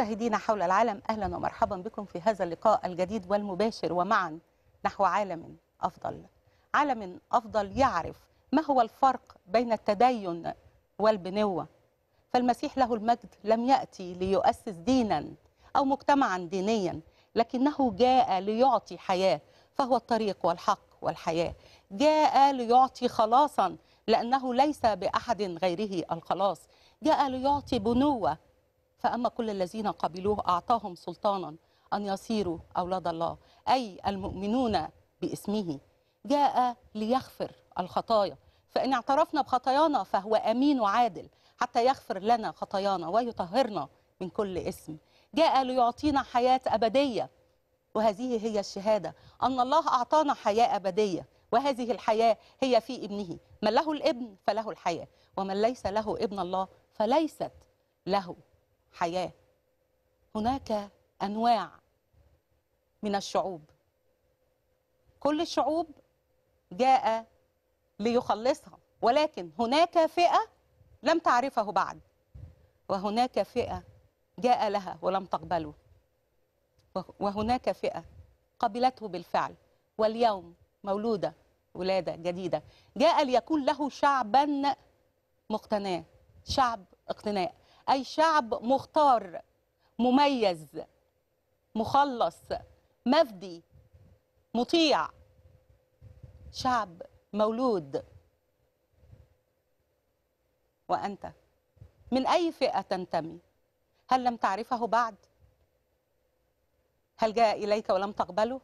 مشاهدينا حول العالم، أهلا ومرحبا بكم في هذا اللقاء الجديد والمباشر ومعا نحو عالم أفضل. عالم أفضل يعرف ما هو الفرق بين التدين والبنوة، فالمسيح له المجد لم يأتي ليؤسس دينا أو مجتمعا دينيا، لكنه جاء ليعطي حياة، فهو الطريق والحق والحياة. جاء ليعطي خلاصا لأنه ليس بأحد غيره الخلاص. جاء ليعطي بنوة، فأما كل الذين قبلوه أعطاهم سلطانا أن يصيروا أولاد الله، أي المؤمنون باسمه. جاء ليغفر الخطايا، فإن اعترفنا بخطايانا فهو أمين وعادل حتى يغفر لنا خطايانا ويطهرنا من كل إثم. جاء ليعطينا حياة أبدية، وهذه هي الشهادة أن الله أعطانا حياة أبدية، وهذه الحياة هي في ابنه. من له الابن فله الحياة، ومن ليس له ابن الله فليست له حياة. هناك أنواع من الشعوب، كل الشعوب جاء ليخلصها، ولكن هناك فئة لم تعرفه بعد، وهناك فئة جاء لها ولم تقبله، وهناك فئة قبلته بالفعل. واليوم مولودة ولادة جديدة، جاء ليكون له شعبا مقتناه، شعب اقتناء، أي شعب مختار مميز مخلص مفدي مطيع، شعب مولود. وأنت من أي فئة تنتمي؟ هل لم تعرفه بعد؟ هل جاء إليك ولم تقبله؟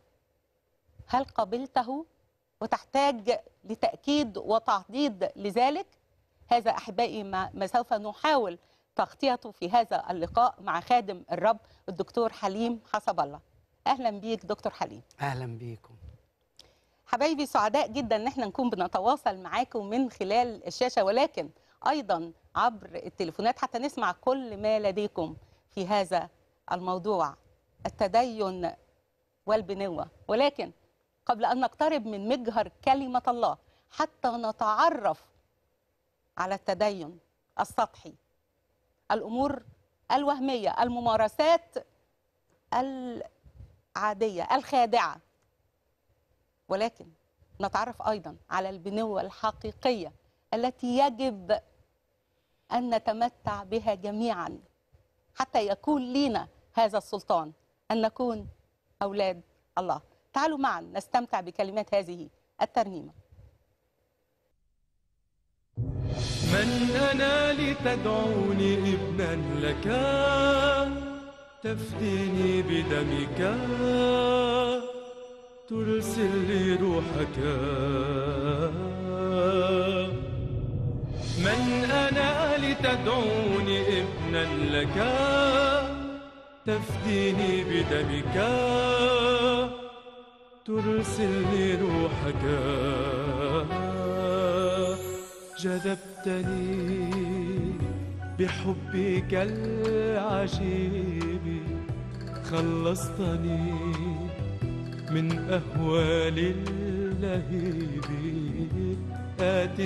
هل قبلته وتحتاج لتأكيد وتحديد لذلك؟ هذا أحبائي ما سوف نحاول تغطيته في هذا اللقاء مع خادم الرب الدكتور حليم حسب الله. أهلا بيك دكتور حليم. أهلا بيكم حبايبي، سعداء جدا إن احنا نكون بنتواصل معاكم من خلال الشاشة، ولكن أيضا عبر التليفونات حتى نسمع كل ما لديكم في هذا الموضوع، التدين والبنوة. ولكن قبل أن نقترب من مجهر كلمة الله حتى نتعرف على التدين السطحي، الأمور الوهمية، الممارسات العادية الخادعة، ولكن نتعرف أيضا على البنوة الحقيقية التي يجب أن نتمتع بها جميعا حتى يكون لنا هذا السلطان أن نكون أولاد الله. تعالوا معا نستمتع بكلمات هذه الترنيمة. من أنا لتدعوني ابنا لك، تفديني بدمك، ترسل لي روحك. من أنا لتدعوني ابنا لك، تفديني بدمك، ترسل لي روحك. جذبتني بحبك العجيب، خلصتني من أهوال اللهيب. آت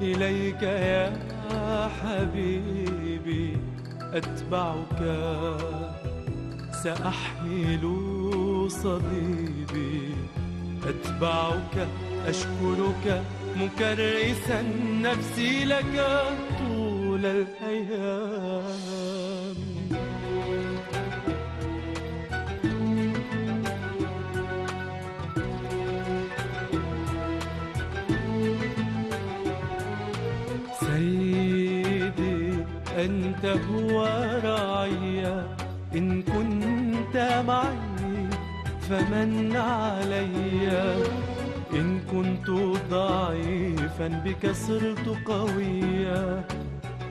إليك يا حبيبي، أتبعك سأحمل صليبي. أتبعك أشكرك مكرسا نفسي لك طول الأيام. سيدي أنت هو رعي، إن كنت معي فمن علي، إن كنت ضعيفا بك صرت قويا،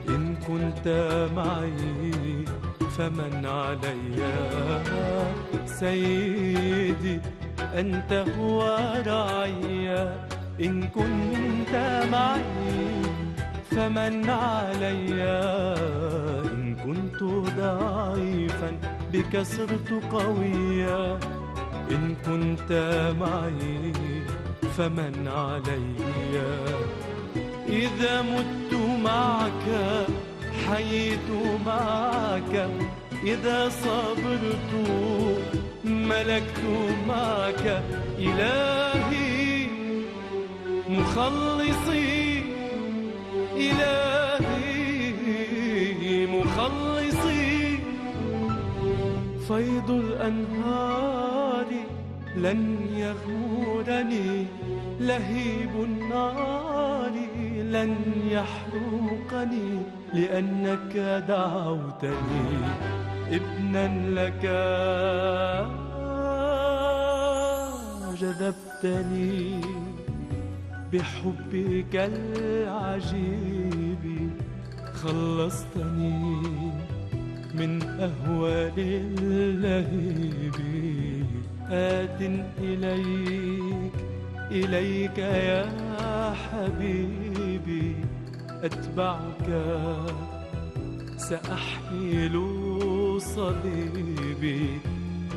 إن كنت معي فمن علي. سيدي أنت هو رعي، إن كنت معي فمن علي، إن كنت ضعيفا بك صرت قويا، إن كنت معي فمن علي. إذا مت معك حييت معك إذا صبرت، ملكت معك إلهي مخلصي، إلهي مخلصي. فيض الأنهار لن يغمرني، لهيب النار لن يحرقني، لأنك دعوتني ابنا لك جذبتني بحبك العجيب، خلصتني من أهوال اللهيب. آت إليك يا حبيبي، أتبعك سأحمل صليبي،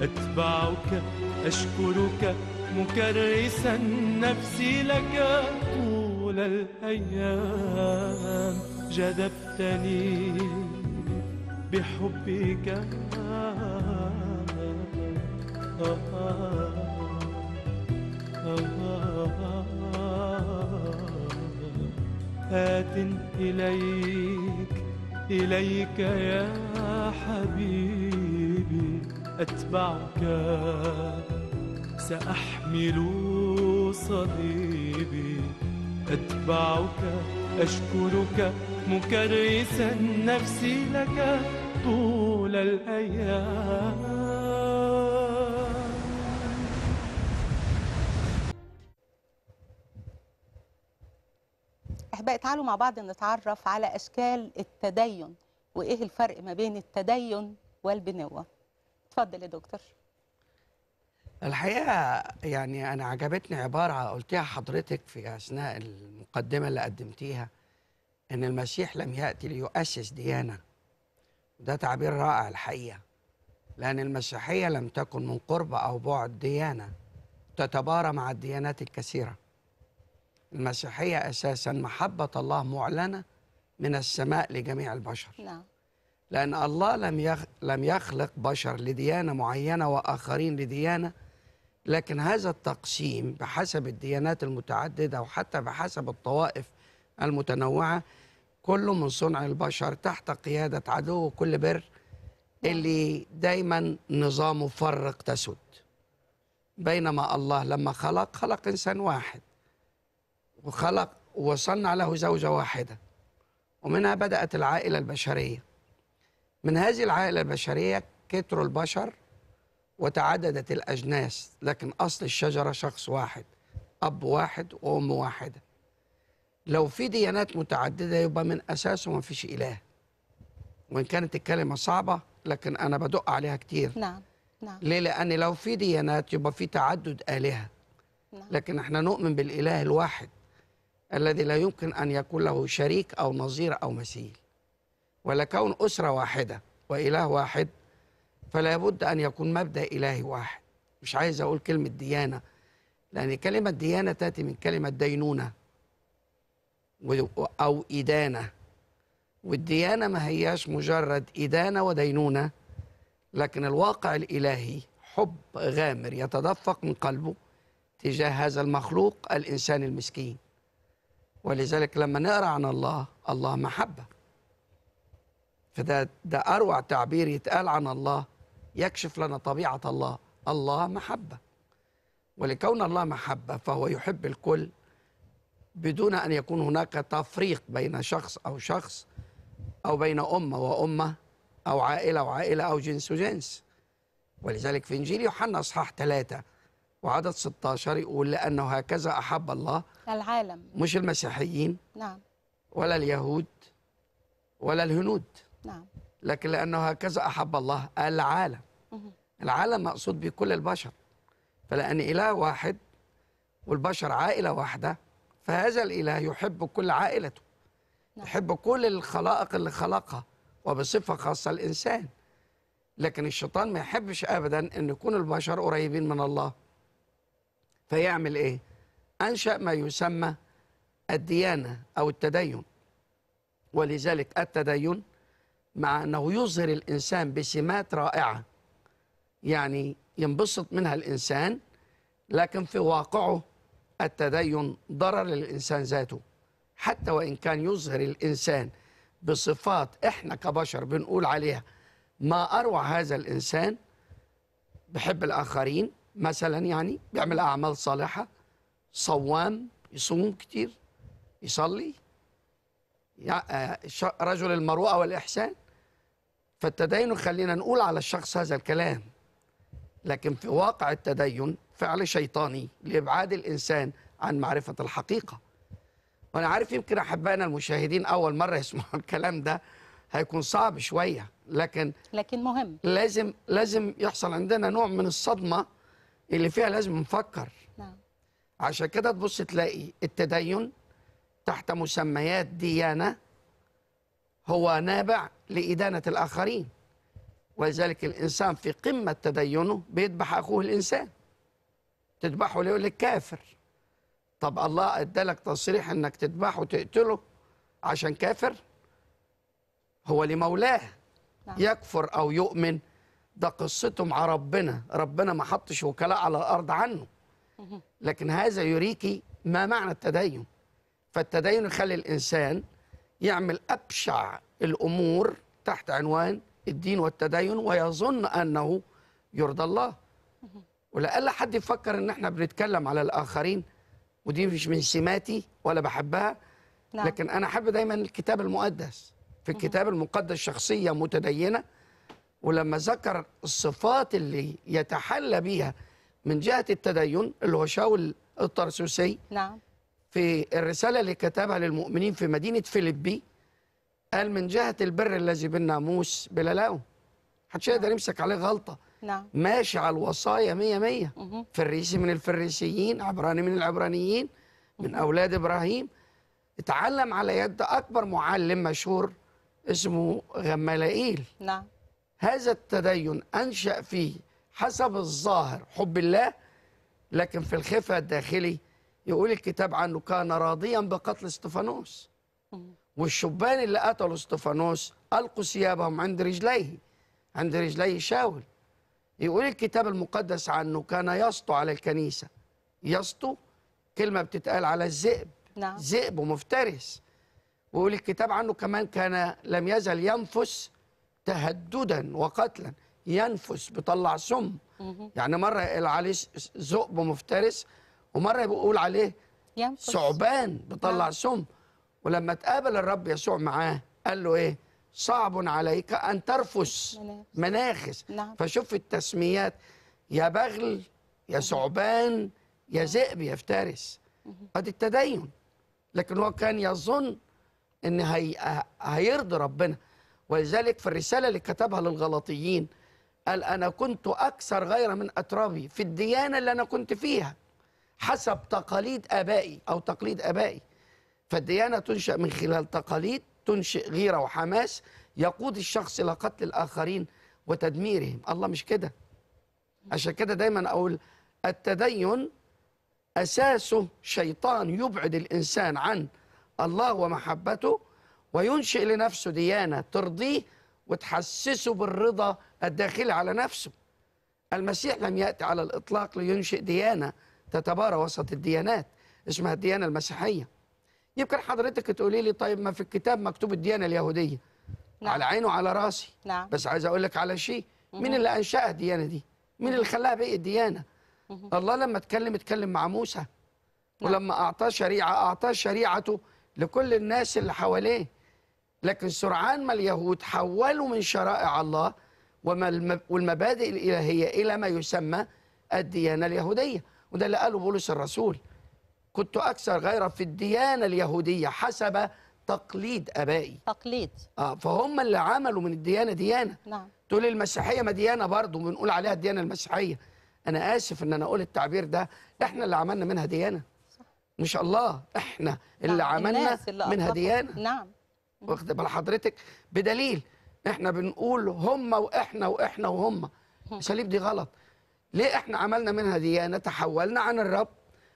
أتبعك أشكرك مكرسا نفسي لك. طول الأيام جذبتني بحبك آت إليك يا حبيبي، أتبعك سأحمل صليبي، أتبعك أشكرك مكرسا نفسي لك. طول الأيام. أحبائي تعالوا مع بعض نتعرف على أشكال التدين وإيه الفرق ما بين التدين والبنوة. اتفضل يا دكتور. الحقيقة يعني أنا عجبتني عبارة قلتيها حضرتك في أثناء المقدمة اللي قدمتيها، إن المسيح لم يأتي ليؤسس ديانة. ده تعبير رائع الحقيقة، لأن المسيحية لم تكن من قرب أو بعد ديانة تتبارى مع الديانات الكثيرة. المسيحية أساساً محبة الله معلنة من السماء لجميع البشر. لا. لأن الله لم يخلق بشر لديانة معينة وآخرين لديانة، لكن هذا التقسيم بحسب الديانات المتعددة وحتى بحسب الطوائف المتنوعة كله من صنع البشر تحت قيادة عدو كل بر، اللي دايماً نظامه فرق تسد. بينما الله لما خلق إنسان واحد، وخلق وصنع له زوجة واحدة، ومنها بدأت العائلة البشرية. من هذه العائلة البشرية كتروا البشر وتعددت الأجناس، لكن أصل الشجرة شخص واحد، أب واحد وأم واحدة. لو في ديانات متعددة يبقى من أساسه ما فيش إله، وإن كانت الكلمة صعبة لكن أنا بدق عليها كتير. نعم نعم. ليه؟ لأن لو في ديانات يبقى في تعدد آلهة، لكن احنا نؤمن بالإله الواحد الذي لا يمكن أن يكون له شريك أو نظير أو مثيل. ولكون أسرة واحدة وإله واحد، فلا بد أن يكون مبدأ إلهي واحد. مش عايز أقول كلمة ديانة، لأن كلمة ديانة تأتي من كلمة دينونة أو إدانة، والديانة ما هياش مجرد إدانة ودينونة، لكن الواقع الإلهي حب غامر يتدفق من قلبه تجاه هذا المخلوق الإنسان المسكين. ولذلك لما نقرأ عن الله محبة، فده أروع تعبير يتقال عن الله، يكشف لنا طبيعة الله محبة. ولكون الله محبة فهو يحب الكل بدون أن يكون هناك تفريق بين شخص أو شخص، أو بين أمة وأمة، أو عائلة وعائلة، أو جنس وجنس. ولذلك في إنجيل يوحنا إصحاح 3 وعدد 16 يقول: لأنه هكذا أحب الله العالم. مش المسيحيين، نعم، ولا اليهود ولا الهنود، نعم، لكن لأنه هكذا أحب الله العالم. العالم مقصود بكل البشر، فلأن إله واحد والبشر عائلة واحدة، فهذا الإله يحب كل عائلته، نعم، يحب كل الخلائق اللي خلقها وبصفة خاصة الإنسان. لكن الشيطان ما يحبش أبدا أن يكون البشر قريبين من الله، فيعمل إيه؟ أنشأ ما يسمى الديانة أو التدين. ولذلك التدين مع أنه يظهر الإنسان بسمات رائعة يعني ينبسط منها الإنسان، لكن في واقعه التدين ضرر للإنسان ذاته. حتى وإن كان يظهر الإنسان بصفات إحنا كبشر بنقول عليها ما أروع هذا الإنسان، بحب الآخرين مثلا، يعني بيعمل أعمال صالحة، صوام، يصوم كتير، يصلي، رجل المروءة والإحسان. فالتدين خلينا نقول على الشخص هذا الكلام، لكن في واقع التدين فعل شيطاني لإبعاد الإنسان عن معرفة الحقيقة. وأنا عارف يمكن أحبائنا المشاهدين أول مرة يسمعوا الكلام ده هيكون صعب شوية، لكن مهم، لازم يحصل عندنا نوع من الصدمة اللي فيها لازم نفكر. نعم. عشان كده تبص تلاقي التدين تحت مسميات ديانة هو نابع لإدانة الآخرين، ولذلك الإنسان في قمة تدينه بيذبح أخوه الإنسان. تذبحه ليه؟ يقول لك كافر. طب الله ادالك تصريح انك تذبحه وتقتله عشان كافر؟ هو لمولاه. نعم. يكفر او يؤمن ده قصته مع ربنا، ربنا ما حطش وكلاء على الارض عنه. لكن هذا يريكي ما معنى التدين. فالتدين يخلي الانسان يعمل ابشع الامور تحت عنوان الدين والتدين ويظن انه يرضى الله. ولألا حد يفكر ان احنا بنتكلم على الاخرين ودي مش من سماتي ولا بحبها. لا. لكن انا احب دايما الكتاب المقدس. في الكتاب المقدس شخصيه متدينه، ولما ذكر الصفات اللي يتحلى بيها من جهه التدين اللي هو شاول الطرسوسي. نعم. في الرساله اللي كتبها للمؤمنين في مدينه فيلبي قال من جهه البر الذي بالناموس بلا لاوم، محدش يقدر يمسك عليه غلطه. نعم. ماشي على الوصايا 100%. فريسي من الفريسيين، عبراني من العبرانيين، من أولاد إبراهيم. اتعلم على يد أكبر معلم مشهور اسمه غمالائيل. نعم. هذا التدين أنشأ فيه حسب الظاهر حب الله، لكن في الخفاء الداخلي يقول الكتاب عنه كان راضيا بقتل استفانوس، والشبان اللي قتلوا استفانوس ألقوا ثيابهم عند رجليه شاول. يقول الكتاب المقدس عنه كان يسطو على الكنيسة. يسطو كلمة بتتقال على الذئب. نعم. ذئب ومفترس. ويقول الكتاب عنه كمان كان لم يزل ينفس تهددا وقتلا. ينفس بيطلع سم. يعني مرة يقول عليه ذئب ومفترس، ومرة بيقول عليه ينفس. ثعبان بيطلع. نعم. سم. ولما تقابل الرب يسوع معاه قال له إيه؟ صعب عليك أن ترفس مناخس. نعم. فشوف التسميات، يا بغل، يا ثعبان، يا ذئب، يا افترس، ادي التدين. لكن هو كان يظن أن هيرضي ربنا. ولذلك في الرسالة اللي كتبها للغلاطيين قال أنا كنت أكثر غيرة من أترابي في الديانة اللي أنا كنت فيها حسب تقاليد آبائي أو تقليد آبائي. فالديانة تنشأ من خلال تقاليد تنشئ غيرة وحماس يقود الشخص إلى قتل الآخرين وتدميرهم. الله مش كده. عشان كده دايما أقول التدين أساسه شيطان يبعد الإنسان عن الله ومحبته وينشئ لنفسه ديانة ترضيه وتحسسه بالرضا الداخلي على نفسه. المسيح لم يأتي على الإطلاق لينشئ ديانة تتبارى وسط الديانات اسمها الديانة المسيحية. يمكن حضرتك تقولي لي طيب ما في الكتاب مكتوب الديانه اليهوديه. نعم. على عيني وعلى راسي. نعم. بس عايز اقول لك على شيء، مين اللي انشأ الديانه دي؟ مين اللي خلاها بقت ديانه؟ الله لما اتكلم مع موسى. نعم. ولما اعطاه شريعه اعطاه شريعته لكل الناس اللي حواليه. لكن سرعان ما اليهود حولوا من شرائع الله والمبادئ الالهيه الى ما يسمى الديانه اليهوديه، وده اللي قاله بولس الرسول. كنت أكثر غيرة في الديانة اليهودية حسب تقليد أبائي. تقليد. فهم اللي عملوا من الديانة ديانة. نعم. تقول المسيحية ما ديانة برضه بنقول عليها الديانة المسيحية. أنا آسف إن أنا أقول التعبير ده، إحنا اللي عملنا منها ديانة. صح. مش الله، إحنا اللي نعم. عملنا اللي منها ديانة. نعم. واخد بال حضرتك؟ بدليل إحنا بنقول هم وإحنا وإحنا وهم. الأساليب دي غلط. ليه إحنا عملنا منها ديانة؟ تحولنا عن الرب،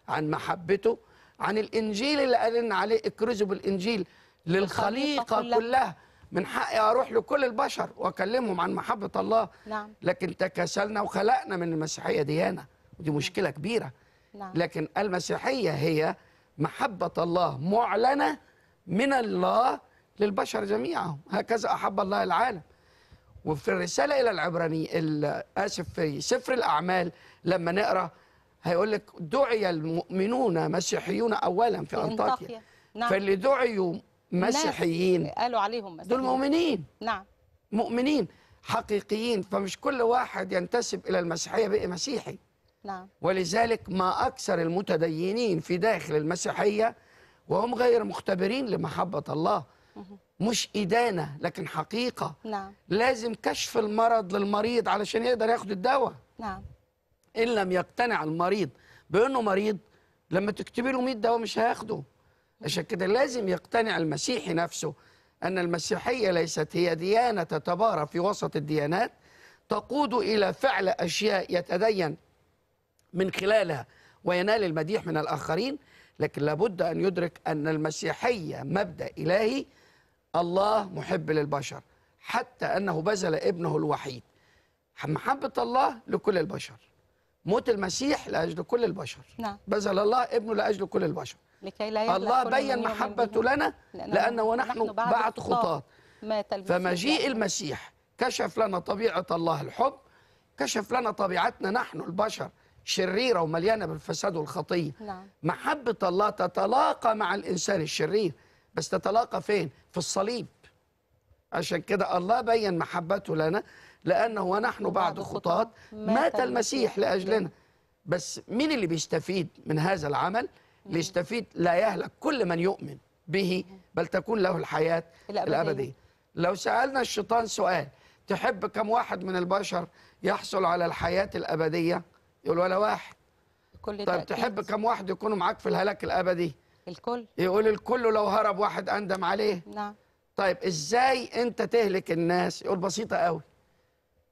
عن محبته، عن الإنجيل اللي قال لنا عليه اكرزوا بالإنجيل للخليقة كلها. من حقي اروح لكل البشر واكلمهم عن محبه الله. نعم. لكن تكاسلنا وخلقنا من المسيحيه ديانه، ودي مشكله كبيره. نعم. لكن المسيحيه هي محبه الله معلنه من الله للبشر جميعهم، هكذا احب الله العالم. وفي الرساله الى العبرانيين، اسف، في سفر الاعمال لما نقرا هيقول لك دعي المؤمنون مسيحيون اولا في أنطاكيا. نعم. فاللي دعيوا مسيحيين قالوا عليهم مسيحيين، دول مؤمنين. نعم، مؤمنين حقيقيين. فمش كل واحد ينتسب الى المسيحيه بقى مسيحي. نعم. ولذلك ما اكثر المتدينين في داخل المسيحيه وهم غير مختبرين لمحبه الله. مش إدانة لكن حقيقة. نعم. لازم كشف المرض للمريض علشان يقدر ياخد الدواء. نعم. إن لم يقتنع المريض بأنه مريض، لما تكتبي له 100 دواء مش هياخده. عشان كده لازم يقتنع المسيحي نفسه أن المسيحية ليست هي ديانة تتبارى في وسط الديانات تقود إلى فعل أشياء يتدين من خلالها وينال المديح من الآخرين، لكن لابد أن يدرك أن المسيحية مبدأ إلهي. الله محب للبشر حتى أنه بذل ابنه الوحيد. محبة الله لكل البشر، موت المسيح لأجل كل البشر. نعم. بذل الله ابنه لأجل كل البشر لكي لا الله بين محبته لنا لأنه ونحن بعد خطاة. فمجيء المسيح كشف لنا طبيعة الله الحب، كشف لنا طبيعتنا نحن البشر شريرة ومليانة بالفساد والخطية. نعم. محبة الله تتلاقى مع الإنسان الشرير، بس تتلاقى فين؟ في الصليب. عشان كده الله بين محبته لنا لأنه ونحن بعد خطاة مات المسيح لأجلنا. بس مين اللي بيستفيد من هذا العمل؟ اللي يستفيد لا يهلك كل من يؤمن به بل تكون له الحياة الأبدية. لو سألنا الشيطان سؤال تحب كم واحد من البشر يحصل على الحياة الأبدية؟ يقول ولا واحد. طيب تحب كم واحد يكونوا معاك في الهلاك الأبدي؟ الكل. يقول الكل لو هرب واحد أندم عليه. نعم. طيب إزاي أنت تهلك الناس؟ يقول بسيطة قوي،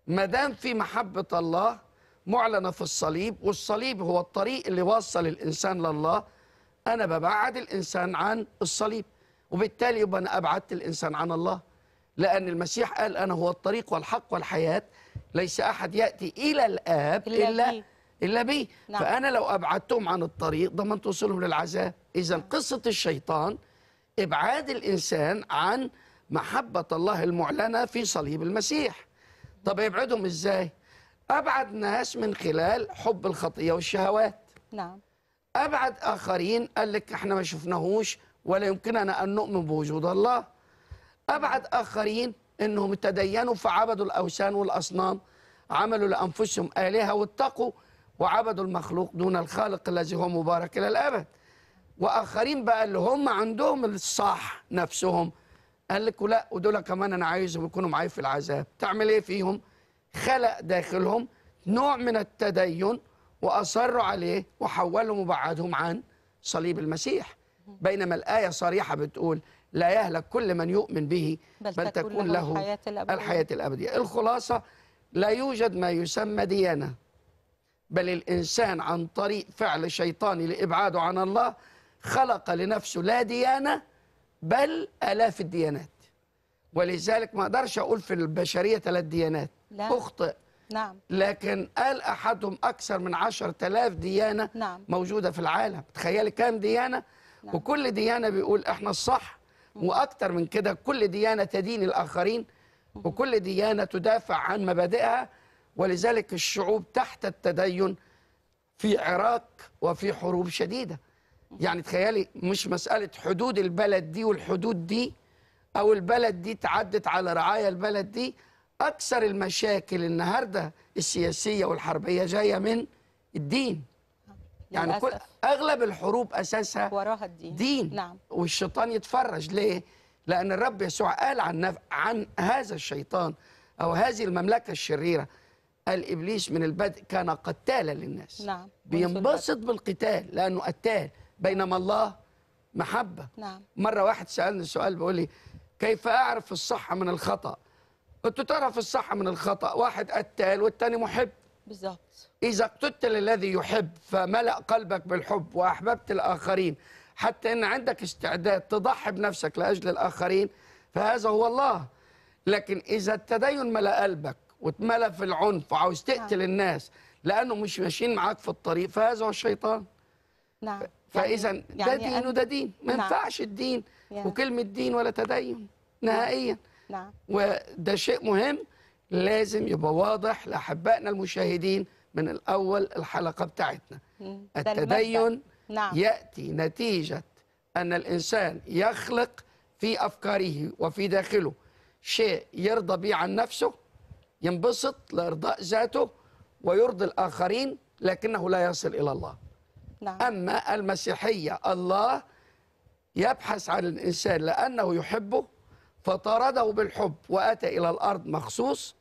ما دام في محبة الله معلنة في الصليب، والصليب هو الطريق اللي وصل الإنسان لله، أنا ببعد الإنسان عن الصليب وبالتالي يبقى أنا أبعدت الإنسان عن الله، لأن المسيح قال أنا هو الطريق والحق والحياة، ليس أحد يأتي إلى الآب إلا بيه. نعم. فأنا لو أبعدتهم عن الطريق ضمنت وصولهم للعذاب. إذا قصة الشيطان إبعاد الإنسان عن محبة الله المعلنة في صليب المسيح. طب يبعدهم إزاي؟ أبعد ناس من خلال حب الخطية والشهوات. نعم. أبعد آخرين قال لك إحنا ما شفناهوش ولا يمكننا أن نؤمن بوجود الله. أبعد آخرين إنهم تدينوا فعبدوا الأوثان والأصنام، عملوا لأنفسهم آلهة واتقوا وعبدوا المخلوق دون الخالق الذي هو مبارك إلى الأبد. وآخرين بقى اللي هم عندهم الصح نفسهم قال لك لا، ودول كمان أنا عايزهم يكونوا معايا في العذاب. تعمل إيه فيهم؟ خلق داخلهم نوع من التدين وأصروا عليه وحولهم وبعدهم عن صليب المسيح، بينما الآية صريحة بتقول لا يهلك كل من يؤمن به بل تكون له الحياة الأبدية. الخلاصة لا يوجد ما يسمى ديانة، بل الإنسان عن طريق فعل شيطاني لإبعاده عن الله خلق لنفسه لا ديانة بل آلاف الديانات. ولذلك ما أقدرش أقول في البشرية 3 ديانات، لا. أخطئ. نعم. لكن قال أحدهم أكثر من 10,000 ديانة. نعم. موجودة في العالم. تخيلي كام ديانة. نعم. وكل ديانة بيقول إحنا الصح، وأكثر من كده كل ديانة تدين الآخرين، وكل ديانة تدافع عن مبادئها. ولذلك الشعوب تحت التدين في عراق وفي حروب شديدة. يعني تخيلي مش مسألة حدود البلد دي والحدود دي أو البلد دي تعدت على رعاية البلد دي. أكثر المشاكل النهاردة السياسية والحربية جاية من الدين. يعني كل أغلب الحروب أساسها وراها الدين. نعم. والشيطان يتفرج. ليه؟ لأن الرب يسوع قال عن هذا الشيطان أو هذه المملكة الشريرة، قال إبليس من البدء كان قتالا للناس. نعم. بينبسط بالقتال لأنه قتال، بينما الله محبة. نعم. مرة واحد سألني سؤال بيقول لي كيف أعرف الصح من الخطأ؟ أنت تعرف الصح من الخطأ، واحد قتال والتاني محب. بالظبط. إذا اقتتل الذي يحب فملأ قلبك بالحب وأحببت الآخرين حتى إن عندك استعداد تضحي بنفسك لأجل الآخرين، فهذا هو الله. لكن إذا التدين ملا قلبك واتملى في العنف وعاوز تقتل الناس لأنه مش ماشيين معاك في الطريق، فهذا هو الشيطان. نعم. فإذا ده دين وده دين، ما ينفعش الدين وكلمة دين ولا تدين نهائيا. نعم. وده شيء مهم لازم يبقى واضح لأحبائنا المشاهدين من الأول الحلقة بتاعتنا. التدين يأتي نتيجة أن الإنسان يخلق في أفكاره وفي داخله شيء يرضى به عن نفسه، ينبسط لإرضاء ذاته ويرضي الآخرين، لكنه لا يصل إلى الله. نعم. أما المسيحية الله يبحث عن الإنسان لأنه يحبه فطرده بالحب وأتى إلى الأرض مخصوص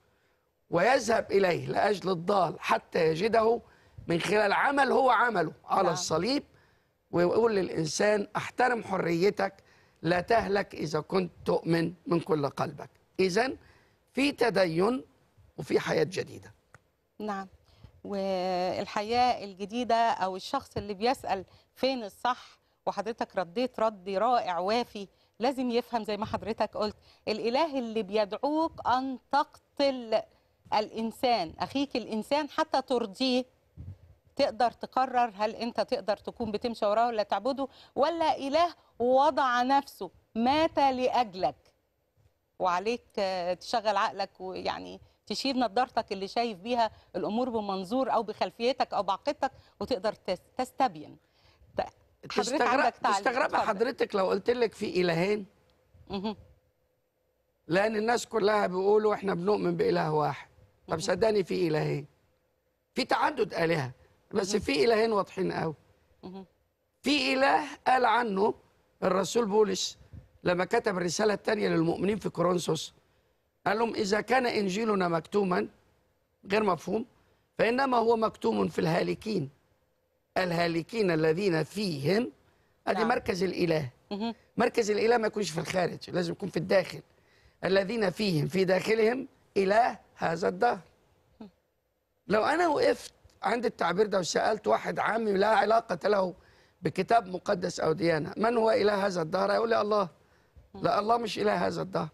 ويذهب إليه لأجل الضال حتى يجده من خلال عمل هو عمله على الصليب، ويقول للإنسان احترم حريتك لا تهلك إذا كنت تؤمن من كل قلبك. إذن في تدين وفي حياة جديدة. نعم. والحياة الجديدة أو الشخص اللي بيسأل فين الصح، وحضرتك رديت ردي رائع وافي، لازم يفهم زي ما حضرتك قلت الإله اللي بيدعوك أن تقتل الإنسان أخيك الإنسان حتى ترضيه، تقدر تقرر هل أنت تقدر تكون بتمشي وراه ولا تعبده، ولا إله وضع نفسه مات لأجلك وعليك تشغل عقلك ويعني تشيل نظارتك اللي شايف بيها الأمور بمنظور أو بخلفيتك أو بعقيدتك وتقدر تستبين. تستغرب حضرتك لو قلت لك في إلهين، لأن الناس كلها بيقولوا إحنا بنؤمن بإله واحد. طب صدقني في إلهين، في تعدد آلهة، بس في إلهين واضحين قوي. في إله قال عنه الرسول بولس لما كتب الرسالة الثانية للمؤمنين في كورنثوس، قال لهم إذا كان إنجيلنا مكتوما غير مفهوم فإنما هو مكتوم في الهالكين، الهالكين الذين فيهم. أدي مركز الإله. مركز الإله ما يكونش في الخارج، لازم يكون في الداخل. الذين فيهم في داخلهم إله هذا الدهر. لو أنا وقفت عند التعبير ده وسألت واحد عامي لا علاقة له بكتاب مقدس أو ديانة من هو إله هذا الدهر، هيقول لي الله. لا، الله مش إله هذا الدهر،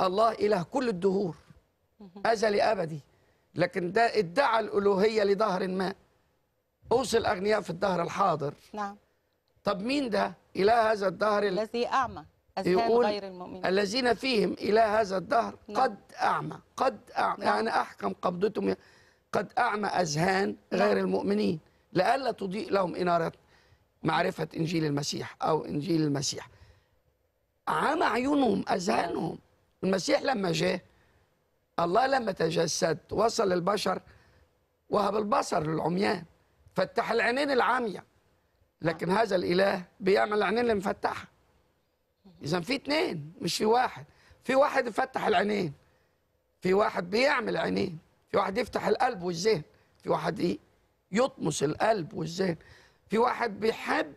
الله إله كل الدهور أزلي أبدي، لكن ده ادعى الألوهية لدهر ما أوصل أغنياء في الدهر الحاضر. نعم. طب مين ده إله هذا الدهر الذي أعمى أذهان غير المؤمنين؟ الذين فيهم إله هذا الدهر. نعم. قد أعمى، قد أعمى. نعم. يعني أحكم قبضتهم، قد أعمى أذهان غير المؤمنين لئلا تضيء لهم إنارة معرفة إنجيل المسيح أو إنجيل المسيح. عمى عيونهم أذهانهم. المسيح لما جاء، الله لما تجسد وصل للبشر وهب البصر للعميان، فتح العينين العمية، لكن هذا الإله بيعمل العينين المفتحة. إذا في اتنين مش في واحد، في واحد يفتح العينين، في واحد بيعمل عينين، في واحد يفتح القلب والذهن، في واحد يطمس القلب والذهن، في واحد بيحب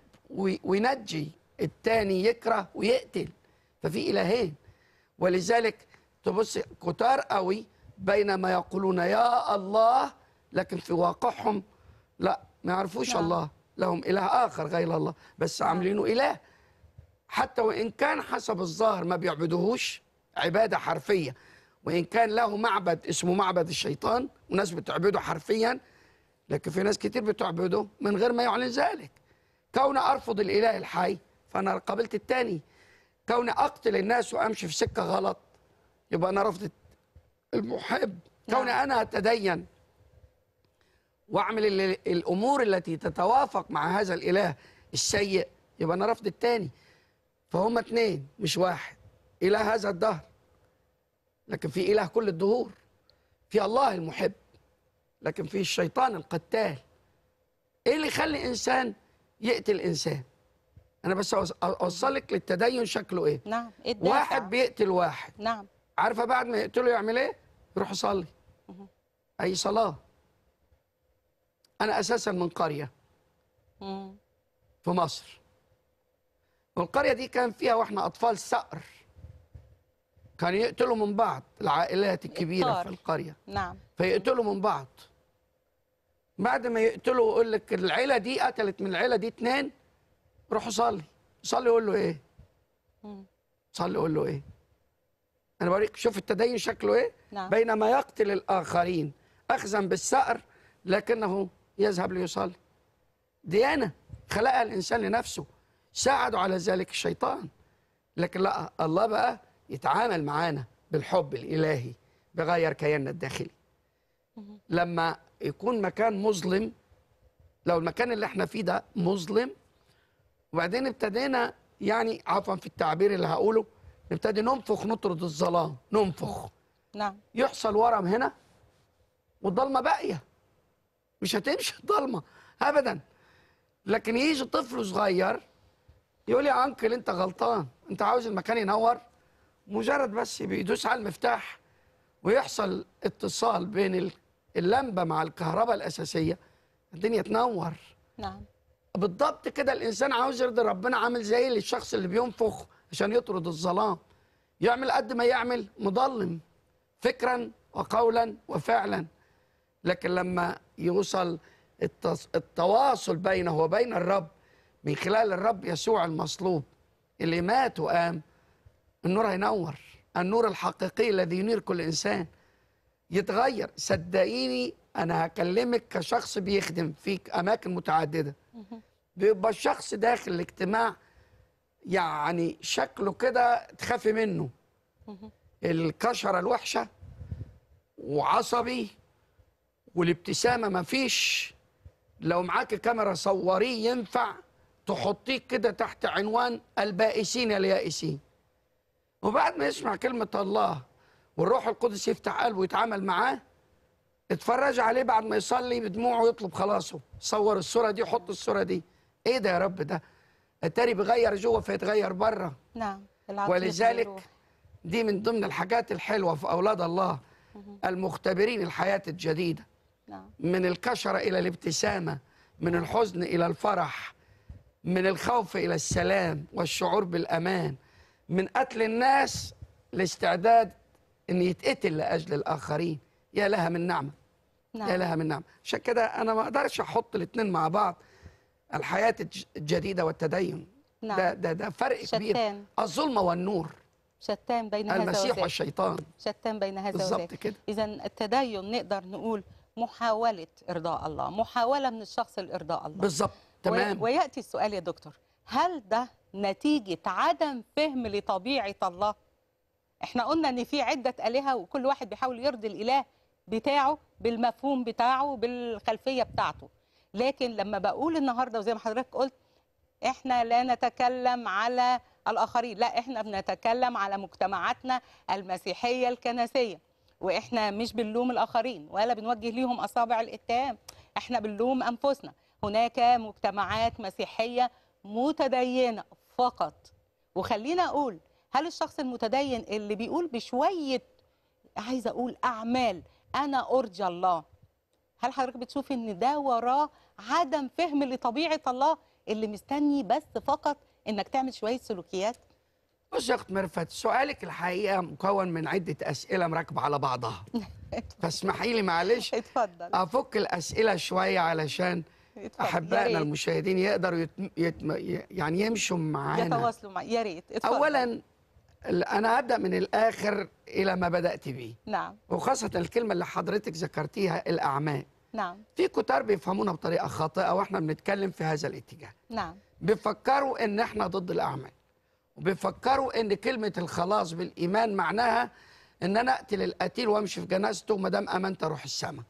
وينجي، التاني يكره ويقتل. ففي إلهين، ولذلك تبص كتار قوي بينما يقولون يا الله لكن في واقعهم لا ما يعرفوش. نعم. الله لهم إله آخر غير الله، بس عاملينه إله حتى وإن كان حسب الظاهر ما بيعبدوهوش عبادة حرفية، وإن كان له معبد اسمه معبد الشيطان وناس بتعبده حرفيا، لكن في ناس كتير بتعبده من غير ما يعلن ذلك. كون أرفض الإله الحي فأنا قابلت التاني، كوني أقتل الناس وأمشي في سكة غلط يبقى أنا رفضت المحب. نعم. كوني أنا أتدين وأعمل الأمور التي تتوافق مع هذا الإله السيء يبقى أنا رفض التاني. فهم اتنين مش واحد، إله هذا الدهر لكن في إله كل الدهور، في الله المحب لكن في الشيطان القتال. إيه اللي يخلي إنسان يقتل إنسان؟ أنا بس أوصلك للتدين شكله إيه؟ نعم. الدافع. واحد بيقتل واحد. نعم. عارفة بعد ما يقتله يعمل إيه؟ يروح يصلي. أي صلاة. أنا أساساً من قرية في مصر، والقرية دي كان فيها وإحنا أطفال ثأر، كانوا يقتلوا من بعض العائلات الكبيرة في القرية. نعم. فيقتلوا من بعض، بعد ما يقتلوا يقول لك العيلة دي قتلت من العيلة دي اتنين، روح صلي. صلي يقول له ايه؟ صلي يقول له ايه؟ انا بوريك، شوف التدين شكله ايه. نعم. بينما يقتل الاخرين اخذا بالثأر لكنه يذهب ليصلي. ديانه خلقها الانسان لنفسه، ساعده على ذلك الشيطان، لكن لا، الله بقى يتعامل معانا بالحب الالهي بغير كياننا الداخلي. لما يكون مكان مظلم، لو المكان اللي احنا فيه ده مظلم وبعدين ابتدينا يعني عفوا في التعبير اللي هقوله نبتدي ننفخ، نطرد الظلام، ننفخ. نعم. يحصل ورم هنا والضلمه باقيه، مش هتمشي الضلمه ابدا. لكن يجي طفل صغير يقول يا انكل انت غلطان، انت عاوز المكان ينور، مجرد بس بيدوس على المفتاح ويحصل اتصال بين اللمبه مع الكهرباء الاساسيه، الدنيا تنور. نعم. بالضبط كده الانسان عاوز يرضي ربنا، عامل زي الشخص اللي بينفخ عشان يطرد الظلام، يعمل قد ما يعمل مظلم فكرا وقولا وفعلا. لكن لما يوصل التواصل بينه وبين الرب من خلال الرب يسوع المصلوب اللي مات وقام، النور هينور، النور الحقيقي الذي ينير كل انسان يتغير. صدقيني انا هكلمك كشخص بيخدم في اماكن متعدده، بيبقى الشخص داخل الاجتماع يعني شكله كده تخافي منه، الكشره الوحشه وعصبي والابتسامه مفيش، لو معاك كاميرا صوريه ينفع تحطيك كده تحت عنوان البائسين اليائسين. وبعد ما يسمع كلمه الله والروح القدس يفتح قلبه ويتعامل معاه، اتفرج عليه بعد ما يصلي بدموعه ويطلب خلاصه، صور الصوره دي وحط الصوره دي. ايه ده يا رب؟ ده اتاري بيغير جوه فيتغير بره. نعم. ولذلك دي من ضمن الحاجات الحلوه في اولاد الله المختبرين الحياه الجديده. نعم. من الكشره الى الابتسامه، من الحزن الى الفرح، من الخوف الى السلام والشعور بالامان، من قتل الناس لاستعداد ان يتقتل لاجل الاخرين. يا لها من نعمه. نعم. يا لها من نعمه. عشان كده انا ما اقدرش احط الاثنين مع بعض، الحياه الجديده والتدين. نعم. ده فرق كبير. الظلمه والنور، شتان بين هذا وذاك، المسيح والشيطان، شتان بين هذا وذاك. بالظبط كده. اذا التدين نقدر نقول محاوله ارضاء الله، محاوله من الشخص لارضاء الله. بالظبط. تمام. وياتي السؤال يا دكتور، هل ده نتيجه عدم فهم لطبيعه الله؟ احنا قلنا ان في عده الهه وكل واحد بيحاول يرضي الاله بتاعه بالمفهوم بتاعه بالخلفيه بتاعته. لكن لما بقول النهارده وزي ما حضرتك قلت احنا لا نتكلم على الاخرين، لا احنا بنتكلم على مجتمعاتنا المسيحيه الكنسيه، واحنا مش بنلوم الاخرين ولا بنوجه ليهم اصابع الاتهام، احنا بنلوم انفسنا. هناك مجتمعات مسيحيه متدينه فقط. وخلينا اقول، هل الشخص المتدين اللي بيقول بشويه عايزه اقول اعمال انا ارجى الله، هل حضرتك بتشوف ان ده وراه عدم فهم لطبيعه الله اللي مستني بس فقط انك تعمل شويه سلوكيات؟ بص يا اخت مرفت، سؤالك الحقيقه مكون من عده اسئله مركبه على بعضها. فاسمحي لي معلش اتفضل افك الاسئله شويه علشان احبائنا المشاهدين يقدروا يعني يمشوا معانا يتواصلوا معانا. يا ريت اتفضل. اولا انا هبدا من الاخر الى ما بدات بيه. نعم. وخاصه الكلمه اللي حضرتك ذكرتيها، الاعمال. نعم. في كتار بيفهمونا بطريقه خاطئه واحنا بنتكلم في هذا الاتجاه. نعم. بيفكروا ان احنا ضد الاعمال، وبيفكروا ان كلمه الخلاص بالايمان معناها ان انا اقتل القتيل وامشي في جنازته ما دام امنت اروح السماء.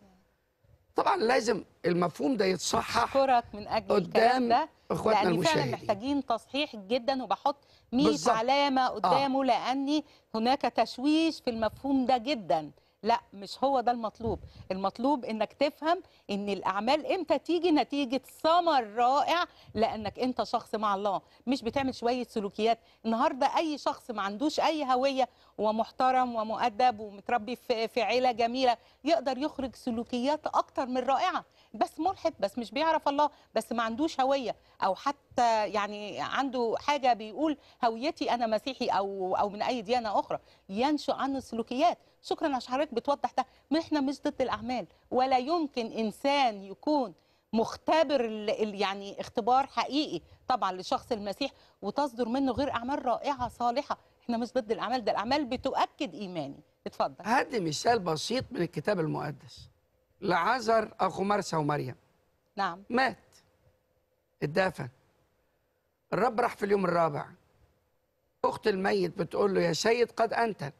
طبعا لازم المفهوم ده يتصحح. اشكرك من اجل الكلام ده لأني فعلا محتاجين تصحيح جدا، وبحط 100 علامه قدامه. لاني هناك تشويش في المفهوم ده جدا. لا، مش هو ده المطلوب. المطلوب انك تفهم ان الاعمال امتى تيجي نتيجه ثمر رائع، لانك انت شخص مع الله، مش بتعمل شويه سلوكيات. النهارده اي شخص ما عندوش اي هويه ومحترم ومؤدب ومتربي في عيله جميله يقدر يخرج سلوكيات اكتر من رائعه، بس ملحد، بس مش بيعرف الله، بس ما عندوش هويه، او حتى يعني عنده حاجه بيقول هويتي انا مسيحي او من اي ديانه اخرى، ينشأ عنه السلوكيات. شكرا عشان حضرتك بتوضح ده. احنا مش ضد الاعمال، ولا يمكن انسان يكون مختبر يعني اختبار حقيقي طبعا لشخص المسيح وتصدر منه غير اعمال رائعه صالحه. احنا مش ضد الاعمال، ده الاعمال بتؤكد ايماني. اتفضل. هدي مثال بسيط من الكتاب المقدس. لعازر اخو مرثا ومريم. نعم. مات. اتدفن. الرب راح في اليوم الرابع. اخت الميت بتقول له يا سيد قد انتن.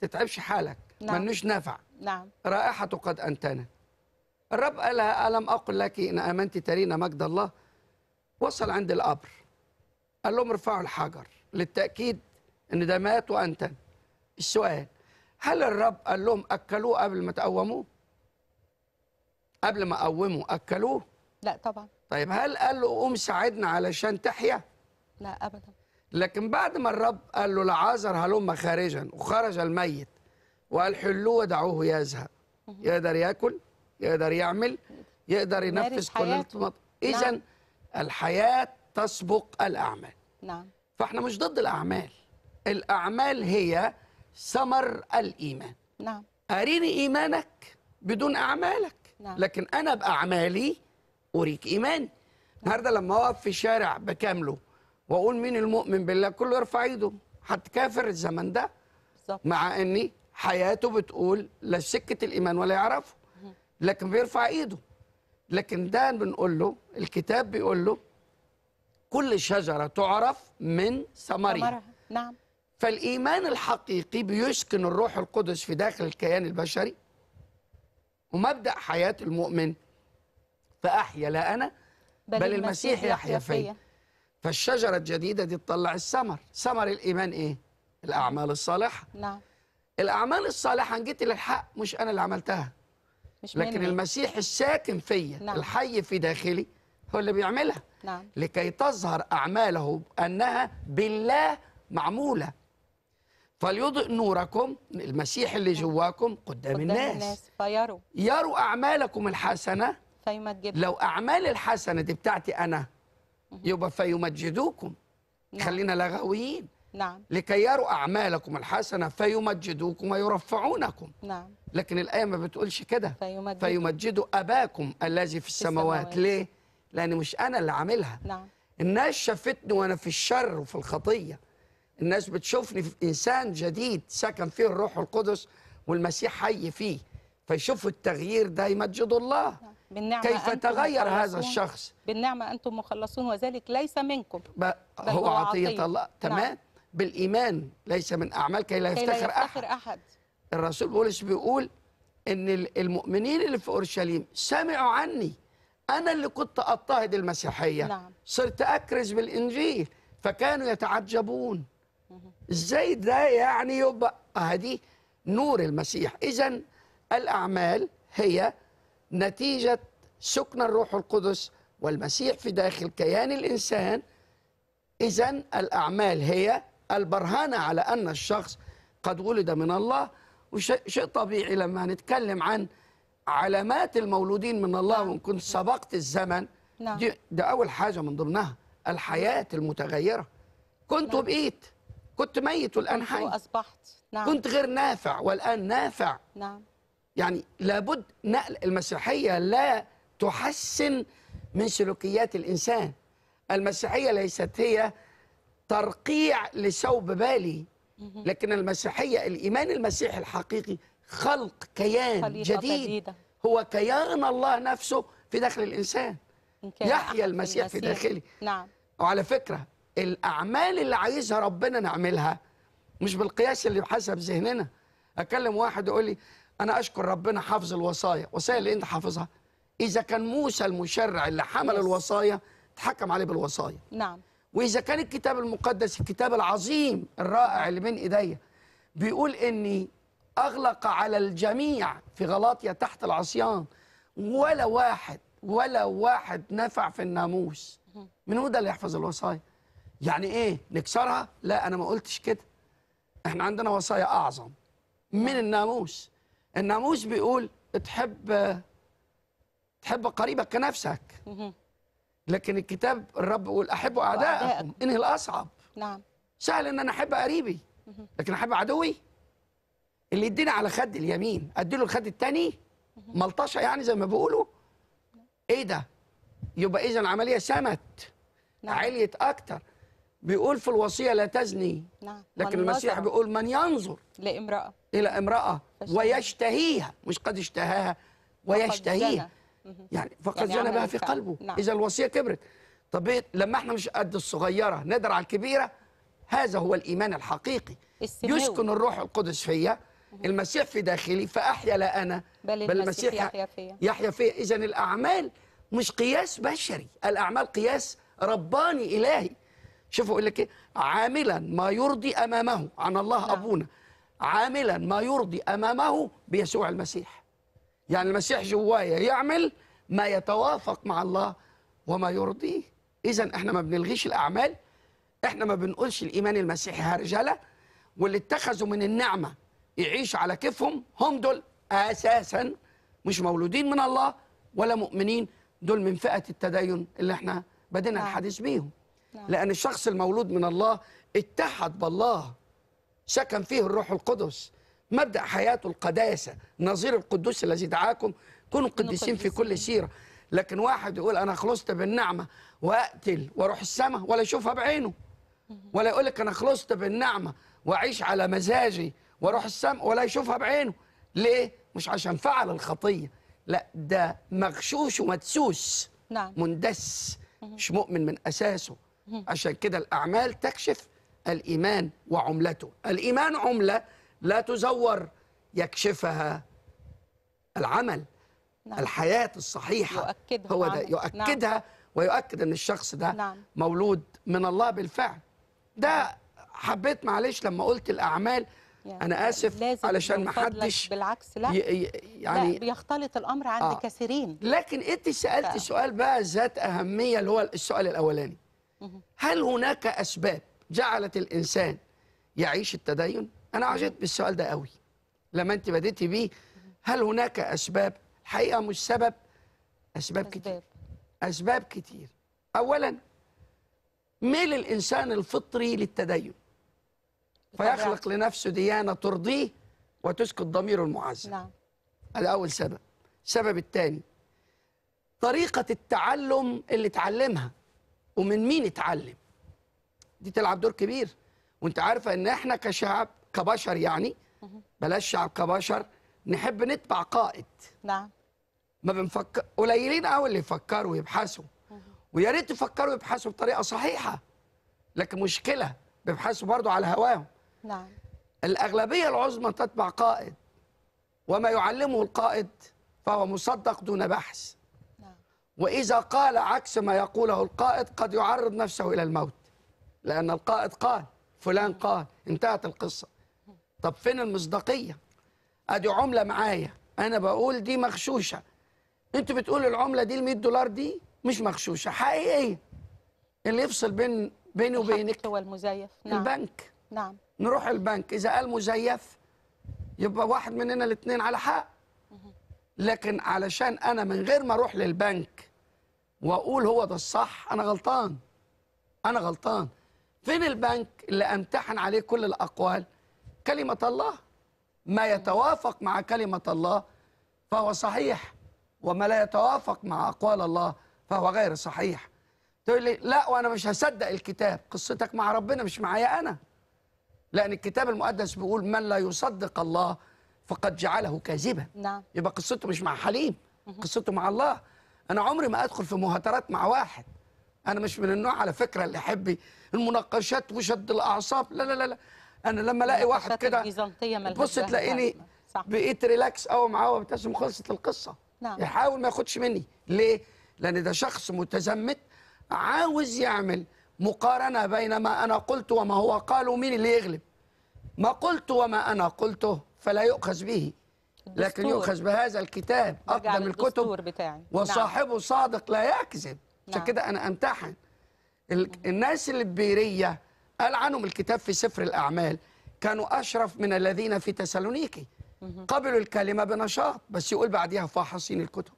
تتعبش حالك. نعم. ملوش نفع. نعم. رائحته قد انتنت. الرب قالها الم اقل لك ان امنت ترين مجد الله. وصل عند القبر. قال لهم ارفعوا الحجر للتاكيد ان ده مات وانتن. السؤال هل الرب قال لهم اكلوه قبل ما تقوموه؟ قبل ما قوموا اكلوه؟ لا طبعا. طيب هل قال له قوم ساعدنا علشان تحيا؟ لا ابدا. لكن بعد ما الرب قال له لعازر هلم خارجا وخرج الميت وقال حلوه ودعوه يزهق، يقدر ياكل، يقدر يعمل، يقدر ينفذ كل الطلبات. اذا نعم. الحياه تسبق الاعمال. نعم. فاحنا مش ضد الاعمال. الاعمال هي ثمر الايمان. نعم. اريني ايمانك بدون اعمالك. نعم. لكن انا باعمالي اريك ايماني. النهارده نعم. لما اوقف في شارع بكامله واقول مين المؤمن بالله كله يرفع ايده، هتكافر الزمن ده بالظبط، مع اني حياته بتقول لا سكه الايمان ولا يعرفه، لكن بيرفع ايده. لكن ده بنقول له الكتاب بيقول له كل شجره تعرف من ثمرها. نعم. فالايمان الحقيقي بيسكن الروح القدس في داخل الكيان البشري ومبدا حياه المؤمن فاحيا لا انا بل المسيح يحيا فيا. فالشجره الجديده دي تطلع الثمر. ثمر الايمان ايه؟ الاعمال الصالحه. نعم. الاعمال الصالحه جيت للحق مش انا اللي عملتها، مش لكن مني. المسيح الساكن فيا. نعم. الحي في داخلي هو اللي بيعملها. نعم. لكي تظهر اعماله انها بالله معموله. فليضئ نوركم المسيح اللي جواكم قدام الناس فيروا أعمالكم الحسنة فيمجدوكم. لو أعمال الحسنة دي بتاعتي أنا يبقى فيمجدوكم. نعم. خلينا لغويين. نعم. لكي يروا أعمالكم الحسنة فيمجدوكم ويرفعونكم. نعم. لكن الآية ما بتقولش كده، فيمجدوا أباكم الذي في السماوات. ليه؟ لأن مش أنا اللي عاملها. نعم. الناس شافتني وأنا في الشر وفي الخطية، الناس بتشوفني في إنسان جديد سكن فيه الروح القدس والمسيح حي فيه، فيشوفوا التغيير ده يمجدوا الله. بالنعمة كيف تغير هذا الشخص؟ بالنعمة أنتم مخلصون وذلك ليس منكم هو عطية الله. تمام. نعم. بالإيمان ليس من أعمال كي لا يفتخر أحد. الرسول بولس بيقول إن المؤمنين اللي في أورشليم سمعوا عني، أنا اللي كنت أضطهد المسيحية. نعم. صرت أكرز بالإنجيل فكانوا يتعجبون. ازاي ده يعني؟ يبقى هذه نور المسيح. اذا الاعمال هي نتيجه سكن الروح القدس والمسيح في داخل كيان الانسان. اذا الاعمال هي البرهانه على ان الشخص قد ولد من الله. وشيء طبيعي لما هنتكلم عن علامات المولودين من الله وان كنت سبقت الزمن، ده اول حاجه من ضمنها الحياه المتغيره. كنت وبقيت، كنت ميت والآن حي، وأصبحت. نعم. كنت غير نافع والآن نافع. نعم. يعني لابد نقل. المسيحية لا تحسن من سلوكيات الإنسان. المسيحية ليست هي ترقيع لثوب بالي، لكن المسيحية الإيمان المسيحي الحقيقي خلق كيان جديد، هو كيان الله نفسه في داخل الإنسان. يحيى المسيح في داخلي. نعم. وعلى فكرة الأعمال اللي عايزها ربنا نعملها مش بالقياس اللي بحسب ذهننا. أكلم واحد يقول لي أنا أشكر ربنا حافظ الوصايا. وصايا اللي أنت حافظها، إذا كان موسى المشرع اللي حمل الوصايا تحكم عليه بالوصايا. نعم. وإذا كان الكتاب المقدس الكتاب العظيم الرائع اللي بين إيديا بيقول إني أغلق على الجميع في غلاطيا تحت العصيان، ولا واحد نفع في الناموس. من هو ده اللي يحفظ الوصايا؟ يعني ايه نكسرها؟ لا، انا ما قلتش كده. احنا عندنا وصايا اعظم من الناموس. الناموس بيقول تحب قريبك كنفسك، لكن الكتاب الرب بيقول احبوا اعدائكم انهي الاصعب. نعم. سهل ان انا احب قريبي، لكن احب عدوي اللي يديني على خد اليمين اديله الخد الثاني ملطشه، يعني زي ما بيقولوا. ايه ده؟ يبقى اذا العمليه سمت. نعم. عليت اكتر. بيقول في الوصية لا تزني. نعم. لكن المسيح بيقول من ينظر لامرأة إلى امرأة ويشتهيها، مش قد اشتهاها، ويشتهيها يعني فقد زنى بها في قلبه. نعم. إذا الوصية كبرت. طب لما احنا مش قد الصغيرة ندر على الكبيرة، هذا هو الإيمان الحقيقي. يسكن الروح القدس فيا، المسيح في داخلي، فأحيا لا أنا بل المسيح يحيا فيا. إذا الأعمال مش قياس بشري، الأعمال قياس رباني إلهي. شوفوا يقول لك ايه؟ عاملا ما يرضي امامه عن الله. نعم. ابونا عاملا ما يرضي امامه بيسوع المسيح. يعني المسيح جوايا يعمل ما يتوافق مع الله وما يرضيه. اذا احنا ما بنلغيش الاعمال، احنا ما بنقولش الايمان المسيحي هرجله، واللي اتخذوا من النعمه يعيشوا على كيفهم هم دول اساسا مش مولودين من الله ولا مؤمنين، دول من فئه التدين اللي احنا بدينا الحديث بيهم. لأن الشخص المولود من الله اتحد بالله، سكن فيه الروح القدس، مبدأ حياته القداسة، نظير القدوس الذي دعاكم كونوا قديسين في كل سيرة. لكن واحد يقول أنا خلصت بالنعمة وأقتل وأروح السماء ولا أشوفها بعينه، ولا يقول لك أنا خلصت بالنعمة وأعيش على مزاجي وأروح السماء ولا يشوفها بعينه. ليه؟ مش عشان فعل الخطية، لا، ده مغشوش ومدسوس. نعم. مندس، مش مؤمن من أساسه. عشان كده الأعمال تكشف الإيمان وعملته. الإيمان عملة لا تزور، يكشفها العمل. نعم. الحياة الصحيحة يؤكدها، هو ده يؤكدها. نعم. ويؤكد أن الشخص ده نعم. مولود من الله بالفعل. ده حبيت معلش لما قلت الأعمال يعني أنا آسف علشان ما حدش بالعكس لا يعني لا بيختلط الأمر عند كثيرين. لكن أنت سألت سؤال بقى ذات أهمية اللي هو السؤال الأولاني، هل هناك أسباب جعلت الإنسان يعيش التدين؟ أنا عجبت بالسؤال ده قوي لما أنت بديتي بيه. هل هناك أسباب؟ حقيقة مش سبب، أسباب كتير، أسباب كتير. أولا، ميل الإنسان الفطري للتدين، فيخلق لنفسه ديانة ترضيه وتسكت ضميره المعزة. نعم. هذا أول سبب. السبب الثاني، طريقة التعلم اللي اتعلمها ومن مين اتعلم، دي تلعب دور كبير. وانت عارفه ان احنا كشعب كبشر يعني بلاش شعب كبشر، نحب نتبع قائد. نعم. ما بنفكر، قليلين قوي اللي يفكروا ويبحثوا، ويا ريت يفكروا ويبحثوا بطريقه صحيحه، لكن مشكله بيبحثوا برضه على هواهم. نعم. الاغلبيه العظمى تتبع قائد، وما يعلمه القائد فهو مصدق دون بحث. وإذا قال عكس ما يقوله القائد قد يعرض نفسه إلى الموت، لأن القائد قال فلان قال، انتهت القصة. طب فين المصداقية؟ أدي عملة معايا أنا بقول دي مغشوشة، أنتوا بتقولوا العملة دي $100 دي مش مغشوشة، حقيقية. اللي يفصل بيني وبينك هو المزيف. نعم. البنك. نعم. نروح البنك، إذا قال مزيف يبقى واحد مننا الاثنين على حق. لكن علشان أنا من غير ما أروح للبنك وأقول هو ده الصح، أنا غلطان، أنا غلطان. فين البنك اللي أمتحن عليه كل الأقوال؟ كلمة الله. ما يتوافق مع كلمة الله فهو صحيح، وما لا يتوافق مع أقوال الله فهو غير صحيح. تقول لي لا وأنا مش هصدق الكتاب، قصتك مع ربنا مش معايا أنا، لأن الكتاب المقدس بيقول من لا يصدق الله فقد جعله كاذبا. نعم. يبقى قصته مش مع حليم، قصته مع الله. أنا عمري ما أدخل في مهاترات مع واحد، أنا مش من النوع على فكرة اللي أحب المناقشات وشد الأعصاب، لا لا لا لا. أنا لما ألاقي واحد كده بص تلاقيني بقيت ريلاكس أوي معاه وابتسم، خلصت القصة. نعم. يحاول ما ياخدش مني. ليه؟ لأن ده شخص متزمت عاوز يعمل مقارنة بين ما أنا قلت وما هو قال، ومين اللي يغلب. ما قلت وما أنا قلته فلا يؤخذ به، لكن يؤخذ بهذا الكتاب أقدم الكتب، وصاحبه صادق لا يكذب. عشان كده أنا أمتحن الناس اللي ببيرية قال عنهم الكتاب في سفر الأعمال كانوا أشرف من الذين في تسالونيكي، قبلوا الكلمة بنشاط، بس يقول بعديها فاحصين الكتب،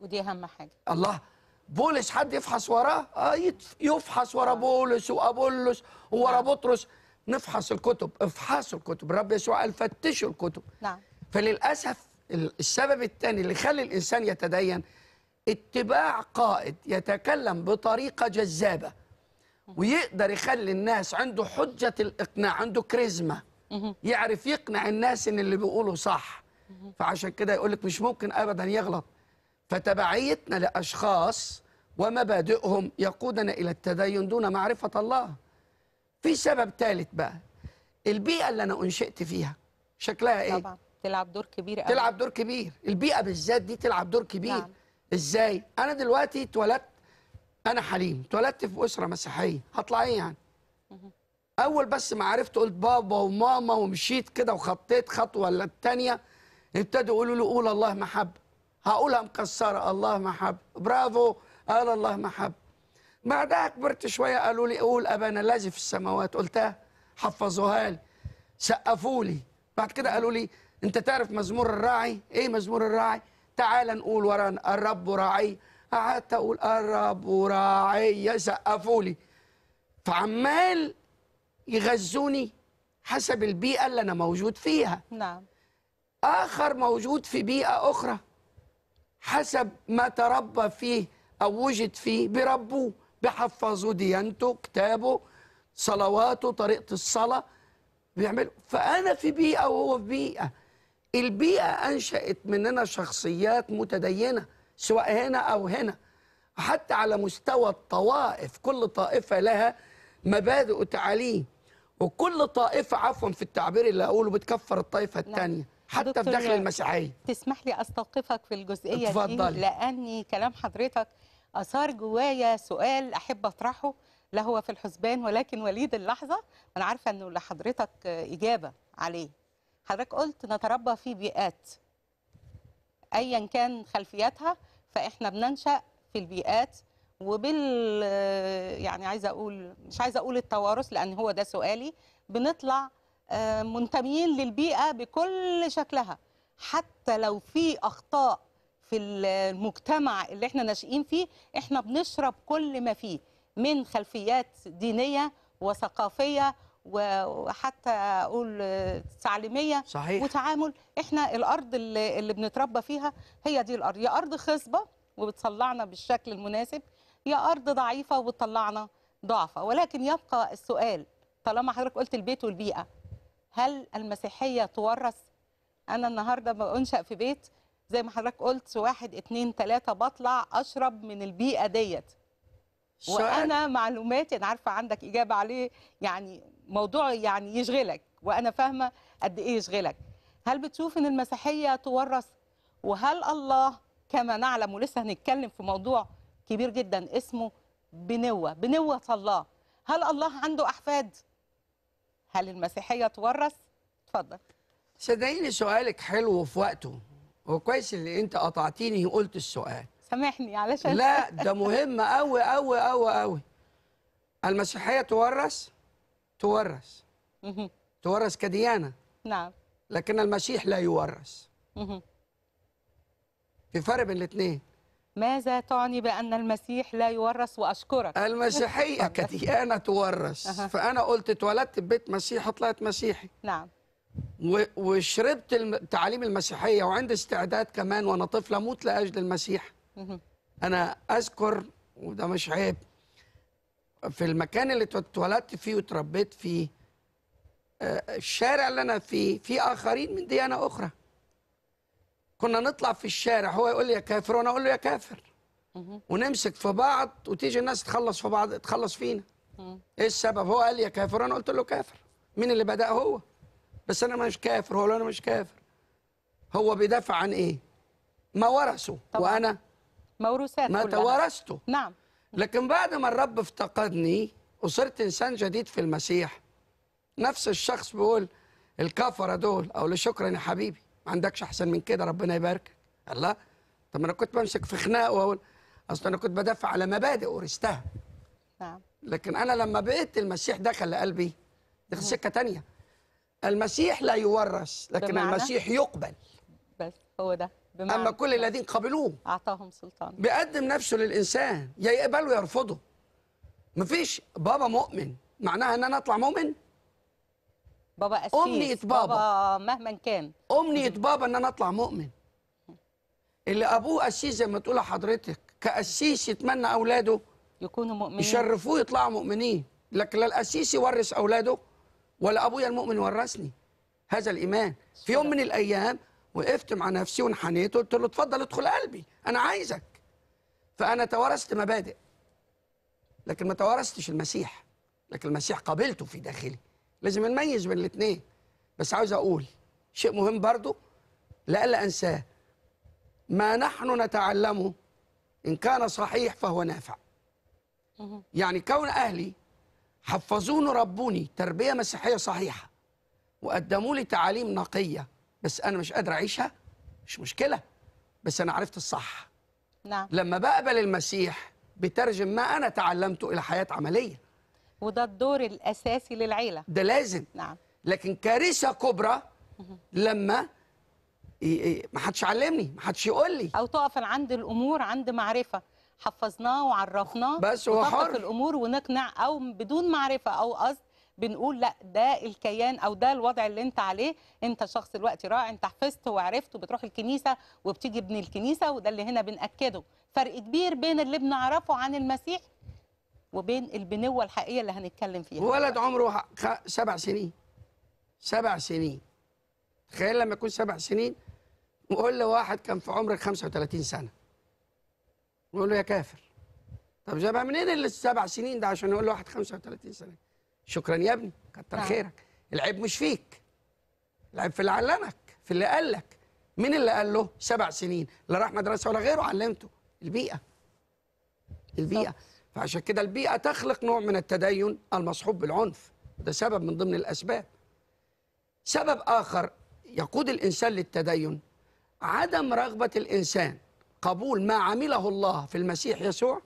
ودي أهم حاجة. الله، بولس حد يفحص وراه؟ يفحص ورا بولس وأبولس وورا بطرس، نفحص الكتب، افحصوا الكتب، رب يسوع قال فتشوا الكتب. نعم. فللأسف السبب الثاني اللي يخلي الإنسان يتدين اتباع قائد يتكلم بطريقة جذابة ويقدر يخلي الناس عنده حجة الإقناع، عنده كاريزما، يعرف يقنع الناس إن اللي بيقوله صح. فعشان كده يقول لك مش ممكن أبدا يغلط. فتبعيتنا لأشخاص ومبادئهم يقودنا إلى التدين دون معرفة الله. في سبب ثالث بقى، البيئة اللي أنا أنشئت فيها شكلها إيه؟ طبعا تلعب دور كبير قوي. تلعب دور كبير، البيئة بالذات دي تلعب دور كبير. نعم. إزاي؟ أنا دلوقتي اتولدت، أنا حليم اتولدت في أسرة مسيحية، هطلع إيه يعني؟ أول بس ما عرفت قلت بابا وماما ومشيت كده وخطيت خطوة للتانية، ابتدوا يقولوا لي قول الله محبة. هقولها مكسرة، الله محبة، برافو، قال الله محبة. بعدها كبرت شوية قالوا لي قول أبانا الذي في السماوات، قلتها، حفظوها لي، سقفوا لي. بعد كده قالوا لي أنت تعرف مزمور الراعي؟ إيه مزمور الراعي؟ تعال نقول ورانا الرب راعي. قعدت أقول الرب راعي، سقفوا لي. فعمال يغذوني حسب البيئة اللي أنا موجود فيها. نعم. آخر موجود في بيئة أخرى حسب ما تربى فيه أو وجد فيه، بربوه، بحفظوا ديانته، كتابه، صلواته، طريقة الصلاة، بيعملوا. فأنا في بيئة وهو في بيئة. البيئة أنشأت مننا شخصيات متدينة سواء هنا أو هنا، حتى على مستوى الطوائف، كل طائفة لها مبادئ وتعاليم، وكل طائفة عفوا في التعبير اللي أقوله بتكفر الطائفة الثانية حتى في داخل المسيحية. تسمح لي أستوقفك في الجزئية دي، لأني كلام حضرتك أثار جوايا سؤال أحب أطرحه، لا هو في الحسبان ولكن وليد اللحظة، أنا عارفة أنه لحضرتك إجابة عليه. حضرتك قلت نتربى في بيئات أيا كان خلفياتها، فإحنا بننشأ في البيئات وبال يعني عايزة أقول، مش عايزة أقول التوارث لأن هو ده سؤالي، بنطلع منتميين للبيئة بكل شكلها، حتى لو في أخطاء في المجتمع اللي احنا ناشئين فيه، احنا بنشرب كل ما فيه من خلفيات دينية وثقافية وحتى أقول تعليمية. صحيح. وتعامل. احنا الأرض اللي بنتربى فيها هي دي الأرض، يا أرض خصبة وبتطلعنا بالشكل المناسب، يا أرض ضعيفة وبتطلعنا ضعفة. ولكن يبقى السؤال، طالما حضرتك قلت البيت والبيئة، هل المسيحية تورث؟ أنا النهاردة بأنشأ في بيت زي ما حضرتك قلت، 1 2 3 بطلع أشرب من البيئة ديت. وأنا معلوماتي، أنا عارفة عندك إجابة عليه، يعني موضوع يعني يشغلك وأنا فاهمة قد إيه يشغلك. هل بتشوف إن المسيحية تورث؟ وهل الله كما نعلم، ولسه هنتكلم في موضوع كبير جدا اسمه بنوة، بنوة الله، هل الله عنده أحفاد؟ هل المسيحية تورث؟ اتفضل. صدقيني سؤالك حلو وفي وقته، وكويس اللي أنت قطعتيني وقلت السؤال. سامحني علشان لا ده مهم قوي قوي قوي قوي. المسيحية تورث؟ تورث. تورث كديانة. نعم. لكن المسيح لا يورث. في فرق بين الاثنين. ماذا تعني بأن المسيح لا يورث؟ وأشكرك. المسيحية كديانة تورث، فأنا قلت اتولدت ببيت مسيحي طلعت مسيحي. نعم. وشربت تعاليم المسيحية، وعندي استعداد كمان وأنا طفلة أموت لأجل المسيح. أنا أذكر، وده مش عيب، في المكان اللي اتولدت فيه وتربيت فيه، الشارع اللي أنا فيه، في آخرين من ديانة أخرى. كنا نطلع في الشارع، هو يقول لي يا كافر وأنا أقول له يا كافر، ونمسك في بعض وتيجي الناس تخلص في بعض، تخلص فينا. إيه السبب؟ هو قال لي يا كافر وأنا قلت له كافر. مين اللي بدأ؟ هو. بس أنا مش كافر، هو أنا مش كافر. هو بيدافع عن إيه؟ ما ورثه، وأنا موروثات ما تورثته. نعم. لكن بعد ما الرب افتقدني وصرت إنسان جديد في المسيح، نفس الشخص بيقول الكفرة دول أو لشكرا يا حبيبي، ما عندكش أحسن من كده، ربنا يباركك. الله، طب ما أنا كنت بمسك في خناق وأقول أصل أنا كنت بدافع على مبادئ ورثتها. نعم. لكن أنا لما بقيت المسيح دخل لقلبي، دخل سكة تانية. المسيح لا يورث، لكن المسيح يقبل. بس هو ده. أما كل الذين قبلوه أعطاهم سلطان، بيقدم نفسه للإنسان، يا يقبله يا يرفضه. مفيش بابا مؤمن معناها إن أنا أطلع مؤمن، بابا أسيس، أمنية بابا مهما كان، أمنية بابا إن أنا أطلع مؤمن. اللي أبوه أسيس زي ما تقول حضرتك، كأسيس يتمنى أولاده يكونوا مؤمنين، يشرفوه يطلعوا مؤمنين. لكن لا القسيس يورث اولاده ولا ابويا المؤمن ورثني هذا الايمان. في يوم من الايام وقفت مع نفسي وانحنيت وقلت له اتفضل ادخل قلبي انا عايزك. فانا توارثت مبادئ لكن ما توارثتش المسيح، لكن المسيح قابلته في داخلي. لازم نميز بين الاثنين. بس عاوز اقول شيء مهم برضو لألا انساه، ما نحن نتعلمه ان كان صحيح فهو نافع. يعني كون اهلي حفظوني ربوني تربيه مسيحيه صحيحه وقدموا لي تعاليم نقيه بس انا مش قادر اعيشها مش مشكله، بس انا عرفت الصح. نعم. لما بقبل المسيح بترجم ما انا تعلمته الى حياه عمليه، وده الدور الاساسي للعيله ده لازم. نعم. لكن كارثه كبرى لما ما حدش علمني، ما حدش يقول لي، او تقف عند الامور عند معرفه حفظناه وعرفناه بس هو حر الامور ونقنع، او بدون معرفه او قصد بنقول لا ده الكيان او ده الوضع اللي انت عليه، انت شخص دلوقتي رائع انت حفظت وعرفت وبتروح الكنيسه وبتيجي ابن الكنيسه، وده اللي هنا بنأكده. فرق كبير بين اللي بنعرفه عن المسيح وبين البنوه الحقيقيه اللي هنتكلم فيها. ولد عمره 7 سنين 7 سنين، تخيل لما يكون 7 سنين وقول له واحد كان في عمر 35 سنه نقول له يا كافر. طب جابها منين ال7 سنين ده عشان نقول له واحد 35 سنه؟ شكرا يا ابني كتر خيرك، العيب مش فيك، العيب في اللي علمك، في اللي قال لك. مين اللي قال له 7 سنين؟ لا راح مدرسه ولا غيره علمته، البيئه. البيئه. فعشان كده البيئه تخلق نوع من التدين المصحوب بالعنف، ده سبب من ضمن الاسباب. سبب اخر يقود الانسان للتدين عدم رغبه الانسان قبول ما عمله الله في المسيح يسوع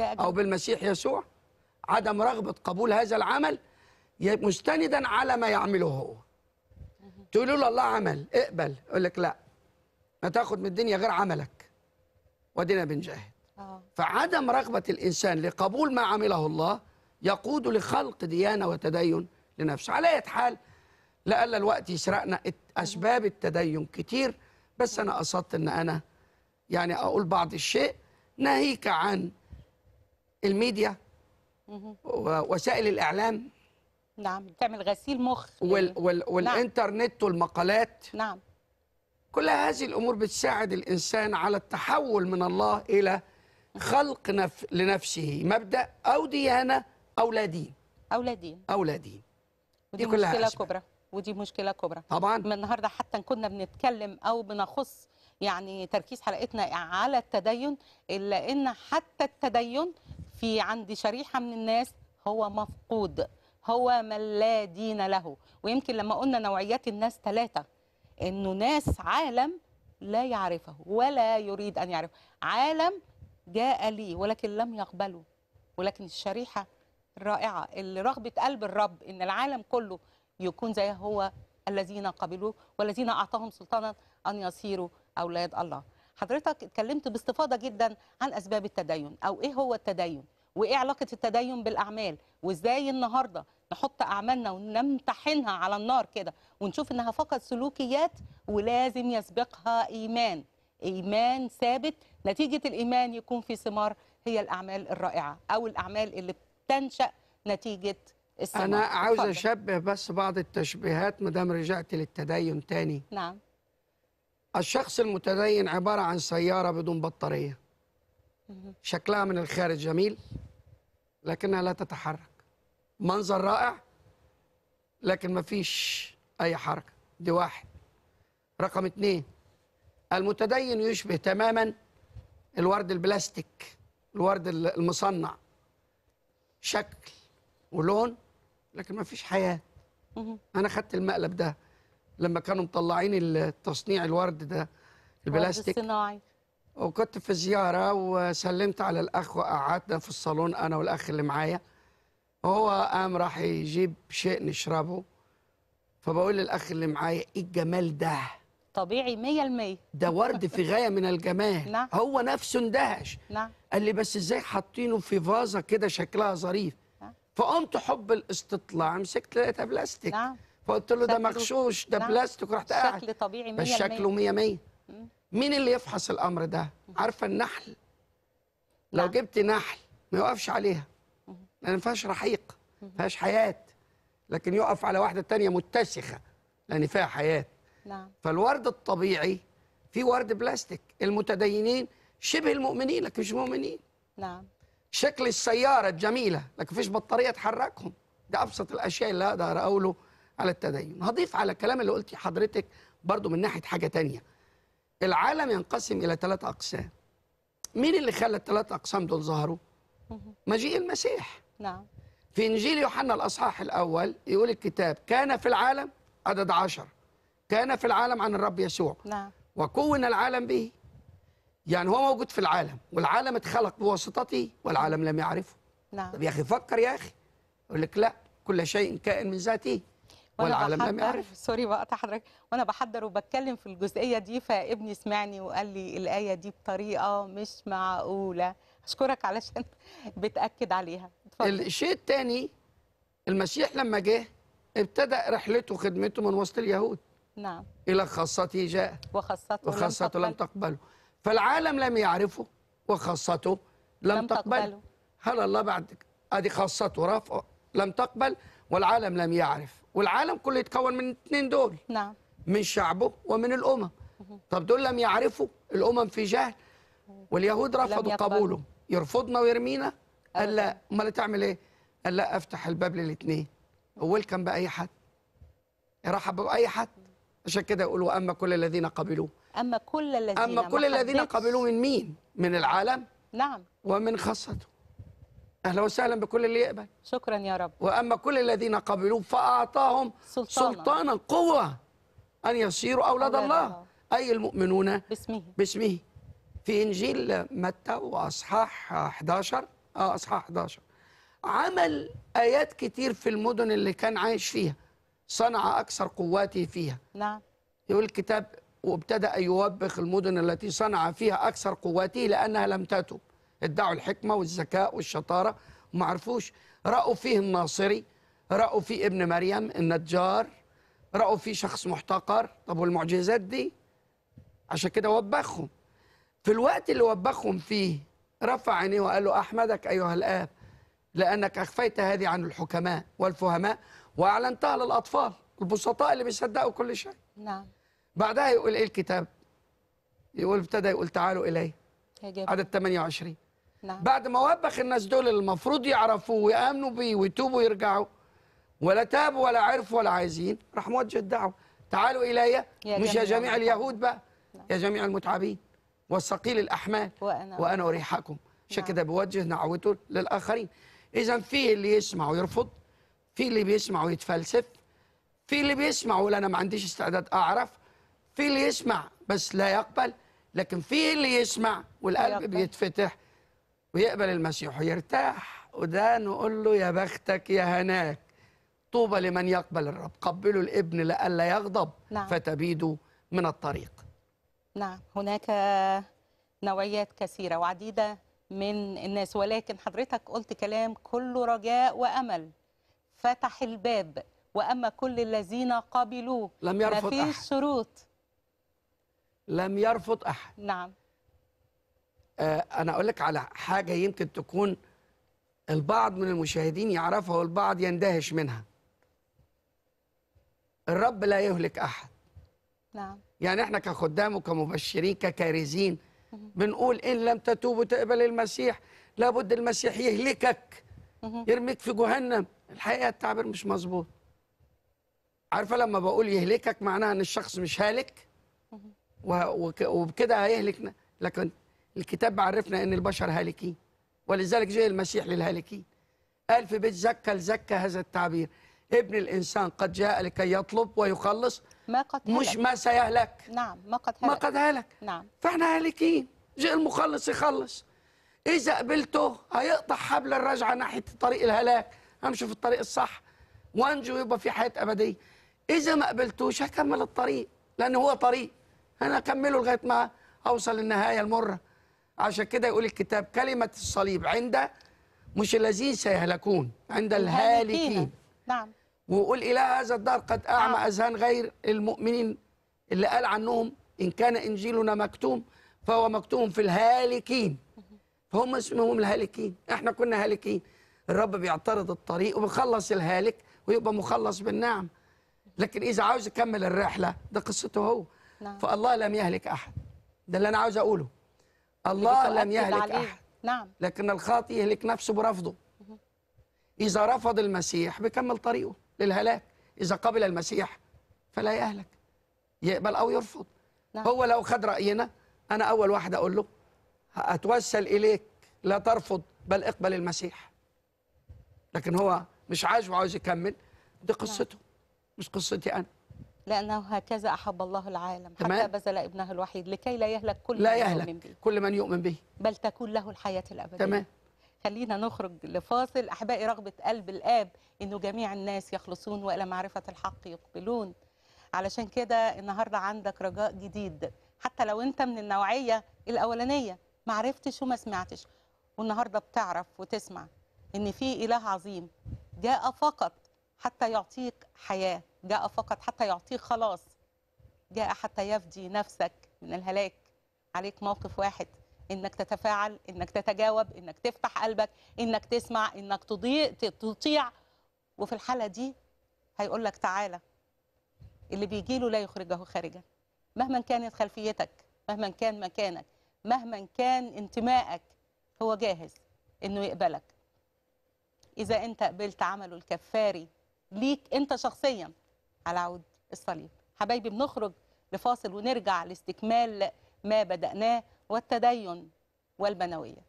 أو بالمسيح يسوع، عدم رغبة قبول هذا العمل مستندا على ما يعمله هو. تقولوا له الله عمل اقبل، يقول لك لا ما تاخد من الدنيا غير عملك ودينا بنجاهد. فعدم رغبة الإنسان لقبول ما عمله الله يقود لخلق ديانة وتدين لنفسه. على أي حال لألا الوقت يسرقنا، أسباب التدين كتير، بس أنا قصدت أن أنا يعني أقول بعض الشيء ناهيك عن الميديا ووسائل الإعلام. نعم. بتعمل غسيل مخ والإنترنت والمقالات. نعم. كل هذه الأمور بتساعد الإنسان على التحول من الله إلى خلق لنفسه مبدأ أو ديانة أو لا دين. أو لا دين. أو لا دين. ودي مشكلة كبرى. ودي مشكلة كبرى. طبعا. من النهاردة حتى كنا بنتكلم أو بنخص يعني تركيز حلقتنا على التدين، إلا إن حتى التدين في عند شريحة من الناس هو مفقود، هو من لا دين له. ويمكن لما قلنا نوعيات الناس 3، إنه ناس عالم لا يعرفه ولا يريد أن يعرفه، عالم جاء لي ولكن لم يقبله. ولكن الشريحة الرائعة اللي رغبة قلب الرب إن العالم كله يكون زي هو، الذين قبلوه والذين أعطاهم سلطانا أن يصيروا أولاد الله. حضرتك اتكلمت باستفاضة جدا عن أسباب التدين أو إيه هو التدين وإيه علاقة التدين بالأعمال، وإزاي النهاردة نحط أعمالنا ونمتحنها على النار كده ونشوف إنها فقط سلوكيات ولازم يسبقها إيمان، إيمان ثابت، نتيجة الإيمان يكون في ثمار هي الأعمال الرائعة أو الأعمال اللي بتنشأ نتيجة الثمار. أنا عاوز أشبه بس بعض التشبيهات مدام رجعت للتدين تاني. نعم. الشخص المتدين عبارة عن سيارة بدون بطارية، شكلها من الخارج جميل لكنها لا تتحرك، منظر رائع لكن ما فيش أي حركة. دي واحد. رقم 2، المتدين يشبه تماما الورد البلاستيك، الورد المصنع، شكل ولون لكن ما فيش حياة. أنا خدت المقلب ده لما كانوا مطلعين التصنيع الورد ده البلاستيك الصناعي، وكنت في زياره وسلمت على الاخ وقعدنا في الصالون انا والاخ اللي معايا، وهو قام راح يجيب شيء نشربه، فبقول للاخ اللي معايا ايه الجمال ده؟ طبيعي 100%، ده ورد في غايه من الجمال. نعم. هو نفسه اندهش. نعم. قال لي بس ازاي حاطينه في فازه كده شكلها ظريف؟ نعم. فقمت حب الاستطلاع مسكت لقيتها بلاستيك. نعم. فقلت له ده مغشوش ده. نعم. بلاستيك. ورحت قاعد شكل طبيعي 100%، بس شكله 100%. مين اللي يفحص الامر ده؟ عارفه النحل؟ لو جبت نحل ما يقفش عليها، لأن ما فيهاش رحيق، ما فيهاش حياة. لكن يقف على واحدة تانية متسخة لأن فيها حياة. نعم. فالورد الطبيعي في ورد بلاستيك. المتدينين شبه المؤمنين لكن مش مؤمنين. نعم. شكل السيارة الجميلة لكن فيش بطارية تحركهم. ده أبسط الأشياء اللي أقدر أقوله على التدين. هضيف على الكلام اللي قلتي حضرتك برضو من ناحية حاجة تانية. العالم ينقسم إلى 3 أقسام. مين اللي خلى ال3 أقسام دول ظهروا؟ مجيء المسيح. نعم. في إنجيل يوحنا الأصحاح الأول يقول الكتاب: كان في العالم عدد 10، كان في العالم عن الرب يسوع. نعم. وكون العالم به. يعني هو موجود في العالم والعالم اتخلق بواسطته والعالم لم يعرفه. نعم. طب يا أخي فكر يا أخي. يقول لك لا، كل شيء كائن من ذاته والعالم لم يعرف. سوري بقطع حضرتك، وانا بحضر وبتكلم في الجزئيه دي فابني سمعني وقال لي الايه دي بطريقه مش معقوله. اشكرك علشان بتاكد عليها. اتفضل. الشيء الثاني، المسيح لما جه ابتدى رحلته وخدمته من وسط اليهود. نعم. الى خاصته جاء وخاصته لم تقبله. فالعالم لم يعرفه وخاصته لم تقبله. هل الله بعد ادي خاصته رفع لم تقبل والعالم لم يعرف. والعالم كله يتكون من الاثنين دول. نعم. من شعبه ومن الامم. طب دول لم يعرفوا، الامم في جهل، واليهود رفضوا قبوله. يرفضنا ويرمينا؟ قال لا. امال تعمل ايه؟ قال لا، افتح الباب للاثنين. ويلكم باي حد، يرحب باي حد. عشان كده يقولوا اما كل الذين قبلوه. اما كل الذين قبلوه من مين؟ من العالم. نعم. ومن خاصته. أهلا وسهلا بكل اللي يقبل. شكرا يا رب. وأما كل الذين قبلوه فأعطاهم سلطانا قوة أن يصيروا أولاد الله، أي المؤمنون باسمه. في إنجيل متى وأصحاح 11 أصحاح 11 عمل آيات كتير في المدن اللي كان عايش فيها، صنع أكثر قواته فيها. نعم. يقول الكتاب: وابتدأ يوبخ المدن التي صنع فيها أكثر قواته لأنها لم تتب. ادعوا الحكمة والذكاء والشطارة وما عرفوش. رأوا فيه الناصري، رأوا فيه ابن مريم النجار، رأوا فيه شخص محتقر. طب والمعجزات دي؟ عشان كده وبخهم. في الوقت اللي وبخهم فيه رفع عينيه وقال له: أحمدك أيها الآب لأنك أخفيت هذه عن الحكماء والفهماء وأعلنتها للأطفال البسطاء اللي بيصدقوا كل شيء. نعم. بعدها يقول إيه الكتاب؟ يقول ابتدى يقول: تعالوا إلي. عدد 28. نعم. بعد ما وبخ الناس دول المفروض يعرفوه ويامنوا بيه ويتوبوا ويرجعوا، ولا تابوا ولا عرفوا ولا عايزين، راح موجه الدعوه: تعالوا الي مش يا جميع اليهود بقى. نعم. يا جميع المتعبين والثقيل الاحمال وانا اريحكم. عشان كده بيوجه دعوته للاخرين. اذا في اللي يسمع ويرفض، في اللي بيسمع ويتفلسف، في اللي بيسمع ولا انا ما عنديش استعداد اعرف، في اللي يسمع بس لا يقبل، لكن في اللي يسمع والقلب بيتفتح ويقبل المسيح ويرتاح. وده نقول له: يا بختك يا هناك، طوبى لمن يقبل الرب. قبلوا الابن لئلا يغضب. نعم. فتبيدوا من الطريق. نعم، هناك نوعيات كثيرة وعديدة من الناس، ولكن حضرتك قلت كلام كله رجاء وأمل. فتح الباب، وأما كل الذين قبلوه لم يرفض أحد. مفيش شروط، لم يرفض أحد. نعم. أنا أقول لك على حاجة يمكن تكون البعض من المشاهدين يعرفها والبعض يندهش منها. الرب لا يهلك أحد. نعم. يعني إحنا كخدام وكمبشرين ككارزين بنقول: إن لم تتوب وتقبل المسيح لابد المسيح يهلكك، يرميك في جهنم. الحقيقة التعبير مش مظبوط. عارفة لما بقول يهلكك معناها إن الشخص مش هالك وبكده هيهلكنا، لكن الكتاب عرفنا ان البشر هالكين ولذلك جاء المسيح للهالكين. قال في بيت زكا لزكا هذا التعبير: ابن الانسان قد جاء لكي يطلب ويخلص ما قد هلك. مش ما سيهلك. نعم. ما قد هلك. نعم. فاحنا هالكين، جاء المخلص يخلص. اذا قبلته هيقطع حبل الرجعه ناحيه طريق الهلاك، همشي في الطريق الصح وانجو يبقى في حياه ابديه. اذا ما قبلتوش هكمل الطريق، لان هو طريق انا اكمله لغايه ما اوصل للنهايه المره. عشان كده يقول الكتاب: كلمة الصليب عند مش الذين سيهلكون، عند الهالكين. نعم. ويقول: إلى هذا الدهر قد أعمى أذهان غير المؤمنين، اللي قال عنهم: إن كان إنجيلنا مكتوم فهو مكتوم في الهالكين. هم اسمهم الهالكين، احنا كنا هالكين. الرب بيعترض الطريق وبيخلص الهالك ويبقى مخلص بالنعم، لكن إذا عاوز يكمل الرحلة ده قصته هو. نعم. فالله لم يهلك أحد، ده اللي أنا عاوز أقوله، الله لم يهلك أحد. نعم. لكن الخاطئ يهلك نفسه برفضه. إذا رفض المسيح بيكمل طريقه للهلاك، إذا قبل المسيح فلا يهلك، يقبل أو يرفض. نعم. هو لو خد رأينا، أنا أول واحد أقول له أتوسل إليك، لا ترفض بل اقبل المسيح، لكن هو مش عايز وعاوز يكمل، دي قصته. نعم. مش قصتي أنا، لأنه هكذا أحب الله العالم حتى بذل ابنه الوحيد لكي لا يهلك كل من يؤمن به، كل من يؤمن به، بل تكون له الحياة الأبدية. تمام. خلينا نخرج لفاصل. أحبائي، رغبة قلب الآب إنه جميع الناس يخلصون وإلى معرفة الحق يقبلون، علشان كده النهاردة عندك رجاء جديد، حتى لو أنت من النوعية الأولانية ما عرفتش وما سمعتش، والنهاردة بتعرف وتسمع إن في إله عظيم جاء فقط حتى يعطيك حياة، جاء فقط حتى يعطيك خلاص، جاء حتى يفدي نفسك من الهلاك. عليك موقف واحد، إنك تتفاعل، إنك تتجاوب، إنك تفتح قلبك، إنك تسمع، إنك تطيع. وفي الحالة دي هيقول لك تعالى، اللي بيجيله لا يخرجه خارجا، مهما كانت خلفيتك، مهما كان مكانك، مهما كان انتمائك، هو جاهز إنه يقبلك إذا أنت قبلت عمله الكفاري ليك أنت شخصيا على عود الصليب. حبايبي، بنخرج لفاصل ونرجع لاستكمال ما بدأناه، والتدين والبنوية.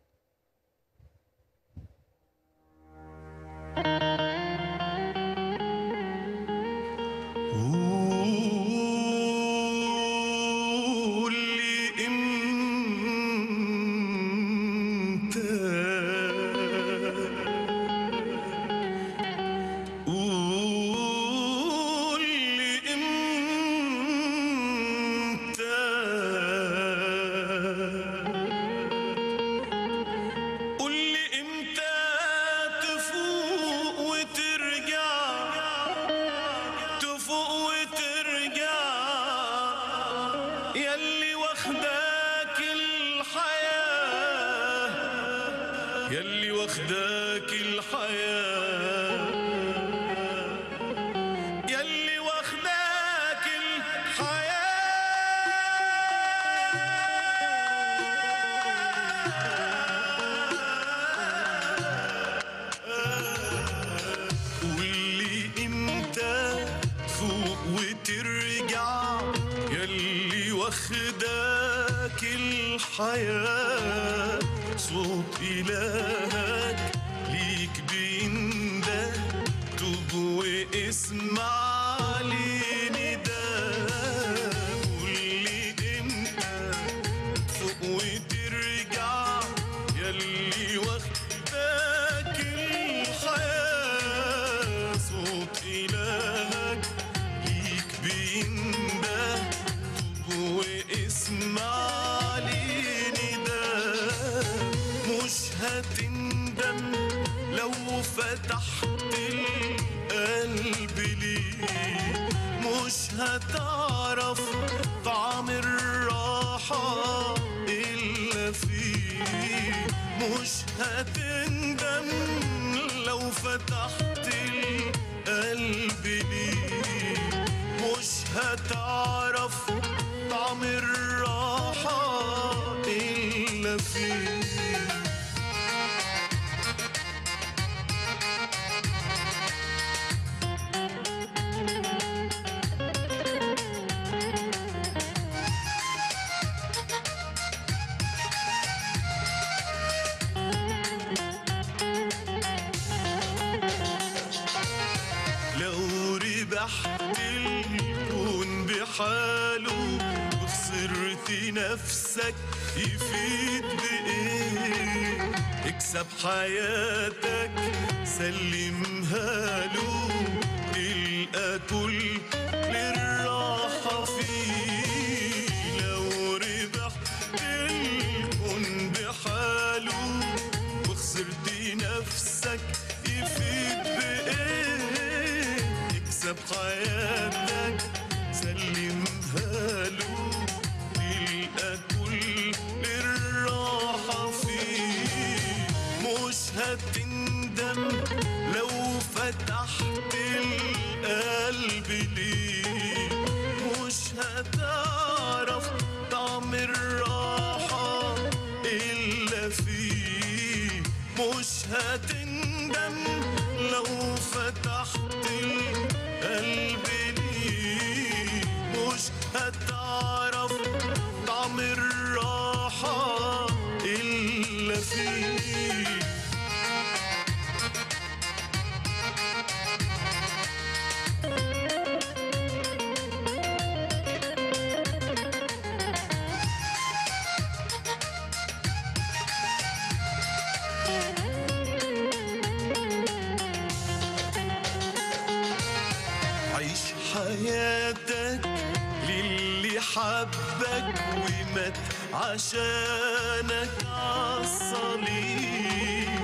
بلي مش هتعرف طعم الراحة إلا فيه، مش هتندم لو فتحت القلب ليه، مش هتعرف طعم الراحة إلا فيه. حياتك للي حبك ومات عشانك عالصليب،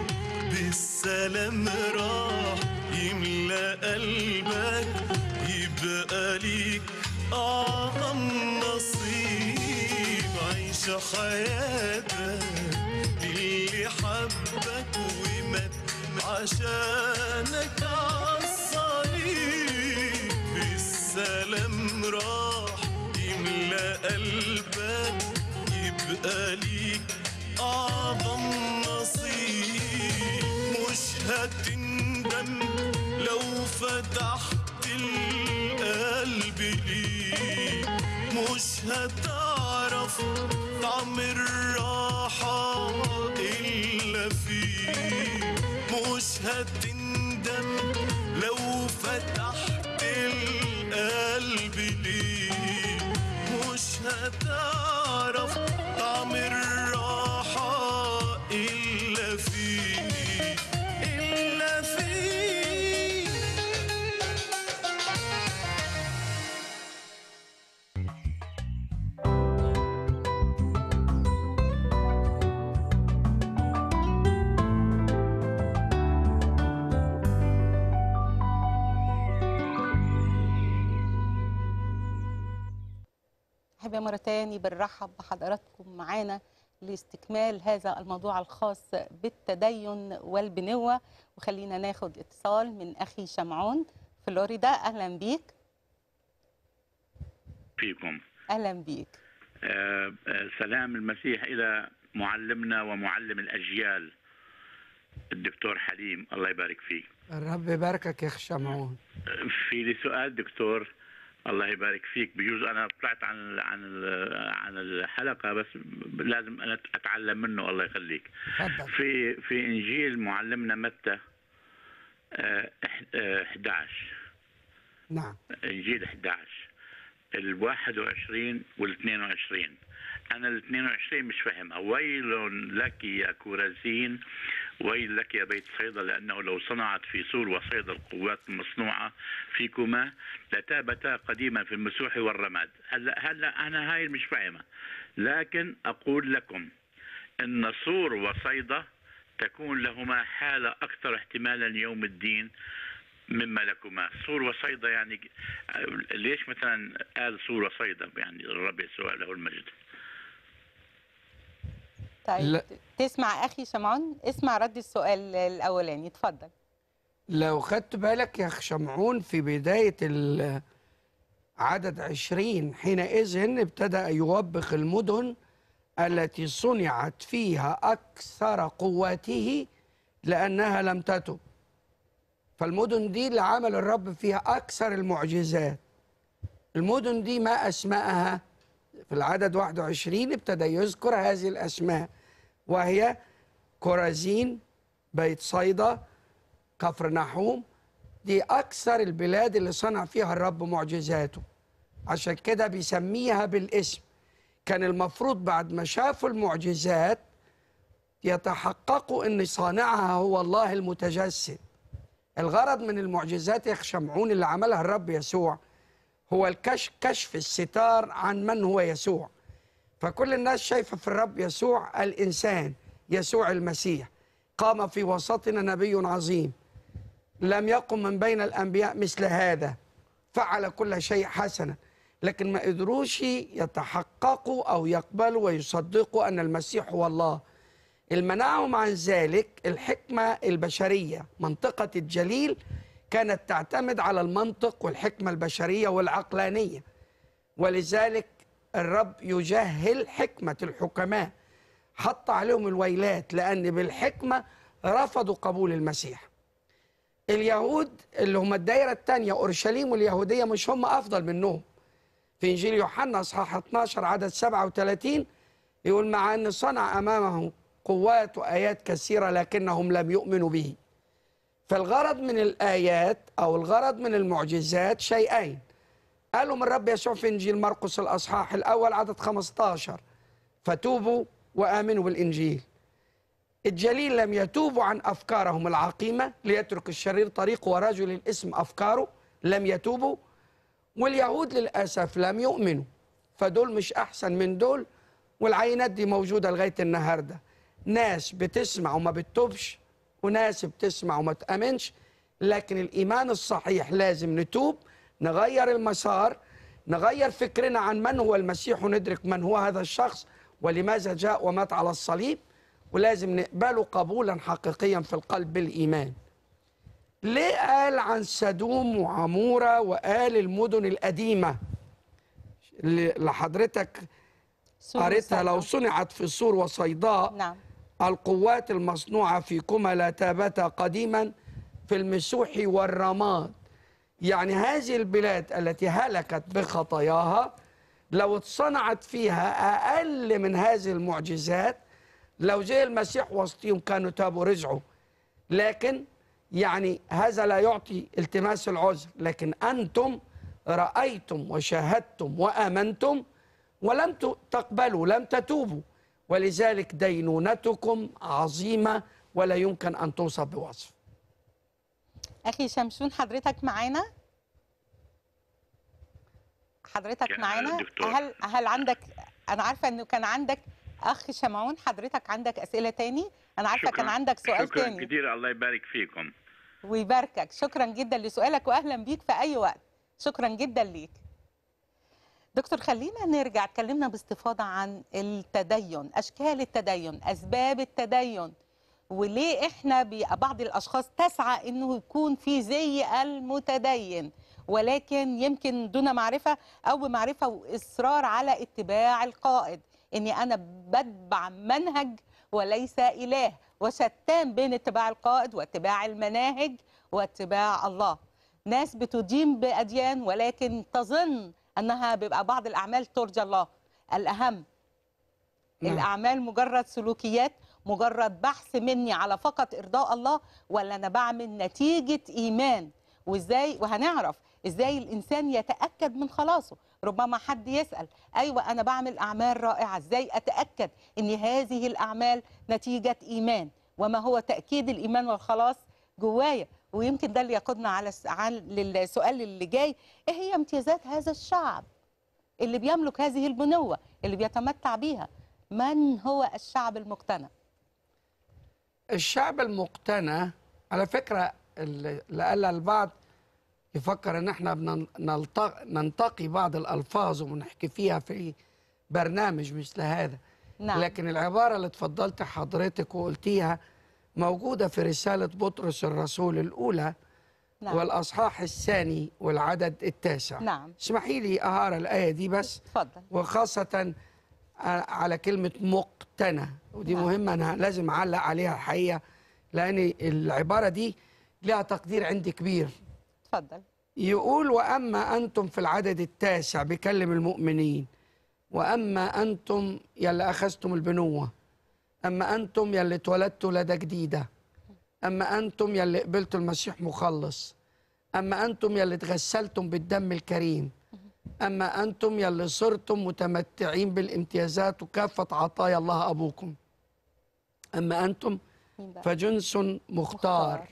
بالسلام راح يملى قلبك يبقى ليك أعظم نصيب. عيش حياتك للي حبك ومات عشانك عالصليب، سلام راح يملى قلبك يبقى ليك أعظم نصيب. مش هتندم لو فتحت القلب ليك، مش هتعرف طعم الراحة إلا فيه، مش هتندم لو فتحت قلبي ليه، مش هتعرف طعم الراحة إلا فيه، إلا فيه. مرة تاني بنرحب بحضراتكم معانا لاستكمال هذا الموضوع الخاص بالتدين والبنوة، وخلينا ناخد اتصال من أخي شمعون في فلوريدا. أهلا بيك. فيكم أهلا بيك. سلام المسيح إلى معلمنا ومعلم الأجيال الدكتور حليم، الله يبارك فيك. الرب يباركك يا أخي شمعون. في لي سؤال دكتور، الله يبارك فيك. بجوز انا طلعت عن الحلقه، بس لازم انا اتعلم منه، الله يخليك. في انجيل معلمنا متى 11، نعم انجيل 11 ال21 وال22. انا ال22 مش فاهمها. ويل لك يا كورزين، ويل لك يا بيت صيدا، لأنه لو صنعت في سور وصيدا القوات المصنوعة فيكما لتابتا قديما في المسوح والرماد. هلا أنا هاي مش فاهمة، لكن أقول لكم إن سور وصيدا تكون لهما حالة أكثر احتمالا يوم الدين مما لكما. سور وصيدا يعني ليش مثلا قال سور وصيدا؟ يعني الرب يسوع له المجد. طيب لا. تسمع اخي شمعون، اسمع رد السؤال الاولاني، اتفضل. لو خدت بالك يا اخي شمعون في بدايه عدد 20، حينئذ ابتدى يوبخ المدن التي صنعت فيها اكثر قواته لانها لم تتب. فالمدن دي اللي عمل الرب فيها اكثر المعجزات. المدن دي ما اسمائها في العدد 21 ابتدى يذكر هذه الأسماء، وهي كورازين، بيت صيدا، كفر نحوم. دي أكثر البلاد اللي صنع فيها الرب معجزاته، عشان كده بيسميها بالاسم. كان المفروض بعد ما شافوا المعجزات يتحققوا أن صانعها هو الله المتجسد. الغرض من المعجزات يا أخي شمعون اللي عملها الرب يسوع هو كشف الستار عن من هو يسوع. فكل الناس شايفة في الرب يسوع الإنسان، يسوع المسيح. قام في وسطنا نبي عظيم لم يقم من بين الأنبياء مثل هذا، فعل كل شيء حسنا، لكن ما قدروش يتحققوا أو يقبلوا ويصدقوا أن المسيح هو الله. المنعهم عن ذلك الحكمة البشرية، منطقة الجليل كانت تعتمد على المنطق والحكمة البشرية والعقلانية، ولذلك الرب يجهل حكمة الحكماء، حط عليهم الويلات لأن بالحكمة رفضوا قبول المسيح. اليهود اللي هم الدائرة الثانية، أورشليم واليهودية، مش هم أفضل منهم. في إنجيل يوحنا أصحاح 12 عدد 37 يقول: مع أن صنع أمامهم قوات وآيات كثيرة لكنهم لم يؤمنوا به. فالغرض من الآيات أو الغرض من المعجزات شيئين قالهم الرب يسوع في إنجيل مرقس الأصحاح الأول عدد 15: فتوبوا وآمنوا بالإنجيل. الجليل لم يتوبوا عن أفكارهم العقيمة، ليترك الشرير طريقه ورجل الاسم أفكاره، لم يتوبوا. واليهود للأسف لم يؤمنوا، فدول مش أحسن من دول، والعينات دي موجودة لغاية النهاردة. ناس بتسمع وما بتتوبش، وناس بتسمع وما تأمنش. لكن الإيمان الصحيح لازم نتوب، نغير المسار، نغير فكرنا عن من هو المسيح، وندرك من هو هذا الشخص ولماذا جاء ومات على الصليب، ولازم نقبله قبولا حقيقيا في القلب بالإيمان. ليه قال عن سدوم وعمورة وقال المدن القديمة اللي حضرتك قريتها: لو صنعت في صور وصيداء، نعم، القوات المصنوعة فيكما لا تابت قديما في المسوح والرماد. يعني هذه البلاد التي هلكت بخطاياها لو اتصنعت فيها أقل من هذه المعجزات، لو جاء المسيح وسطهم كانوا تابوا ورجعوا. لكن يعني هذا لا يعطي التماس العذر، لكن أنتم رأيتم وشاهدتم وآمنتم ولم تقبلوا، لم تتوبوا، ولذلك دينونتكم عظيمة ولا يمكن أن توصف بوصف. أخي شمشون حضرتك معانا؟ حضرتك معانا؟ هل عندك، أنا عارفة أنه كان عندك أخ شمعون، حضرتك عندك أسئلة تاني؟ أنا عارفة كان عندك سؤال شكراً تاني. شكرا كتير، الله يبارك فيكم ويباركك. شكرا جدا لسؤالك وأهلا بيك في أي وقت. شكرا جدا ليك دكتور. خلينا نرجع، اتكلمنا باستفاضة عن التدين، أشكال التدين، أسباب التدين، وليه إحنا بعض الأشخاص تسعى أنه يكون في زي المتدين، ولكن يمكن دون معرفة أو بمعرفة وإصرار على اتباع القائد، أني أنا بتبع منهج وليس إله، وشتان بين اتباع القائد واتباع المناهج واتباع الله. ناس بتدين بأديان ولكن تظن أنها بيبقى بعض الأعمال ترجى الله. الأهم الأعمال مجرد سلوكيات، مجرد بحث مني على فقط إرضاء الله، ولا أنا بعمل نتيجة إيمان. وإزاي، وهنعرف إزاي الإنسان يتأكد من خلاصه. ربما حد يسأل: أيوة أنا بعمل أعمال رائعة، إزاي أتأكد أن هذه الأعمال نتيجة إيمان؟ وما هو تأكيد الإيمان والخلاص جوايا؟ ويمكن ده اللي يقودنا على للسؤال اللي جاي: إيه هي امتيازات هذا الشعب اللي بيملك هذه البنوة اللي بيتمتع بيها؟ من هو الشعب المقتنع؟ الشعب المقتنع، على فكرة، لأن البعض يفكر ان احنا ننتقي بعض الالفاظ ونحكي فيها في برنامج مثل هذا، نعم. لكن العباره اللي اتفضلت حضرتك وقلتيها موجوده في رساله بطرس الرسول الاولى، نعم، والاصحاح الثاني والعدد التاسع، نعم. اسمحي لي اقرا الايه دي بس، اتفضل. وخاصه على كلمه مقتنع، ودي نعم. مهمه، انا لازم اعلق عليها الحقيقه، لان العباره دي لها تقدير عندي كبير. اتفضل. يقول: وأما أنتم، في العدد التاسع بيكلم المؤمنين، وأما أنتم يلي أخذتم البنوة، أما أنتم يلي اتولدتوا ولادة جديدة، أما أنتم يلي قبلتوا المسيح مخلص، أما أنتم يلي اتغسلتم بالدم الكريم، أما أنتم يلي صرتم متمتعين بالامتيازات وكافة عطايا الله أبوكم، أما أنتم فجنس مختار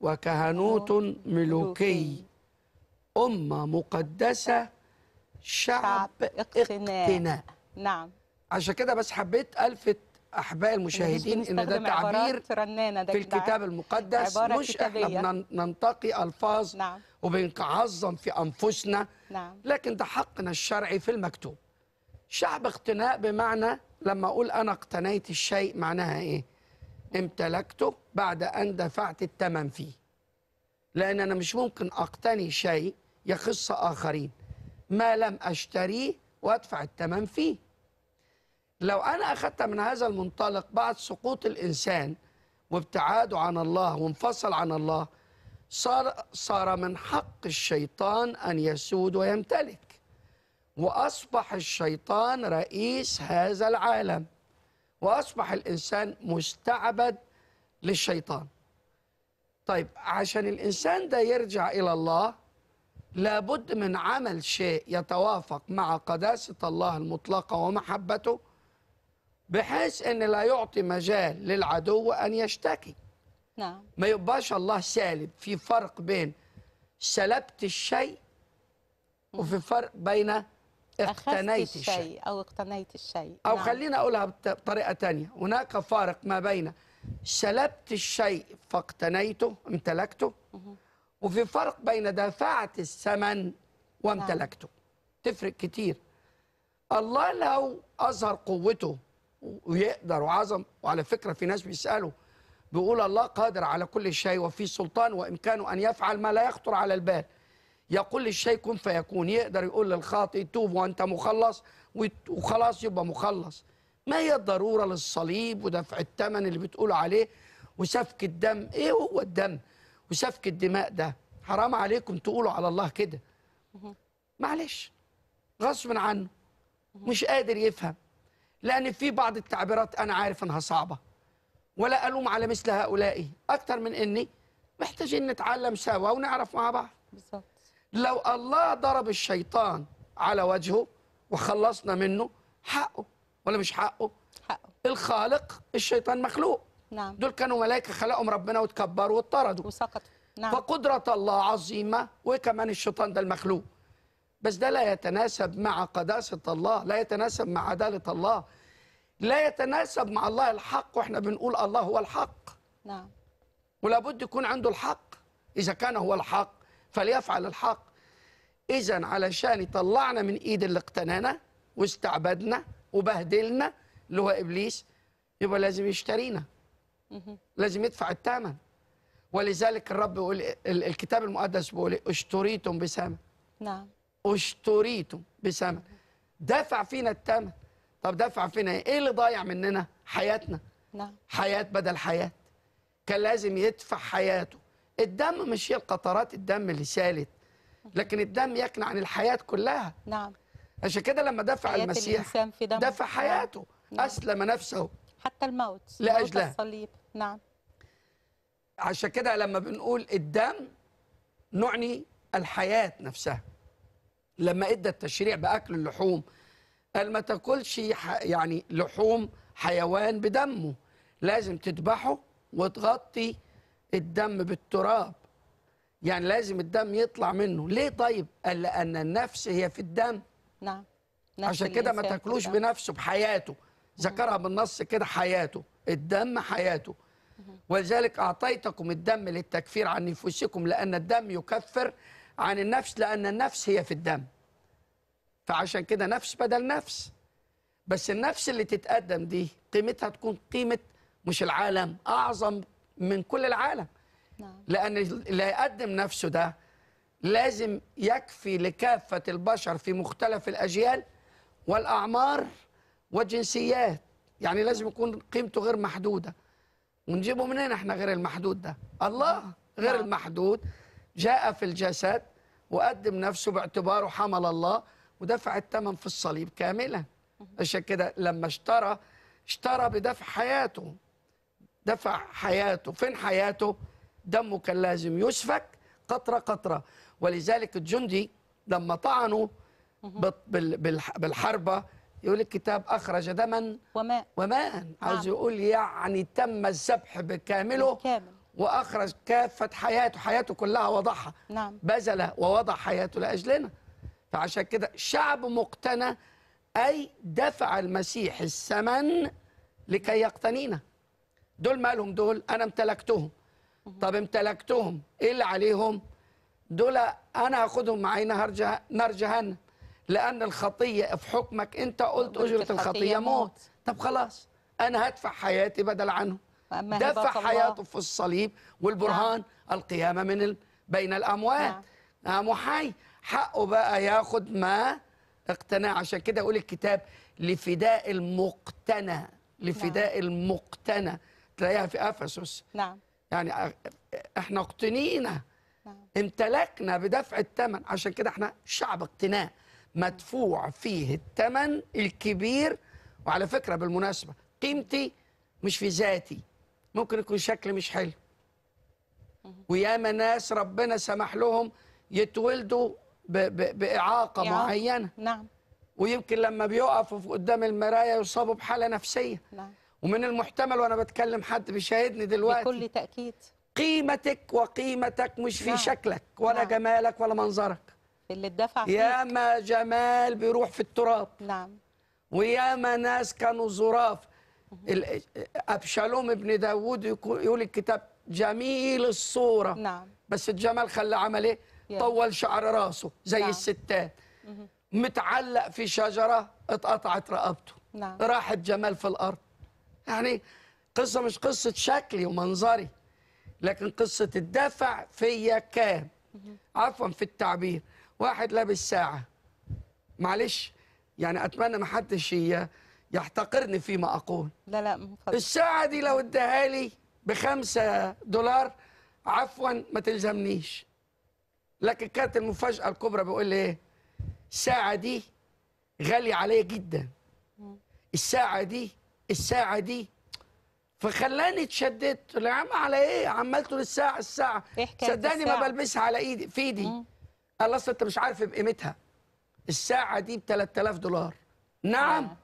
وكهنوت ملوكي، أمة مقدسة، شعب اقتناء. نعم. عشان كده بس حبيت ألفت أحباء المشاهدين إن ده تعبير في الكتاب المقدس، مش إحنا بننتقي ألفاظ، نعم، وبنعظم في أنفسنا، نعم، لكن ده حقنا الشرعي في المكتوب. شعب اقتناء بمعنى لما أقول أنا اقتنيت الشيء، معناها إيه؟ امتلكته بعد أن دفعت الثمن فيه. لأن أنا مش ممكن أقتني شيء يخص آخرين ما لم أشتريه وأدفع الثمن فيه. لو أنا أخذت من هذا المنطلق بعد سقوط الإنسان وابتعاده عن الله وانفصل عن الله، صار من حق الشيطان أن يسود ويمتلك، وأصبح الشيطان رئيس هذا العالم، وأصبح الإنسان مستعبد للشيطان. طيب عشان الإنسان ده يرجع إلى الله لابد من عمل شيء يتوافق مع قداسة الله المطلقة ومحبته، بحيث أن لا يعطي مجال للعدو أن يشتكي. نعم. ما يبقاش الله سالب. في فرق بين سلبت الشيء وفي فرق بين اقتنيت الشيء أو اقتنيت الشيء. أو نعم. خلينا أقولها بطريقة تانية، هناك فارق ما بين سلبت الشيء فاقتنيته امتلكته، وفي فرق بين دفعت الثمن وامتلكته. نعم. تفرق كتير. الله لو أظهر قوته ويقدر وعظم، وعلى فكرة في ناس بيسألوا بيقول الله قادر على كل شيء وفي سلطان وإمكانه أن يفعل ما لا يخطر على البال، يقول للشيء كن فيكون، يقدر يقول للخاطئ توب وأنت مخلص وخلاص يبقى مخلص. ما هي الضرورة للصليب ودفع الثمن اللي بتقولوا عليه وسفك الدم؟ إيه هو الدم وسفك الدماء ده؟ حرام عليكم تقولوا على الله كده. معلش، غصب عنه مش قادر يفهم، لأن في بعض التعبيرات أنا عارف أنها صعبة، ولا ألوم على مثل هؤلاء أكتر من إني محتاجين نتعلم سوا ونعرف مع بعض. بالظبط. لو الله ضرب الشيطان على وجهه وخلصنا منه، حقه ولا مش حقه؟ حقه. الخالق، الشيطان مخلوق. نعم. دول كانوا ملائكة خلقهم ربنا وتكبروا واتطردوا وسقطوا. نعم. فقدرة الله عظيمة، وكمان الشيطان ده المخلوق، بس ده لا يتناسب مع قداسة الله، لا يتناسب مع عدالة الله، لا يتناسب مع الله الحق، واحنا بنقول الله هو الحق. نعم. ولا بد يكون عنده الحق، إذا كان هو الحق فليفعل الحق. إذا علشان يطلعنا من إيد اللي اقتنانا واستعبدنا وبهدلنا اللي هو إبليس، يبقى لازم يشترينا، لازم يدفع الثمن. ولذلك الرب يقول، الكتاب المقدس بيقول اشتريتم بثمن. نعم. اشتريتم بثمن، دفع فينا الثمن. طب دفع فينا ايه اللي ضايع مننا؟ حياتنا. نعم. حياة بدل حياة، كان لازم يدفع حياته. الدم مش هي القطرات الدم اللي سالت، لكن الدم يكنى عن الحياة كلها. نعم. عشان كده لما دفع المسيح دفع حياته. نعم. أسلم نفسه حتى الموت لأجلها. نعم. عشان كده لما بنقول الدم نعني الحياة نفسها. لما ادى التشريع بأكل اللحوم قال ما تاكلش يعني لحوم حيوان بدمه، لازم تذبحه وتغطي الدم بالتراب، يعني لازم الدم يطلع منه. ليه طيب؟ قال لأن النفس هي في الدم. نعم. عشان كده ما تاكلوش بنفسه، بحياته، ذكرها بالنص كده، حياته، الدم حياته. ولذلك أعطيتكم الدم للتكفير عن نفوسكم، لأن الدم يكفر عن النفس، لأن النفس هي في الدم. فعشان كده نفس بدل نفس. بس النفس اللي تتقدم دي قيمتها تكون قيمة مش العالم، أعظم من كل العالم. نعم. لأن اللي يقدم نفسه ده لازم يكفي لكافة البشر في مختلف الأجيال والأعمار والجنسيات، يعني لازم يكون قيمته غير محدودة. ونجيبه منين احنا غير المحدود ده؟ الله غير نعم. المحدود جاء في الجسد وقدم نفسه باعتباره حمل الله، ودفع الثمن في الصليب كاملا. عشان كده لما اشترى بدفع حياته، دفع حياته. فين حياته؟ دمه كان لازم يسفك قطرة قطرة. ولذلك الجندي لما طعنوا بالحربة يقول الكتاب أخرج دما وماء. عاوز يقول يعني تم الذبح بكامله وأخرج كافة حياته، حياته كلها وضعها. نعم. بذل ووضع حياته لأجلنا. فعشان كده شعب مقتنى، أي دفع المسيح الثمن لكي يقتنينا. دول مالهم دول؟ أنا امتلكتهم. طب امتلكتهم، إيه اللي عليهم؟ دول أنا هاخدهم معي نار جهنم، لأن الخطية في حكمك أنت قلت أجرة الخطية موت. طب خلاص، أنا هدفع حياتي بدل عنهم. دفع حياته في الصليب، والبرهان القيامة من بين الأموات. قاموا حي حقه بقى ياخد ما اقتنع. عشان كده يقول الكتاب لفداء المقتنى، لفداء المقتنى تلاقيها في أفسس. نعم، يعني احنا اقتنينا، امتلكنا بدفع الثمن. عشان كده احنا شعب اقتناء مدفوع فيه الثمن الكبير. وعلى فكرة بالمناسبة قيمتي مش في ذاتي، ممكن يكون شكل مش حلو، وياما ناس ربنا سمح لهم يتولدوا بإعاقة معينة. نعم، ويمكن لما بيقفوا قدام المراية يصابوا بحالة نفسية. نعم، ومن المحتمل وأنا بتكلم حد بيشاهدني دلوقتي بكل تأكيد قيمتك وقيمتك مش في شكلك ولا جمالك ولا منظرك اللي اتدفع فيك. ياما جمال بيروح في التراب. نعم، وياما ناس كانوا ظراف. أبشالوم ابن داوود يقول الكتاب جميل الصورة. نعم، بس الجمال خلى عمل ايه؟ طول شعر راسه زي الستات. متعلق في شجرة اتقطعت رقبته. نعم، راحت جمال في الأرض. يعني قصة مش قصة شكلي ومنظري، لكن قصة الدفع فيا كام. عفوا في التعبير، واحد لابس ساعة، معلش يعني أتمنى ما حدش يحتقرني فيما أقول. لا لا مفضل. الساعة دي لو اداها لي ب5 دولار عفوا ما تلزمنيش، لكن كانت المفاجأة الكبرى بيقول لي إيه؟ الساعة دي غالية عليا جدا، الساعة دي فخلاني اتشددت. يا عم على ايه؟ عملته للساعه الساعه صدقني ما بلبسها على ايدي في ايدي. قال اصل انت مش عارف بقيمتها، الساعه دي ب 3000 دولار. نعم،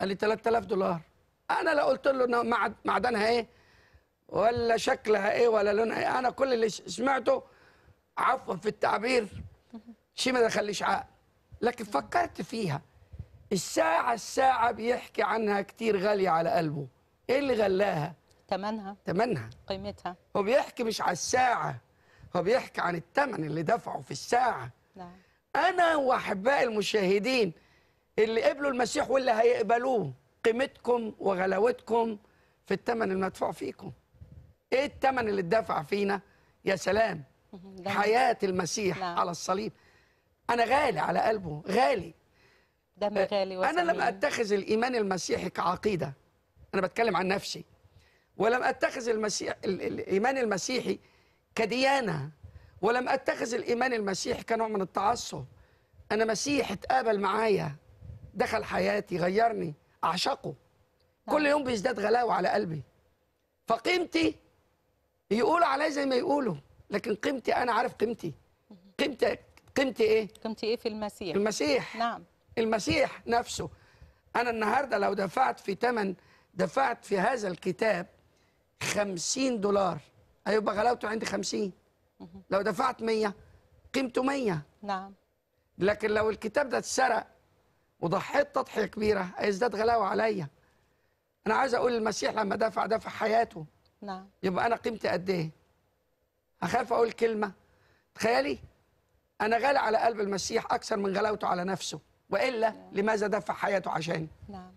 قال لي 3000 دولار. انا لا قلت له معدنها ايه ولا شكلها ايه ولا لونها ايه. انا كل اللي سمعته عفوا في التعبير شيء ما دخليش عقل، لكن فكرت فيها. الساعه بيحكي عنها كتير غاليه على قلبه. ايه اللي غلاها؟ تمنها، قيمتها. هو بيحكي مش على الساعة، هو بيحكي عن التمن اللي دفعه في الساعة. نعم. أنا وأحبائي المشاهدين اللي قبلوا المسيح واللي هيقبلوه، قيمتكم وغلاوتكم في التمن المدفوع فيكم. إيه التمن اللي اتدفع فينا؟ يا سلام، حياة المسيح. نعم، على الصليب. أنا غالي على قلبه، غالي. دم غالي وسمين. أنا لم أتخذ الإيمان المسيحي كعقيدة، أنا بتكلم عن نفسي، ولم أتخذ الإيمان المسيحي كديانة، ولم أتخذ الإيمان المسيحي كنوع من التعصب. أنا مسيح اتقابل معايا، دخل حياتي، غيرني، أعشقه. كل يوم بيزداد غلاوة على قلبي. فقيمتي يقولوا عليا زي ما يقولوا، لكن قيمتي أنا عارف قيمتي. قيمتي إيه؟ قيمتي إيه في المسيح؟ المسيح. نعم، المسيح نفسه. أنا النهاردة لو دفعت في تمن، دفعت في هذا الكتاب 50 دولار، هيبقى غلاوته عندي 50. لو دفعت 100 قيمته 100. نعم، لكن لو الكتاب ده اتسرق وضحيت تضحية كبيرة هيزداد غلاوة عليا. أنا عايز أقول المسيح لما دفع حياته. نعم، يبقى أنا قيمتي قد إيه؟ أخاف أقول كلمة. تخيلي أنا غالي على قلب المسيح أكثر من غلاوته على نفسه، وإلا لماذا دفع حياته عشاني؟ نعم،